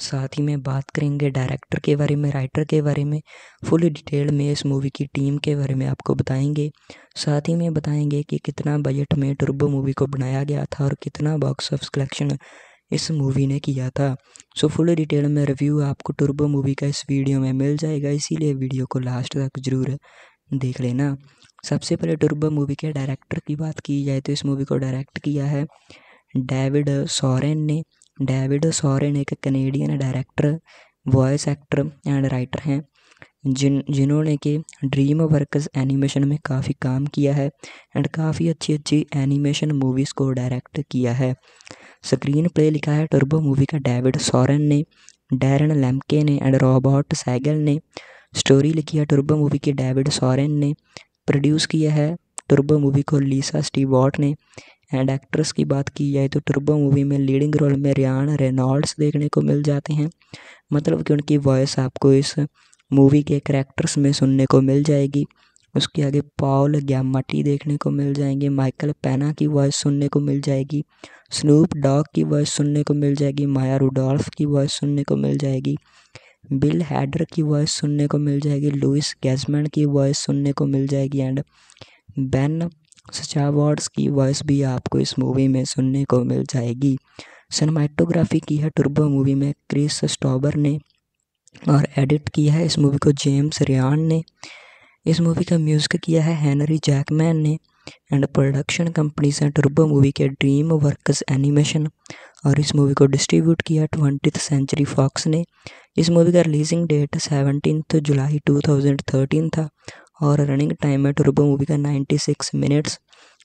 साथ ही में बात करेंगे डायरेक्टर के बारे में, राइटर के बारे में, फुल डिटेल में इस मूवी की टीम के बारे में आपको बताएंगे। साथ ही में बताएंगे कि कितना बजट में टर्बो मूवी को बनाया गया था और कितना बॉक्स ऑफिस कलेक्शन इस मूवी ने किया था। सो फुल डिटेल में रिव्यू आपको टर्बो मूवी का इस वीडियो में मिल जाएगा, इसीलिए वीडियो को लास्ट तक ज़रूर देख लेना। सबसे पहले टर्बो मूवी के डायरेक्टर की बात की जाए तो इस मूवी को डायरेक्ट किया है डेविड सोरेन ने। डेविड सोरेन एक Canadian director, voice actor and writer हैं जिन्होंने कि ड्रीम वर्कस एनिमेशन में काफ़ी काम किया है एंड काफ़ी अच्छी अच्छी एनिमेशन मूवीज़ को डायरेक्ट किया है। स्क्रीन प्ले लिखा है टर्बो मूवी का डेविड सोरेन ने, डैरन लेम्के ने एंड रॉबर्ट सैगल ने। स्टोरी लिखी है टर्बो मूवी की डेविड सोरेन ने। प्रोड्यूस किया है टर्बो मूवी को लीसा स्टीवर्ट ने। एंड एक्ट्रेस की बात की जाए तो टर्बो मूवी में लीडिंग रोल में रायन रेनॉल्ड्स देखने को मिल जाते हैं, मतलब कि उनकी वॉइस आपको इस मूवी के करैक्टर्स में सुनने को मिल जाएगी। उसके आगे पॉल गियामाटी देखने को मिल जाएंगे, माइकल पेना की वॉइस सुनने को मिल जाएगी, स्नूप डॉग की वॉइस सुनने को मिल जाएगी, माया रूडोल्फ की वॉइस सुनने को मिल जाएगी, बिल हैडर की वॉइस सुनने को मिल जाएगी, लुइस गैजमैन की वॉइस सुनने को मिल जाएगी एंड बैन स्टूवर्ट्स की वॉइस भी आपको इस मूवी में सुनने को मिल जाएगी। सिनेमाटोग्राफी की है टर्बो मूवी में क्रिस स्टोवर ने और एडिट किया है इस मूवी को जेम्स रयान ने। इस मूवी का म्यूज़िक किया है हेनरी जैकमैन ने। एंड प्रोडक्शन कंपनीज हैं टर्बो मूवी के ड्रीम वर्कस एनिमेशन और इस मूवी को डिस्ट्रीब्यूट किया 20th सेंचुरी फॉक्स ने। इस मूवी का रिलीजिंग डेट 17 जुलाई 2013 था और रनिंग टाइम है टर्बो मूवी का 96 मिनट्स।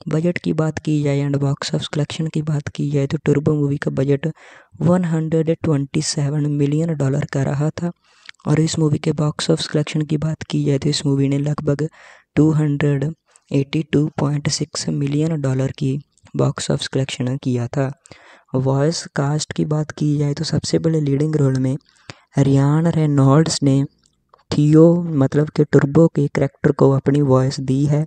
बजट की बात की जाए एंड बॉक्स ऑफिस कलेक्शन की बात की जाए तो टर्बो मूवी का बजट 127 मिलियन डॉलर का रहा था और इस मूवी के बॉक्स ऑफिस कलेक्शन की बात की जाए तो इस मूवी ने लगभग 282.6 मिलियन डॉलर की बॉक्स ऑफिस कलेक्शन किया था। वॉइस कास्ट की बात की जाए तो सबसे पहले लीडिंग रोल में रायन रेनॉल्ड्स ने थियो मतलब कि टर्बो के करैक्टर को अपनी वॉइस दी है।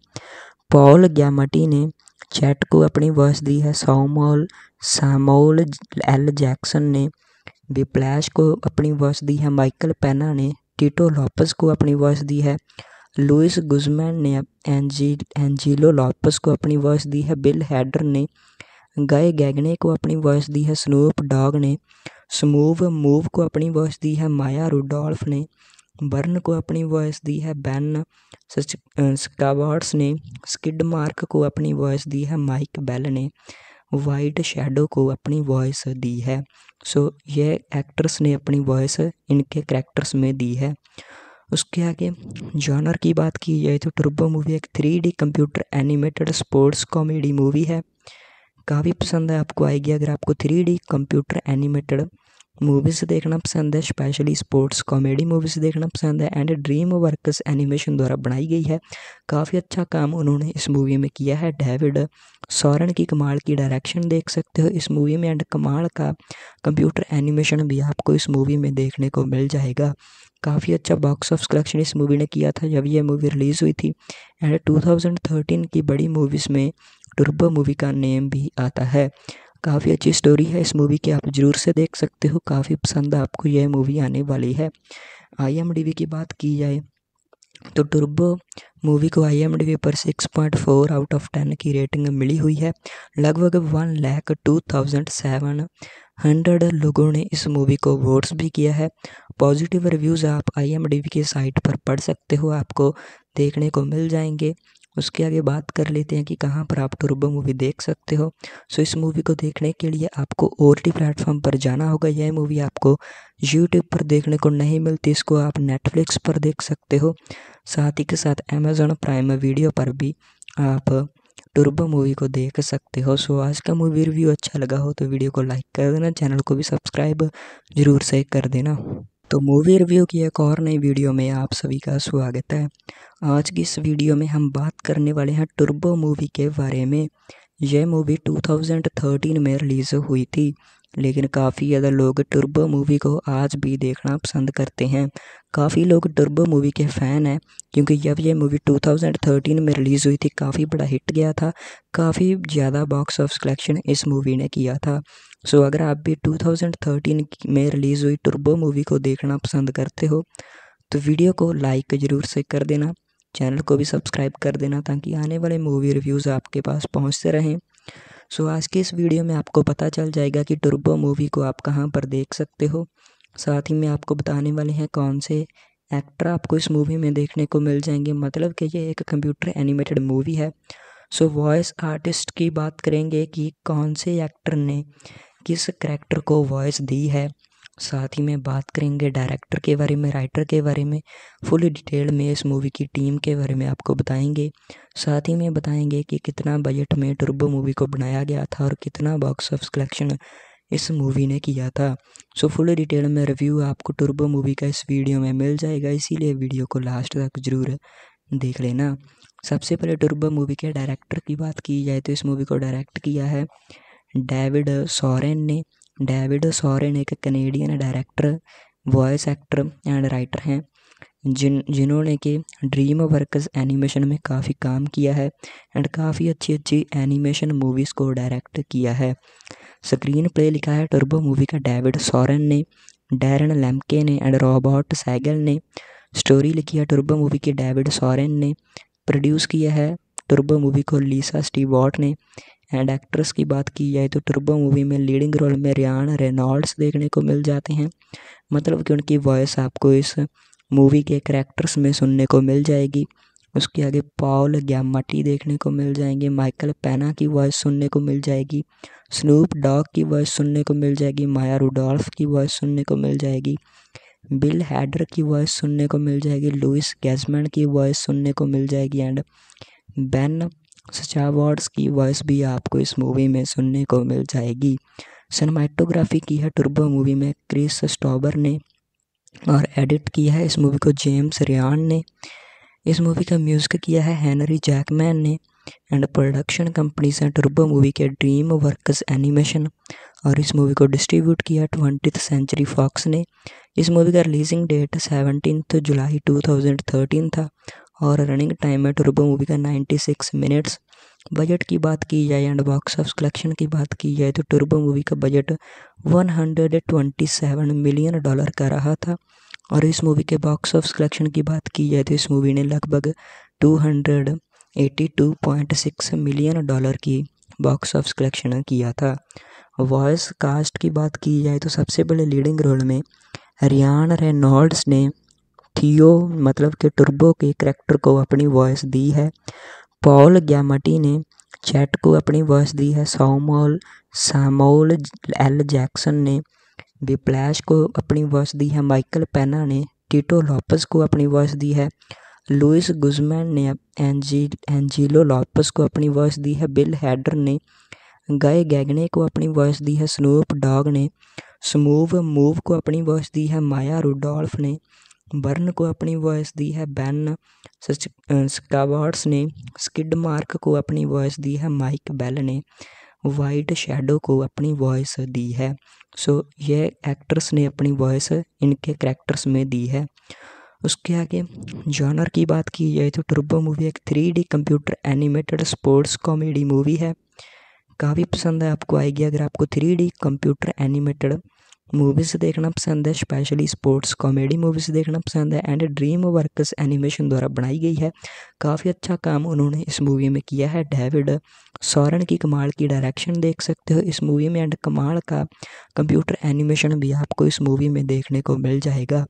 पॉल गियामाटी ने चैट को अपनी वॉइस दी है। सैमुअल एल जैक्सन ने विप्लैश को अपनी वॉइस दी है। माइकल पेना ने टिटो लॉपस को अपनी वॉइस दी है। लुइस गुजमैन ने एंजिलो लॉपस को अपनी वॉइस दी है। बिल हैडर ने गाय गैगने को अपनी वॉइस दी है। स्नूप डॉग ने स्मूव मूव को अपनी वॉइस दी है। माया रूडोल्फ ने बर्न को अपनी वॉइस दी है। बैन स्टूवर्ट्स ने स्किड मार्क को अपनी वॉइस दी है। माइक बेल ने वाइट शेडो को अपनी वॉइस दी है। सो ये एक्टर्स ने अपनी वॉइस इनके करैक्टर्स में दी है। उसके आगे जॉनर की बात की जाए तो टर्बो मूवी एक 3D computer animated sports comedy movie है, काफ़ी पसंद है आपको आएगी अगर आपको 3D कंप्यूटर एनिमेटेड मूवीज़ देखना पसंद है, स्पेशली स्पोर्ट्स कॉमेडी मूवीज़ देखना पसंद है। एंड ड्रीम वर्कस एनिमेशन द्वारा बनाई गई है, काफ़ी अच्छा काम उन्होंने इस मूवी में किया है। डेविड सोरेन की कमाल की डायरेक्शन देख सकते हो इस मूवी में एंड कमाल का कंप्यूटर एनिमेशन भी आपको इस मूवी में देखने को मिल जाएगा। काफ़ी अच्छा बॉक्स ऑफिस कलेक्शन इस मूवी ने किया था जब यह मूवी रिलीज़ हुई थी एंड 2013 की बड़ी मूवीज़ में टर्बो मूवी का नेम भी आता है। काफ़ी अच्छी स्टोरी है इस मूवी की, आप ज़रूर से देख सकते हो, काफ़ी पसंद आपको यह मूवी आने वाली है। IMDb की बात की जाए तो टर्बो मूवी को IMDb पर 6.4 आउट ऑफ 10 की रेटिंग मिली हुई है। लगभग 1,02,700 लोगों ने इस मूवी को वोट्स भी किया है। पॉजिटिव रिव्यूज़ आप IMDb की साइट पर पढ़ सकते हो, आपको देखने को मिल जाएंगे। उसके आगे बात कर लेते हैं कि कहाँ पर आप टर्बो मूवी देख सकते हो। सो इस मूवी को देखने के लिए आपको OTT प्लेटफॉर्म पर जाना होगा। यह मूवी आपको यूट्यूब पर देखने को नहीं मिलती, इसको आप नेटफ्लिक्स पर देख सकते हो। साथ ही के साथ अमेज़न प्राइम वीडियो पर भी आप टर्बो मूवी को देख सकते हो। सो आज का मूवी रिव्यू अच्छा लगा हो तो वीडियो को लाइक कर देना, चैनल को भी सब्सक्राइब ज़रूर से कर देना। तो मूवी रिव्यू की एक और नई वीडियो में आप सभी का स्वागत है। आज की इस वीडियो में हम बात करने वाले हैं टर्बो मूवी के बारे में। यह मूवी 2013 में रिलीज़ हुई थी, लेकिन काफ़ी ज़्यादा लोग टर्बो मूवी को आज भी देखना पसंद करते हैं। काफ़ी लोग टर्बो मूवी के फ़ैन हैं क्योंकि जब यह मूवी 2013 में रिलीज़ हुई थी काफ़ी बड़ा हिट गया था, काफ़ी ज़्यादा बॉक्स ऑफिस कलेक्शन इस मूवी ने किया था। सो अगर आप भी 2013 में रिलीज़ हुई टर्बो मूवी को देखना पसंद करते हो तो वीडियो को लाइक ज़रूर से कर देना, चैनल को भी सब्सक्राइब कर देना ताकि आने वाले मूवी रिव्यूज़ आपके पास पहुंचते रहें। सो आज के इस वीडियो में आपको पता चल जाएगा कि टर्बो मूवी को आप कहां पर देख सकते हो। साथ ही में आपको बताने वाले हैं कौन से एक्टर आपको इस मूवी में देखने को मिल जाएंगे, मतलब कि ये एक कंप्यूटर एनिमेटेड मूवी है। सो वॉइस आर्टिस्ट की बात करेंगे कि कौन से एक्टर ने किस करैक्टर को वॉइस दी है। साथ ही में बात करेंगे डायरेक्टर के बारे में, राइटर के बारे में, फुल डिटेल में इस मूवी की टीम के बारे में आपको बताएंगे। साथ ही में बताएंगे कि कितना बजट में टर्बो मूवी को बनाया गया था और कितना बॉक्स ऑफिस कलेक्शन इस मूवी ने किया था। सो फुल डिटेल में रिव्यू आपको टर्बो मूवी का इस वीडियो में मिल जाएगा, इसीलिए वीडियो को लास्ट तक ज़रूर देख लेना। सबसे पहले टर्बो मूवी के डायरेक्टर की बात की जाए तो इस मूवी को डायरेक्ट किया है डेविड सोरेन ने। डेविड सोरेन एक Canadian director, voice actor and writer हैं जिन्होंने कि ड्रीमवर्क्स एनिमेशन में काफ़ी काम किया है एंड काफ़ी अच्छी अच्छी एनिमेशन मूवीज़ को डायरेक्ट किया है। स्क्रीन प्ले लिखा है टर्बो मूवी का डेविड सोरेन ने, डैरन लेम्के ने एंड रॉबर्ट साइगल ने। स्टोरी लिखी है टर्बो मूवी की डेविड सोरेन ने। प्रोड्यूस किया है टर्बो मूवी को लीसा स्टीवर्ट ने। एंड एक्ट्रेस की बात की जाए तो टर्बो मूवी में लीडिंग रोल में रायन रेनॉल्ड्स देखने को मिल जाते हैं, मतलब कि उनकी वॉइस आपको इस मूवी के करैक्टर्स में सुनने को मिल जाएगी। उसके आगे पॉल ग्यामाटी देखने को मिल जाएंगे, माइकल पैना की वॉइस सुनने को मिल जाएगी, स्नूप डॉग की वॉइस सुनने को मिल जाएगी, माया रूडोल्फ की वॉइस सुनने को मिल जाएगी, बिल हैडर की वॉइस सुनने को मिल जाएगी, लुइस गैजमैन की वॉइस सुनने को मिल जाएगी एंड बैन स्टावर्ड्स की वॉइस भी आपको इस मूवी में सुनने को मिल जाएगी। सिनेमाटोग्राफी की है टर्बो मूवी में क्रिस स्टोवर ने और एडिट किया है इस मूवी को जेम्स रयान ने। इस मूवी का म्यूज़िक किया है हेनरी जैकमैन ने एंड प्रोडक्शन कंपनीज हैं टर्बो मूवी के ड्रीम वर्क्स एनिमेशन और इस मूवी को डिस्ट्रीब्यूट किया 20th Century Fox ने। इस मूवी का रिलीजिंग डेट 17 जुलाई 2013 था और रनिंग टाइम है टर्बो मूवी का 96 मिनट्स। बजट की बात की जाए एंड बॉक्स ऑफिस कलेक्शन की बात की जाए तो टर्बो मूवी का बजट 127 मिलियन डॉलर का रहा था और इस मूवी के बॉक्स ऑफिस कलेक्शन की बात की जाए तो इस मूवी ने लगभग 282.6 मिलियन डॉलर की बॉक्स ऑफिस कलेक्शन किया था। वॉइस कास्ट की बात की जाए तो सबसे पहले लीडिंग रोल में रायन रेनॉल्ड्स ने थियो मतलब कि टर्बो के करैक्टर को अपनी वॉइस दी है। पॉल ग्यामाटी ने चैट को अपनी वॉइस दी है। सैमुअल एल जैक्सन ने विप्लैश को अपनी वॉइस दी है। माइकल पेना ने टिटो लॉपस को अपनी वॉइस दी है। लुइस गुजमैन ने एंजिलो लॉपस को अपनी वॉइस दी है। बिल हैडर ने गाय गैगने को अपनी वॉइस दी है। स्नूप डॉग ने स्मूव मूव को अपनी वॉइस दी है। माया रूडोल्फ ने बर्न को अपनी वॉइस दी है। बैन स्कावर्ड्स ने स्किड मार्क को अपनी वॉइस दी है। माइक बेल ने वाइट शेडो को अपनी वॉइस दी है। सो ये एक्टर्स ने अपनी वॉइस इनके करैक्टर्स में दी है। उसके आगे जॉनर की बात की जाए तो टर्बो मूवी एक 3D computer animated sports comedy movie है, काफ़ी पसंद है आपको आएगी अगर आपको 3D कंप्यूटर एनिमेटेड मूवीज़ देखना पसंद है, स्पेशली स्पोर्ट्स कॉमेडी मूवीज़ देखना पसंद है एंड ड्रीम वर्कस एनिमेशन द्वारा बनाई गई है। काफ़ी अच्छा काम उन्होंने इस मूवी में किया है। डेविड सोरेन की कमाल की डायरेक्शन देख सकते हो इस मूवी में एंड कमाल का कंप्यूटर एनिमेशन भी आपको इस मूवी में देखने को मिल जाएगा।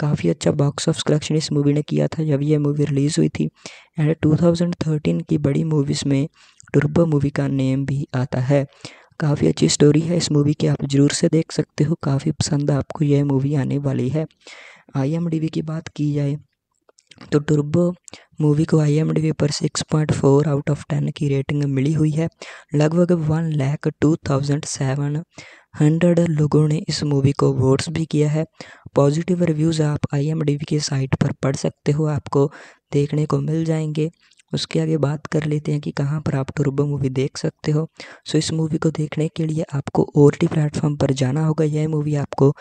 काफ़ी अच्छा बॉक्स ऑफिस कलेक्शन इस मूवी ने किया था जब यह मूवी रिलीज़ हुई थी एंड 2013 की बड़ी मूवीज़ में टर्बो मूवी का नेम भी आता है। काफ़ी अच्छी स्टोरी है इस मूवी की, आप ज़रूर से देख सकते हो। काफ़ी पसंद आपको यह मूवी आने वाली है। IMDb की बात की जाए तो टर्बो मूवी को IMDb पर 6.4 आउट ऑफ 10 की रेटिंग मिली हुई है। लगभग 1,02,700 लोगों ने इस मूवी को वोट्स भी किया है। पॉजिटिव रिव्यूज़ आप IMDb के साइट पर पढ़ सकते हो, आपको देखने को मिल जाएंगे। उसके आगे बात कर लेते हैं कि कहाँ पर आप टर्बो मूवी देख सकते हो। सो इस मूवी को देखने के लिए आपको OTT प्लेटफॉर्म पर जाना होगा। यह मूवी आपको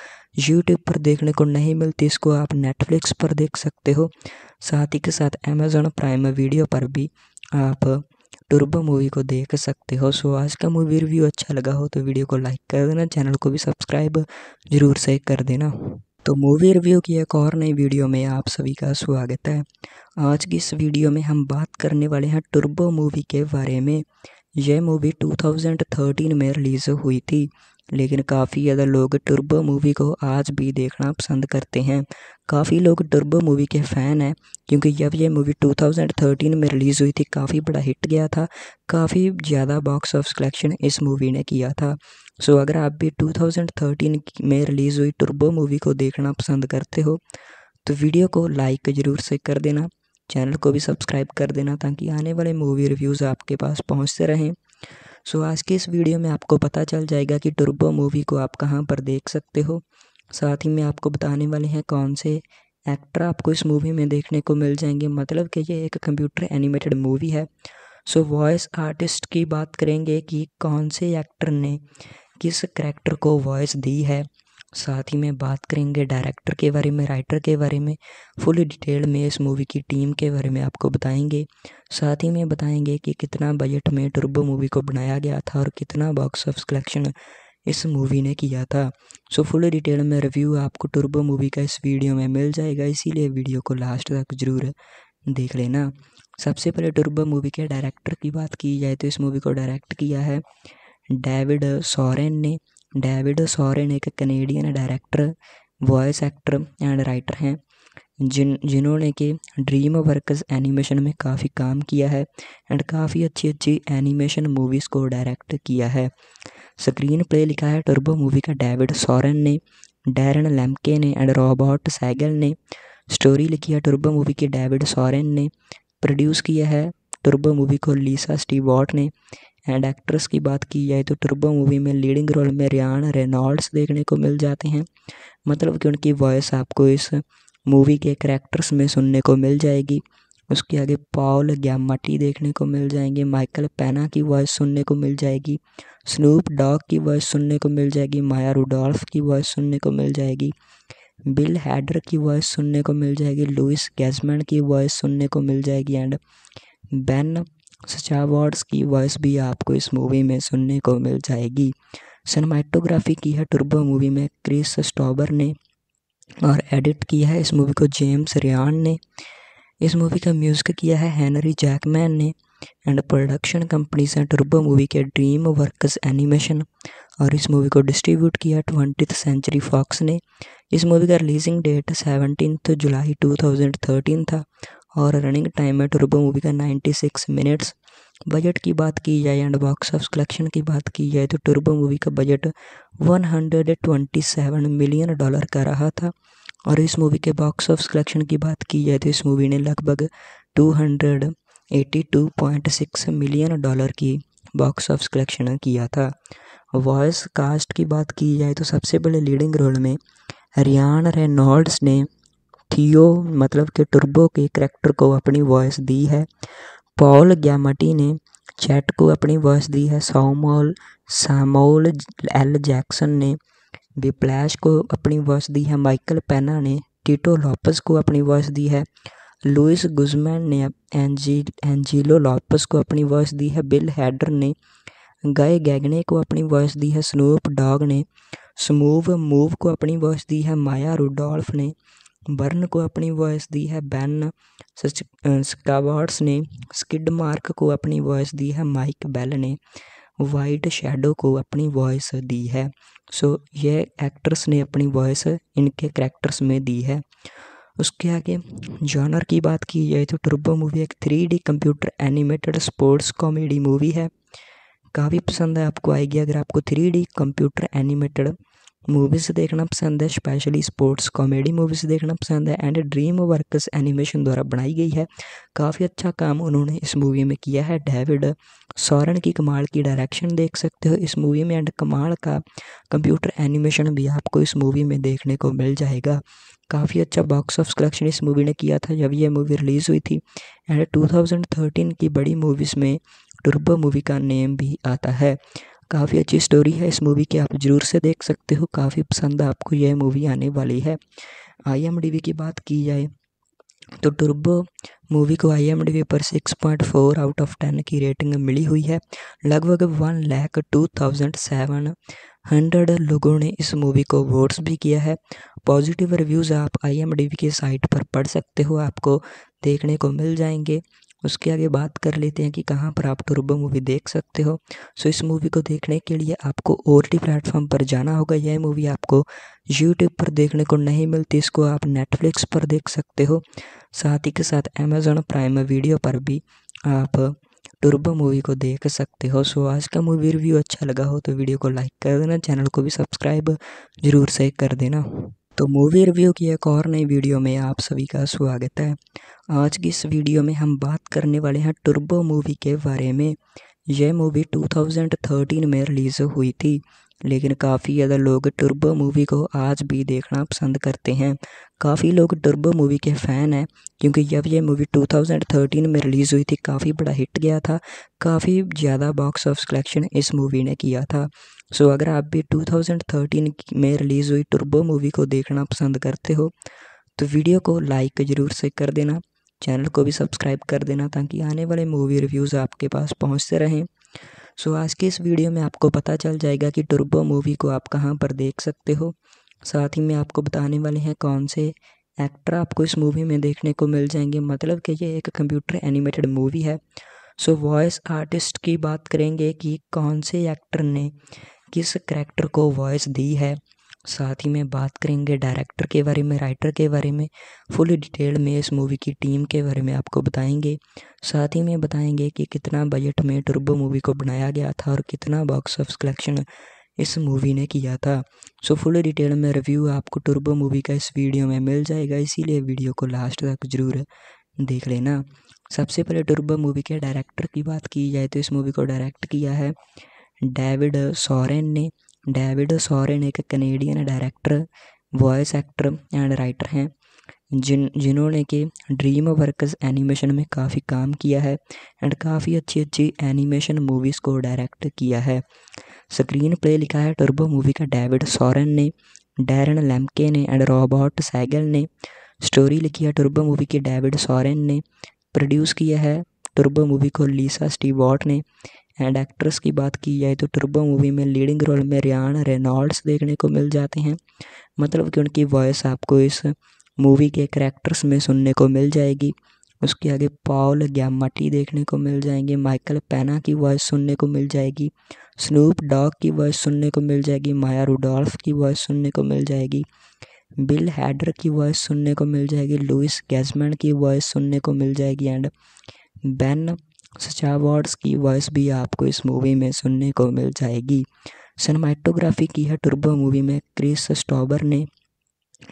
यूट्यूब पर देखने को नहीं मिलती, इसको आप नेटफ्लिक्स पर देख सकते हो। साथ ही के साथ अमेज़न प्राइम वीडियो पर भी आप टर्बो मूवी को देख सकते हो। सो आज का मूवी रिव्यू अच्छा लगा हो तो वीडियो को लाइक कर देना, चैनल को भी सब्सक्राइब ज़रूर से कर देना। तो मूवी रिव्यू की एक और नई वीडियो में आप सभी का स्वागत है। आज की इस वीडियो में हम बात करने वाले हैं टर्बो मूवी के बारे में। यह मूवी 2013 में रिलीज़ हुई थी, लेकिन काफ़ी ज़्यादा लोग टर्बो मूवी को आज भी देखना पसंद करते हैं। काफ़ी लोग टर्बो मूवी के फ़ैन हैं क्योंकि जब यह मूवी 2013 में रिलीज़ हुई थी काफ़ी बड़ा हिट गया था। काफ़ी ज़्यादा बॉक्स ऑफिस कलेक्शन इस मूवी ने किया था। सो अगर आप भी 2013 में रिलीज़ हुई टर्बो मूवी को देखना पसंद करते हो तो वीडियो को लाइक ज़रूर से कर देना, चैनल को भी सब्सक्राइब कर देना ताकि आने वाले मूवी रिव्यूज़ आपके पास पहुंचते रहें। सो आज के इस वीडियो में आपको पता चल जाएगा कि टर्बो मूवी को आप कहां पर देख सकते हो। साथ ही में आपको बताने वाले हैं कौन से एक्टर आपको इस मूवी में देखने को मिल जाएंगे, मतलब कि ये एक कंप्यूटर एनिमेटेड मूवी है। सो वॉइस आर्टिस्ट की बात करेंगे कि कौन से एक्टर ने किस करैक्टर को वॉइस दी है। साथ ही में बात करेंगे डायरेक्टर के बारे में, राइटर के बारे में, फुल डिटेल में इस मूवी की टीम के बारे में आपको बताएंगे। साथ ही में बताएंगे कि कितना बजट में टर्बो मूवी को बनाया गया था और कितना बॉक्स ऑफिस कलेक्शन इस मूवी ने किया था। सो फुल डिटेल में रिव्यू आपको टर्बो मूवी का इस वीडियो में मिल जाएगा, इसीलिए वीडियो को लास्ट तक ज़रूर देख लेना। सबसे पहले टर्बो मूवी के डायरेक्टर की बात की जाए तो इस मूवी को डायरेक्ट किया है डेविड सोरेन ने। डेविड सोरेन एक Canadian director, voice actor and writer हैं जिन्होंने कि ड्रीम वर्कस एनिमेशन में काफ़ी काम किया है एंड काफ़ी अच्छी अच्छी एनिमेशन मूवीज़ को डायरेक्ट किया है। स्क्रीन प्ले लिखा है टर्बो मूवी का डेविड सोरेन ने, डैरन लेम्के ने एंड रॉबर्ट सैगल ने। स्टोरी लिखी है टर्बो मूवी की डेविड सोरेन ने। प्रोड्यूस किया है टर्बो मूवी को लीसा स्टीवर्ट ने एंड एक्ट्रेस की बात की जाए तो टर्बो मूवी में लीडिंग रोल में रायन रेनॉल्ड्स देखने को मिल जाते हैं, मतलब कि उनकी वॉइस आपको इस मूवी के करैक्टर्स में सुनने को मिल जाएगी। उसके आगे पॉल ग्यामाटी देखने को मिल जाएंगे, माइकल पैना की वॉइस सुनने को मिल जाएगी, स्नूप डॉग की वॉइस सुनने को मिल जाएगी, माया रूडोल्फ की वॉइस सुनने को मिल जाएगी, बिल हैडर की वॉइस सुनने को मिल जाएगी, लुइस गैजमैन की वॉइस सुनने को मिल जाएगी एंड बैन स्टावर्स की वॉइस भी आपको इस मूवी में सुनने को मिल जाएगी। सिनेमाटोग्राफी की है टर्बो मूवी में क्रिस स्टोवर ने और एडिट किया है इस मूवी को जेम्स रयान ने। इस मूवी का म्यूज़िक किया है हेनरी जैकमैन ने एंड प्रोडक्शन कंपनीज हैं टर्बो मूवी के ड्रीम वर्कस एनिमेशन और इस मूवी को डिस्ट्रीब्यूट किया 20th सेंचुरी फॉक्स ने। इस मूवी का रिलीजिंग डेट 17 जुलाई 2013 था और रनिंग टाइम है टर्बो मूवी का 96 मिनट्स। बजट की बात की जाए एंड बॉक्स ऑफिस कलेक्शन की बात की जाए तो टर्बो मूवी का बजट 127 मिलियन डॉलर का रहा था और इस मूवी के बॉक्स ऑफिस कलेक्शन की बात की जाए तो इस मूवी ने लगभग 282.6 मिलियन डॉलर की बॉक्स ऑफिस कलेक्शन किया था। वॉइस कास्ट की बात की जाए तो सबसे बड़े लीडिंग रोल में रायन रेनॉल्ड्स ने थियो मतलब कि टर्बो के करैक्टर को अपनी वॉइस दी है। पॉल ग्यामाटी ने चैट को अपनी वॉइस दी है। सैमुअल एल जैक्सन ने विप्लैश को अपनी वॉइस दी है। माइकल पेना ने टिटो लॉपस को अपनी वॉइस दी है। लुइस गुजमैन ने एंजिलो लॉपस को अपनी वॉइस दी है। बिल हैडर ने गाए गैगने को अपनी वॉइस दी है स्नूप डॉग ने, स्मूव मूव को अपनी वॉइस दी है माया रूडोल्फ ने, बर्न को अपनी वॉइस दी है बैन स्कावर्ट्स ने, स्किड मार्क को अपनी वॉइस दी है माइक बेल ने, वाइट शेडो को अपनी वॉइस दी है। सो ये एक्टर्स ने अपनी वॉइस इनके करैक्टर्स में दी है। उसके आगे जॉनर की बात की जाए तो टर्बो मूवी एक 3D computer animated sports comedy movie है, काफ़ी पसंद है आपको आएगी। अगर आपको 3D कंप्यूटर एनिमेटेड मूवीज़ देखना पसंद है, स्पेशली स्पोर्ट्स कॉमेडी मूवीज़ देखना पसंद है, एंड ड्रीम वर्कस एनिमेशन द्वारा बनाई गई है। काफ़ी अच्छा काम उन्होंने इस मूवी में किया है। डेविड सोरेन की कमाल की डायरेक्शन देख सकते हो इस मूवी में, एंड कमाल का कंप्यूटर एनिमेशन भी आपको इस मूवी में देखने को मिल जाएगा। काफ़ी अच्छा बॉक्स ऑफिस कलेक्शन इस मूवी ने किया था जब यह मूवी रिलीज़ हुई थी, एंड 2013 की बड़ी मूवीज़ में टर्बो मूवी का नेम भी आता है। काफ़ी अच्छी स्टोरी है इस मूवी की, आप जरूर से देख सकते हो, काफ़ी पसंद आपको यह मूवी आने वाली है। IMDb की बात की जाए तो टर्बो मूवी को IMDb पर 6.4/10 की रेटिंग मिली हुई है। लगभग 1,02,700 लोगों ने इस मूवी को वोट्स भी किया है। पॉजिटिव रिव्यूज़ आप IMDb की साइट पर पढ़ सकते हो, आपको देखने को मिल जाएंगे। उसके आगे बात कर लेते हैं कि कहाँ पर आप टर्बो मूवी देख सकते हो। सो इस मूवी को देखने के लिए आपको OTT प्लेटफॉर्म पर जाना होगा। यह मूवी आपको YouTube पर देखने को नहीं मिलती, इसको आप Netflix पर देख सकते हो। साथ ही के साथ Amazon प्राइम वीडियो पर भी आप टर्बो मूवी को देख सकते हो। सो आज का मूवी रिव्यू अच्छा लगा हो तो वीडियो को लाइक कर देना, चैनल को भी सब्सक्राइब ज़रूर से कर देना। तो मूवी रिव्यू की एक और नई वीडियो में आप सभी का स्वागत है। आज की इस वीडियो में हम बात करने वाले हैं टर्बो मूवी के बारे में। यह मूवी 2013 में रिलीज़ हुई थी, लेकिन काफ़ी ज़्यादा लोग टर्बो मूवी को आज भी देखना पसंद करते हैं। काफ़ी लोग टर्बो मूवी के फ़ैन हैं क्योंकि जब यह मूवी 2013 में रिलीज़ हुई थी काफ़ी बड़ा हिट गया था, काफ़ी ज़्यादा बॉक्स ऑफिस कलेक्शन इस मूवी ने किया था। सो अगर आप भी 2013 में रिलीज़ हुई टर्बो मूवी को देखना पसंद करते हो तो वीडियो को लाइक ज़रूर से कर देना, चैनल को भी सब्सक्राइब कर देना ताकि आने वाले मूवी रिव्यूज़ आपके पास पहुंचते रहें। सो आज के इस वीडियो में आपको पता चल जाएगा कि टर्बो मूवी को आप कहां पर देख सकते हो। साथ ही में आपको बताने वाले हैं कौन से एक्टर आपको इस मूवी में देखने को मिल जाएंगे, मतलब कि ये एक कंप्यूटर एनिमेटेड मूवी है। सो वॉइस आर्टिस्ट की बात करेंगे कि कौन से एक्टर ने किस करैक्टर को वॉइस दी है। साथ ही में बात करेंगे डायरेक्टर के बारे में, राइटर के बारे में, फुल डिटेल में इस मूवी की टीम के बारे में आपको बताएंगे। साथ ही में बताएंगे कि कितना बजट में टर्बो मूवी को बनाया गया था और कितना बॉक्स ऑफिस कलेक्शन इस मूवी ने किया था। सो फुल डिटेल में रिव्यू आपको टर्बो मूवी का इस वीडियो में मिल जाएगा, इसीलिए वीडियो को लास्ट तक ज़रूर देख लेना। सबसे पहले टर्बो मूवी के डायरेक्टर की बात की जाए तो इस मूवी को डायरेक्ट किया है डेविड सोरेन ने। डेविड सोरेन एक Canadian director, voice actor and writer हैं जिन्होंने कि ड्रीम वर्कस एनिमेशन में काफ़ी काम किया है एंड काफ़ी अच्छी अच्छी एनिमेशन मूवीज़ को डायरेक्ट किया है। स्क्रीन प्ले लिखा है टर्बो मूवी का डेविड सोरेन ने, डैरन लेम्के ने एंड रॉबर्ट सैगल ने। स्टोरी लिखी है टर्बो मूवी की डेविड सोरेन ने। प्रोड्यूस किया है टर्बो मूवी को लीसा स्टीवर्ट ने। एंड एक्ट्रेस की बात की जाए तो टर्बो मूवी में लीडिंग रोल में रायन रेनॉल्ड्स देखने को मिल जाते हैं, मतलब कि उनकी वॉइस आपको इस मूवी के करैक्टर्स में सुनने को मिल जाएगी। उसके आगे पॉल ग्यामाटी देखने को मिल जाएंगे, माइकल पेना की वॉइस सुनने को मिल जाएगी, स्नूप डॉग की वॉइस सुनने को मिल जाएगी, माया रूडोल्फ की वॉइस सुनने को मिल जाएगी, बिल हैडर की वॉइस सुनने को मिल जाएगी, लुइस गैजमैन की वॉइस सुनने को मिल जाएगी एंड बैन स्कावर्ट्स की वॉइस भी आपको इस मूवी में सुनने को मिल जाएगी। सिनेमाटोग्राफी की है टर्बो मूवी में क्रिस स्टोवर ने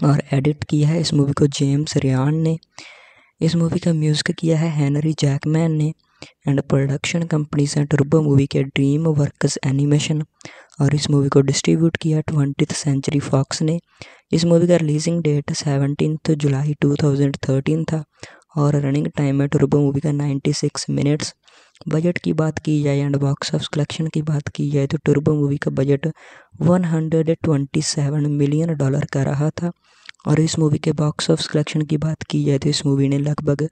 और एडिट किया है इस मूवी को जेम्स रयान ने। इस मूवी का म्यूजिक किया है हेनरी जैकमैन ने एंड प्रोडक्शन कंपनीज हैं टर्बो मूवी के ड्रीम वर्कस एनिमेशन और इस मूवी को डिस्ट्रीब्यूट किया 20th सेंचुरी फॉक्स ने। इस मूवी का रिलीजिंग डेट 17 जुलाई 2013 था और रनिंग टाइम है टर्बो मूवी का 96 मिनट्स। बजट की बात की जाए एंड बॉक्स ऑफिस कलेक्शन की बात की जाए तो टर्बो मूवी का बजट 127 मिलियन डॉलर का रहा था और इस मूवी के बॉक्स ऑफिस कलेक्शन की बात की जाए तो इस मूवी ने लगभग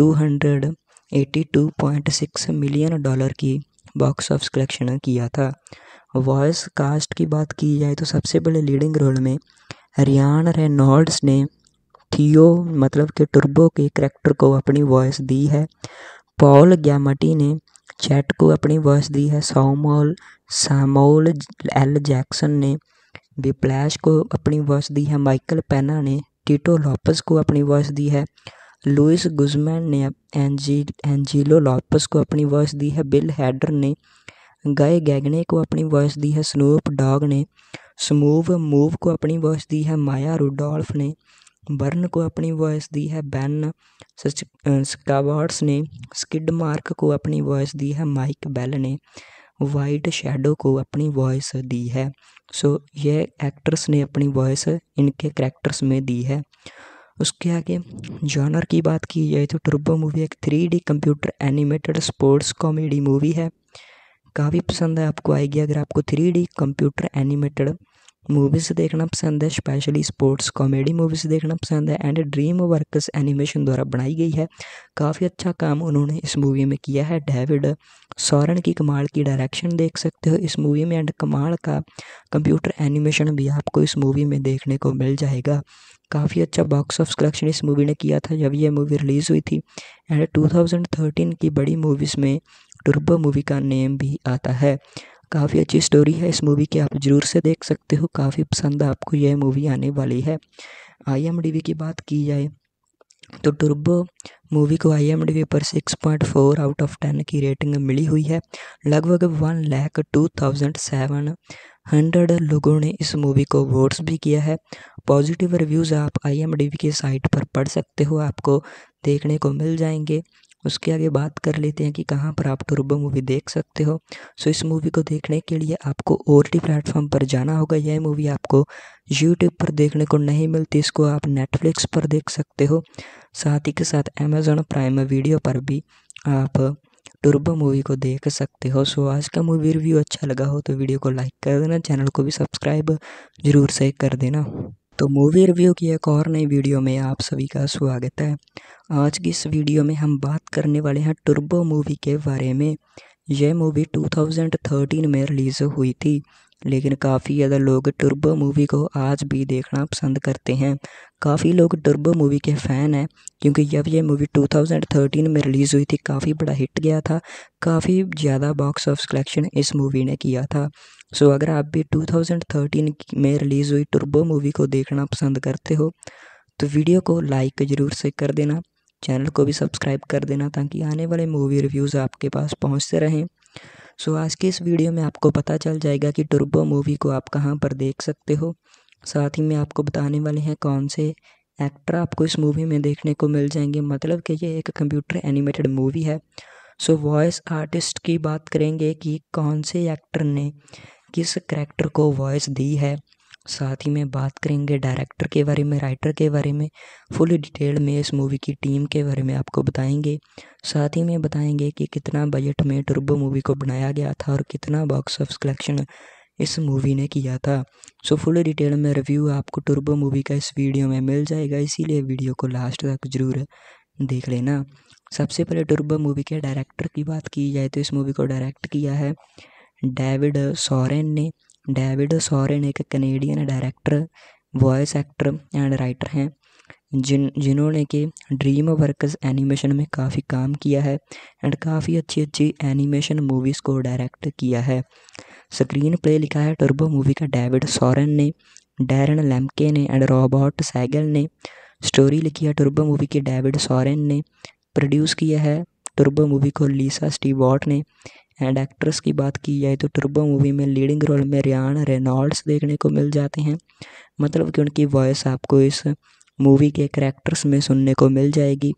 282.6 मिलियन डॉलर की बॉक्स ऑफिस कलेक्शन किया था। वॉइस कास्ट की बात की जाए तो सबसे बड़े लीडिंग रोल में रियान रेनॉल्ड्स ने थियो मतलब के टर्बो के करैक्टर को अपनी वॉइस दी है। पॉल ग्यामाटी ने चैट को अपनी वॉइस दी है। सैमुअल एल जैक्सन ने विप्लैश को अपनी वॉइस दी है। माइकल पेना ने टीटो लॉपस को अपनी वॉइस दी है। लुइस गुजमैन ने एंजिलो लॉपस को अपनी वॉइस दी है। बिल हैडर ने गाय गैगने को अपनी वॉइस दी है। स्नूप डॉग ने स्मूव मूव को अपनी वॉइस दी है। माया रुडोल्फ ने बर्न को अपनी वॉइस दी है। बैन स्कावर्ट्स ने स्किड मार्क को अपनी वॉइस दी है। माइक बेल ने वाइट शेडो को अपनी वॉइस दी है। सो ये एक्टर्स ने अपनी वॉइस इनके करैक्टर्स में दी है। उसके आगे जॉनर की बात की जाए तो टर्बो मूवी एक 3D computer animated sports comedy movie है। काफ़ी पसंद है आपको आएगी अगर आपको 3D कंप्यूटर एनिमेटेड मूवीज़ देखना पसंद है, स्पेशली स्पोर्ट्स कॉमेडी मूवीज़ देखना पसंद है। एंड ड्रीम वर्कस एनिमेशन द्वारा बनाई गई है। काफ़ी अच्छा काम उन्होंने इस मूवी में किया है। डेविड सोरेन की कमाल की डायरेक्शन देख सकते हो इस मूवी में, एंड कमाल का कंप्यूटर एनिमेशन भी आपको इस मूवी में देखने को मिल जाएगा। काफ़ी अच्छा बॉक्स ऑफिस कलेक्शन इस मूवी ने किया था जब यह मूवी रिलीज़ हुई थी। एंड 2013 की बड़ी मूवीज़ में टर्बो मूवी का नेम भी आता है। काफ़ी अच्छी स्टोरी है इस मूवी की, आप ज़रूर से देख सकते हो। काफ़ी पसंद आपको यह मूवी आने वाली है। IMDb की बात की जाए तो टर्बो मूवी को IMDb पर 6.4 आउट ऑफ 10 की रेटिंग मिली हुई है। लगभग 1,02,700 लोगों ने इस मूवी को वोट्स भी किया है। पॉजिटिव रिव्यूज़ आप IMDb के साइट पर पढ़ सकते हो, आपको देखने को मिल जाएंगे। उसके आगे बात कर लेते हैं कि कहाँ पर आप टर्बो मूवी देख सकते हो। सो इस मूवी को देखने के लिए आपको OTT प्लेटफॉर्म पर जाना होगा। यह मूवी आपको यूट्यूब पर देखने को नहीं मिलती, इसको आप नेटफ्लिक्स पर देख सकते हो। साथ ही के साथ Amazon प्राइम वीडियो पर भी आप टर्बो मूवी को देख सकते हो। सो आज का मूवी रिव्यू अच्छा लगा हो तो वीडियो को लाइक कर देना, चैनल को भी सब्सक्राइब ज़रूर से कर देना। तो मूवी रिव्यू की एक और नई वीडियो में आप सभी का स्वागत है। आज की इस वीडियो में हम बात करने वाले हैं टर्बो मूवी के बारे में। यह मूवी 2013 में रिलीज़ हुई थी, लेकिन काफ़ी ज़्यादा लोग टर्बो मूवी को आज भी देखना पसंद करते हैं। काफ़ी लोग टर्बो मूवी के फ़ैन हैं क्योंकि जब यह मूवी 2013 में रिलीज़ हुई थी काफ़ी बड़ा हिट गया था। काफ़ी ज़्यादा बॉक्स ऑफिस कलेक्शन इस मूवी ने किया था। सो अगर आप भी 2013 में रिलीज़ हुई टर्बो मूवी को देखना पसंद करते हो तो वीडियो को लाइक ज़रूर से कर देना, चैनल को भी सब्सक्राइब कर देना ताकि आने वाले मूवी रिव्यूज़ आपके पास पहुंचते रहें। सो आज के इस वीडियो में आपको पता चल जाएगा कि टर्बो मूवी को आप कहां पर देख सकते हो। साथ ही में आपको बताने वाले हैं कौन से एक्टर आपको इस मूवी में देखने को मिल जाएंगे, मतलब कि ये एक कंप्यूटर एनिमेटेड मूवी है। सो वॉइस आर्टिस्ट की बात करेंगे कि कौन से एक्टर ने किस करैक्टर को वॉइस दी है। साथ ही में बात करेंगे डायरेक्टर के बारे में, राइटर के बारे में, फुल डिटेल में इस मूवी की टीम के बारे में आपको बताएंगे। साथ ही में बताएंगे कि कितना बजट में टर्बो मूवी को बनाया गया था और कितना बॉक्स ऑफिस कलेक्शन इस मूवी ने किया था। सो फुल डिटेल में रिव्यू आपको टर्बो मूवी का इस वीडियो में मिल जाएगा, इसीलिए वीडियो को लास्ट तक ज़रूर देख लेना। सबसे पहले टर्बो मूवी के डायरेक्टर की बात की जाए तो इस मूवी को डायरेक्ट किया है डेविड सोरेन ने। डेविड सोरेन एक Canadian director, voice actor and writer हैं जिन्होंने कि ड्रीम वर्कस एनिमेशन में काफ़ी काम किया है एंड काफ़ी अच्छी अच्छी एनिमेशन मूवीज़ को डायरेक्ट किया है। स्क्रीन प्ले लिखा है टर्बो मूवी का डेविड सोरेन ने, डैरन लेम्के ने एंड रॉबर्ट सैगल ने। स्टोरी लिखी है टर्बो मूवी की डेविड सोरेन ने। प्रोड्यूस किया है टर्बो मूवी को लीसा स्टीवर्ट ने। एंड एक्ट्रेस की बात की जाए तो टर्बो मूवी में लीडिंग रोल में रियान रेनॉल्ड्स देखने को मिल जाते हैं, मतलब कि उनकी वॉइस आपको इस मूवी के करैक्टर्स में सुनने को मिल जाएगी।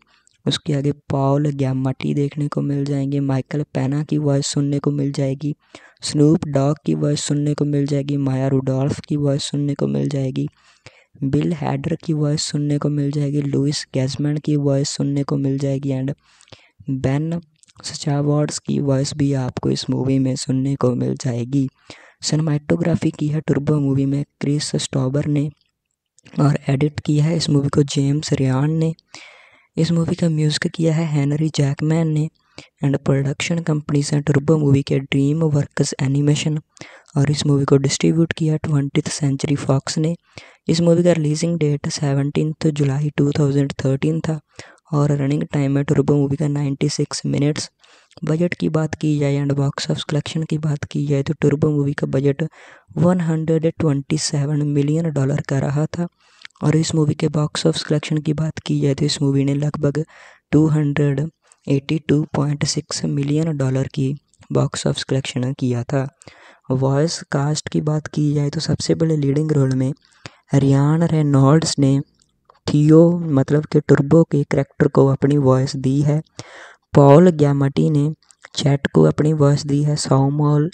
उसके आगे पॉल ग्यामाटी देखने को मिल जाएंगे, माइकल पेना की वॉइस सुनने को मिल जाएगी, स्नूप डॉग की वॉइस सुनने को मिल जाएगी, माया रुडोल्फ की वॉइस सुनने को मिल जाएगी, बिल हैडर की वॉइस सुनने को मिल जाएगी, लुइस गैजमैन की वॉइस सुनने को मिल जाएगी एंड बैन स्कावर्ट्स की वॉइस भी आपको इस मूवी में सुनने को मिल जाएगी। सिनेमाटोग्राफी की है टर्बो मूवी में क्रिस स्टोवर ने और एडिट किया है इस मूवी को जेम्स रयान ने। इस मूवी का म्यूज़िक किया है हेनरी जैकमैन ने। एंड प्रोडक्शन कंपनीज हैं टर्बो मूवी के ड्रीम वर्क्स एनिमेशन, और इस मूवी को डिस्ट्रीब्यूट किया 20th सेंचुरी फॉक्स ने। इस मूवी का रिलीजिंग डेट 17 जुलाई 2013 था और रनिंग टाइम है टर्बो मूवी का 96 मिनट्स। बजट की बात की जाए एंड बॉक्स ऑफिस कलेक्शन की बात की जाए तो टर्बो मूवी का बजट 127 मिलियन डॉलर का रहा था, और इस मूवी के बॉक्स ऑफिस कलेक्शन की बात की जाए तो इस मूवी ने लगभग 282.6 मिलियन डॉलर की बॉक्स ऑफिस कलेक्शन किया था। वॉइस कास्ट की बात की जाए तो सबसे बड़े लीडिंग रोल में रियान रेनॉल्ड्स ने थियो मतलब के टर्बो के करैक्टर को अपनी वॉइस दी है। पॉल ग्यामाटी ने चैट को अपनी वॉइस दी है। सैमुअल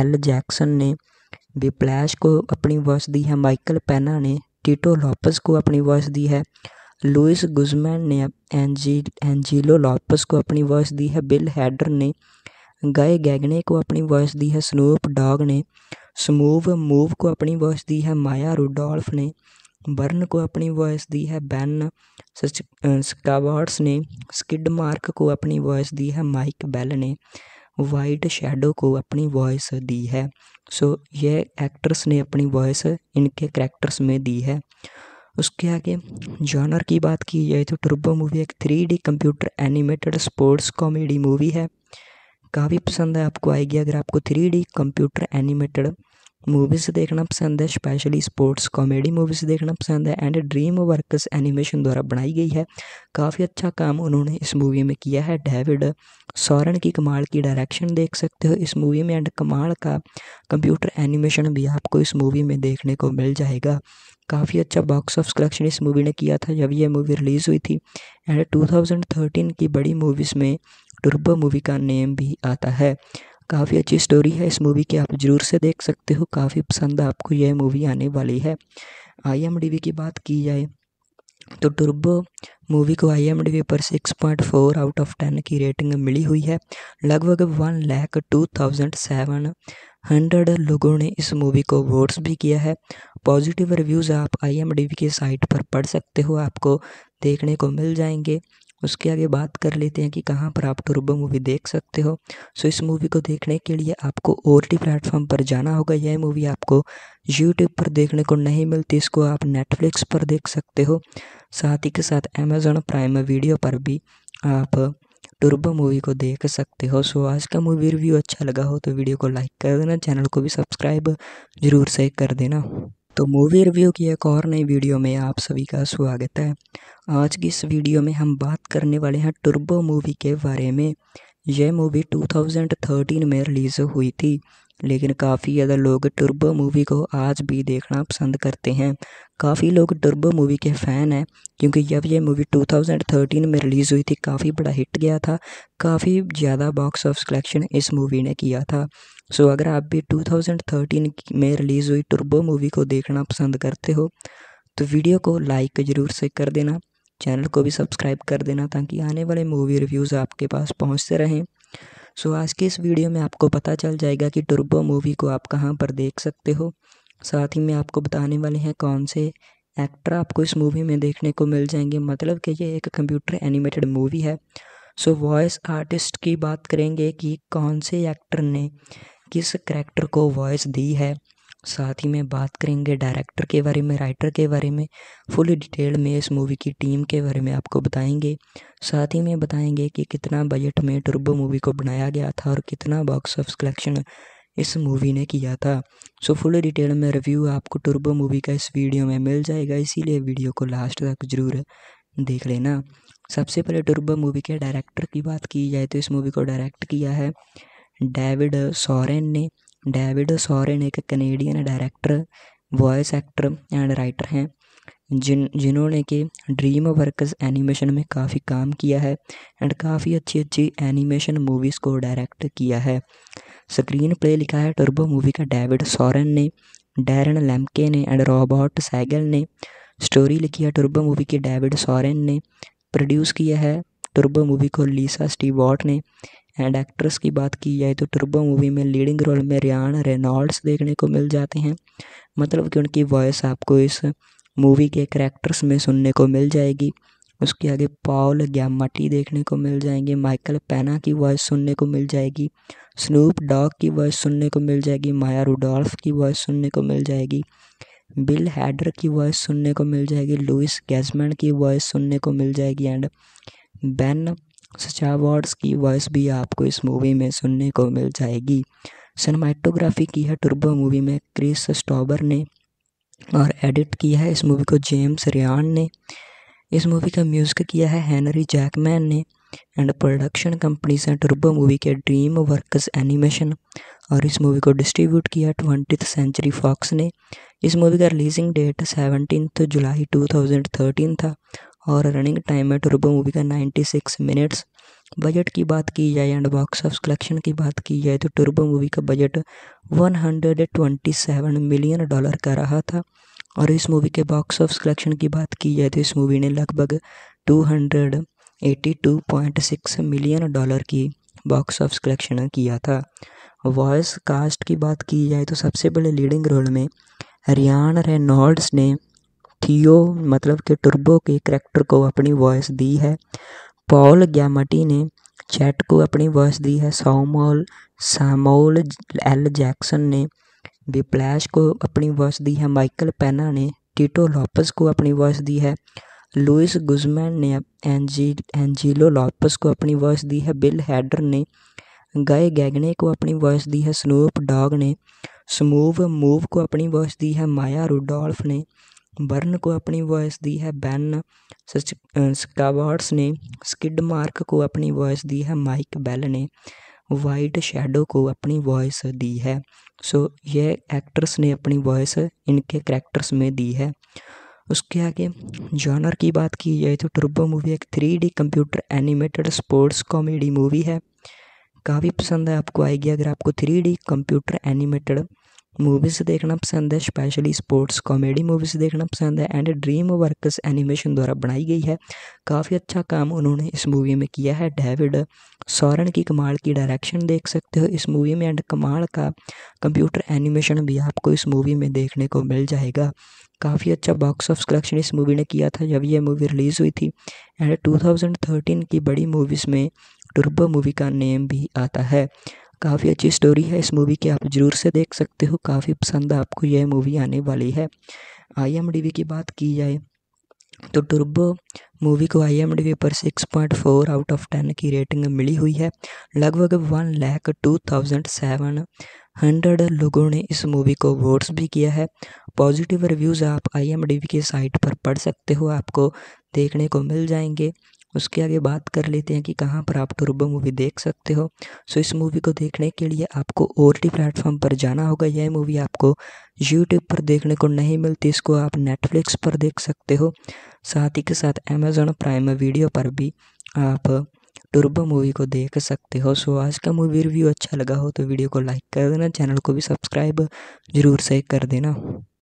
एल जैक्सन ने विप्लैश को अपनी वॉइस दी है। माइकल पेना ने टीटो लॉपस को अपनी वॉइस दी है। लुइस गुजमैन ने एंजिलो लॉपस को अपनी वॉइस दी है। बिल हैडर ने गाय गैगने को अपनी वॉइस दी है। स्नूप डॉग ने स्मूव मूव को अपनी वॉइस दी है। माया रुडोल्फ ने बर्न को अपनी वॉइस दी है। बैन स्कावर्ट्स ने स्किड मार्क को अपनी वॉइस दी है। माइक बेल ने वाइट शेडो को अपनी वॉइस दी है। सो ये एक्टर्स ने अपनी वॉइस इनके कैरेक्टर्स में दी है। उसके आगे जॉनर की बात की जाए तो टर्बो मूवी एक 3D computer animated sports comedy movie है। काफ़ी पसंद है आपको आएगी अगर आपको 3D कंप्यूटर एनिमेटेड मूवीज़ देखना पसंद है, स्पेशली स्पोर्ट्स कॉमेडी मूवीज़ देखना पसंद है। एंड ड्रीम वर्क्स एनिमेशन द्वारा बनाई गई है। काफ़ी अच्छा काम उन्होंने इस मूवी में किया है। डेविड सोरेन की कमाल की डायरेक्शन देख सकते हो इस मूवी में, एंड कमाल का कंप्यूटर एनिमेशन भी आपको इस मूवी में देखने को मिल जाएगा। काफ़ी अच्छा बॉक्स ऑफिस कलेक्शन इस मूवी ने किया था जब यह मूवी रिलीज़ हुई थी। एंड 2013 की बड़ी मूवीज़ में टर्बो मूवी का नेम भी आता है। काफ़ी अच्छी स्टोरी है इस मूवी की, आप ज़रूर से देख सकते हो। काफ़ी पसंद आपको यह मूवी आने वाली है। IMDb की बात की जाए तो टर्बो मूवी को IMDb पर 6.4 आउट ऑफ 10 की रेटिंग मिली हुई है। लगभग 1,02,700 लोगों ने इस मूवी को वोट्स भी किया है। पॉजिटिव रिव्यूज़ आप IMDb की साइट पर पढ़ सकते हो, आपको देखने को मिल जाएंगे। उसके आगे बात कर लेते हैं कि कहाँ पर आप टर्बो मूवी देख सकते हो। सो इस मूवी को देखने के लिए आपको OTT प्लेटफॉर्म पर जाना होगा। यह मूवी आपको यूट्यूब पर देखने को नहीं मिलती, इसको आप नेटफ्लिक्स पर देख सकते हो। साथ ही के साथ अमेज़न प्राइम वीडियो पर भी आप टर्बो मूवी को देख सकते हो। सो आज का मूवी रिव्यू अच्छा लगा हो तो वीडियो को लाइक कर देना, चैनल को भी सब्सक्राइब ज़रूर से कर देना। तो मूवी रिव्यू की एक और नई वीडियो में आप सभी का स्वागत है। आज की इस वीडियो में हम बात करने वाले हैं टर्बो मूवी के बारे में। यह मूवी 2013 में रिलीज़ हुई थी, लेकिन काफ़ी ज़्यादा लोग टर्बो मूवी को आज भी देखना पसंद करते हैं। काफ़ी लोग टर्बो मूवी के फ़ैन हैं क्योंकि जब यह मूवी 2013 में रिलीज़ हुई थी काफ़ी बड़ा हिट गया था। काफ़ी ज़्यादा बॉक्स ऑफिस कलेक्शन इस मूवी ने किया था। सो अगर आप भी 2013 में रिलीज़ हुई टर्बो मूवी को देखना पसंद करते हो तो वीडियो को लाइक ज़रूर से कर देना, चैनल को भी सब्सक्राइब कर देना ताकि आने वाले मूवी रिव्यूज़ आपके पास पहुंचते रहें। सो आज की इस वीडियो में आपको पता चल जाएगा कि टर्बो मूवी को आप कहां पर देख सकते हो। साथ ही में आपको बताने वाले हैं कौन से एक्टर आपको इस मूवी में देखने को मिल जाएंगे, मतलब कि ये एक कंप्यूटर एनिमेटेड मूवी है। सो वॉइस आर्टिस्ट की बात करेंगे कि कौन से एक्टर ने किस करैक्टर को वॉइस दी है। साथ ही में बात करेंगे डायरेक्टर के बारे में, राइटर के बारे में, फुल डिटेल में इस मूवी की टीम के बारे में आपको बताएंगे। साथ ही में बताएंगे कि कितना बजट में टर्बो मूवी को बनाया गया था और कितना बॉक्स ऑफिस कलेक्शन इस मूवी ने किया था। सो फुल डिटेल में रिव्यू आपको टर्बो मूवी का इस वीडियो में मिल जाएगा, इसीलिए वीडियो को लास्ट तक ज़रूर देख लेना। सबसे पहले टर्बो मूवी के डायरेक्टर की बात की जाए तो इस मूवी को डायरेक्ट किया है डेविड सोरेन ने। डेविड सोरेन एक Canadian director, voice actor and writer हैं जिन्होंने कि ड्रीम वर्क्स एनिमेशन में काफ़ी काम किया है एंड काफ़ी अच्छी अच्छी एनिमेशन मूवीज़ को डायरेक्ट किया है। स्क्रीन प्ले लिखा है टर्बो मूवी का डेविड सोरेन ने, डैरन लेम्के ने एंड रॉबर्ट सैगल ने। स्टोरी लिखी है टर्बो मूवी की डेविड सोरेन ने। प्रोड्यूस किया है टर्बो मूवी को लीसा स्टीवर्ट ने। एंड एक्ट्रेस की बात की जाए तो टर्बो मूवी में लीडिंग रोल में रियान रेनॉल्ड्स देखने को मिल जाते हैं, मतलब कि उनकी वॉइस आपको इस मूवी के कैरेक्टर्स में सुनने को मिल जाएगी। उसके आगे पॉल ग्यामाटी देखने को मिल जाएंगे, माइकल पैना की वॉइस सुनने को मिल जाएगी, स्नूप डॉग की वॉइस सुनने को मिल जाएगी, माया रूडोल्फ की वॉइस सुनने को मिल जाएगी, बिल हैडर की वॉइस सुनने को मिल जाएगी, लुइस गैजमैन की वॉइस सुनने को मिल जाएगी एंड बैन स्चावर्ड्स की वॉइस भी आपको इस मूवी में सुनने को मिल जाएगी। सिनेमाटोग्राफी की है टर्बो मूवी में क्रिस स्टोवर ने और एडिट किया है इस मूवी को जेम्स रयान ने। इस मूवी का म्यूज़िक किया है हेनरी जैकमैन ने एंड प्रोडक्शन कंपनीज हैं टर्बो मूवी के ड्रीम वर्क्स एनिमेशन और इस मूवी को डिस्ट्रीब्यूट किया 20th Century Fox ने। इस मूवी का रिलीजिंग डेट 17 जुलाई 2013 था और रनिंग टाइम है टर्बो मूवी का 96 मिनट्स। बजट की बात की जाए एंड बॉक्स ऑफिस कलेक्शन की बात की जाए तो टर्बो मूवी का बजट $127 मिलियन का रहा था और इस मूवी के बॉक्स ऑफिस कलेक्शन की बात की जाए तो इस मूवी ने लगभग $282.6 मिलियन की बॉक्स ऑफिस कलेक्शन किया था। वॉइस कास्ट की बात की जाए तो सबसे बड़े लीडिंग रोल में रायन रेनॉल्ड्स ने थियो मतलब के टर्बो के करैक्टर को अपनी वॉइस दी है, पॉल ग्यामाटी ने चैट को अपनी वॉइस दी है, सैमुअल एल जैक्सन ने विप्लैश को अपनी वॉइस दी है, माइकल पेना ने टिटो लॉपस को अपनी वॉइस दी है, लुइस गुजमैन ने एंजिलो लॉपस को अपनी वॉइस दी है, बिल हैडर ने गाय गैगने को अपनी वॉइस दी है, स्नूप डॉग ने स्मूव मूव को अपनी वॉइस दी है, माया रूडोल्फ ने बर्न को अपनी वॉइस दी है, बैन स्कावर्ड्स ने स्किड मार्क को अपनी वॉइस दी है, माइक बेल ने वाइट शेडो को अपनी वॉइस दी है। सो ये एक्टर्स ने अपनी वॉइस इनके कैरेक्टर्स में दी है। उसके आगे जॉनर की बात की जाए तो टर्बो मूवी एक 3D computer animated sports comedy movie है, काफ़ी पसंद है आपको आएगी अगर आपको 3D कंप्यूटर एनिमेटेड मूवीज़ देखना पसंद है, स्पेशली स्पोर्ट्स कॉमेडी मूवीज़ देखना पसंद है एंड ड्रीम वर्क्स एनिमेशन द्वारा बनाई गई है। काफ़ी अच्छा काम उन्होंने इस मूवी में किया है। डेविड सोरेन की कमाल की डायरेक्शन देख सकते हो इस मूवी में एंड कमाल का कंप्यूटर एनिमेशन भी आपको इस मूवी में देखने को मिल जाएगा। काफ़ी अच्छा बॉक्स ऑफिस कलेक्शन इस मूवी ने किया था जब यह मूवी रिलीज़ हुई थी एंड 2013 की बड़ी मूवीज़ में टर्बो मूवी का नेम भी आता है। काफ़ी अच्छी स्टोरी है इस मूवी की, आप ज़रूर से देख सकते हो, काफ़ी पसंद आपको यह मूवी आने वाली है। IMDb की बात की जाए तो टर्बो मूवी को IMDb पर 6.4 आउट ऑफ 10 की रेटिंग मिली हुई है। लगभग 1,02,700 लोगों ने इस मूवी को वोट्स भी किया है। पॉजिटिव रिव्यूज़ आप IMDb की साइट पर पढ़ सकते हो, आपको देखने को मिल जाएंगे। उसके आगे बात कर लेते हैं कि कहाँ पर आप टर्बो मूवी देख सकते हो। सो इस मूवी को देखने के लिए आपको OTT प्लेटफॉर्म पर जाना होगा। यह मूवी आपको यूट्यूब पर देखने को नहीं मिलती, इसको आप नेटफ्लिक्स पर देख सकते हो, साथ ही के साथ अमेज़न प्राइम वीडियो पर भी आप टर्बो मूवी को देख सकते हो। सो आज का मूवी रिव्यू अच्छा लगा हो तो वीडियो को लाइक कर देना, चैनल को भी सब्सक्राइब ज़रूर से कर देना।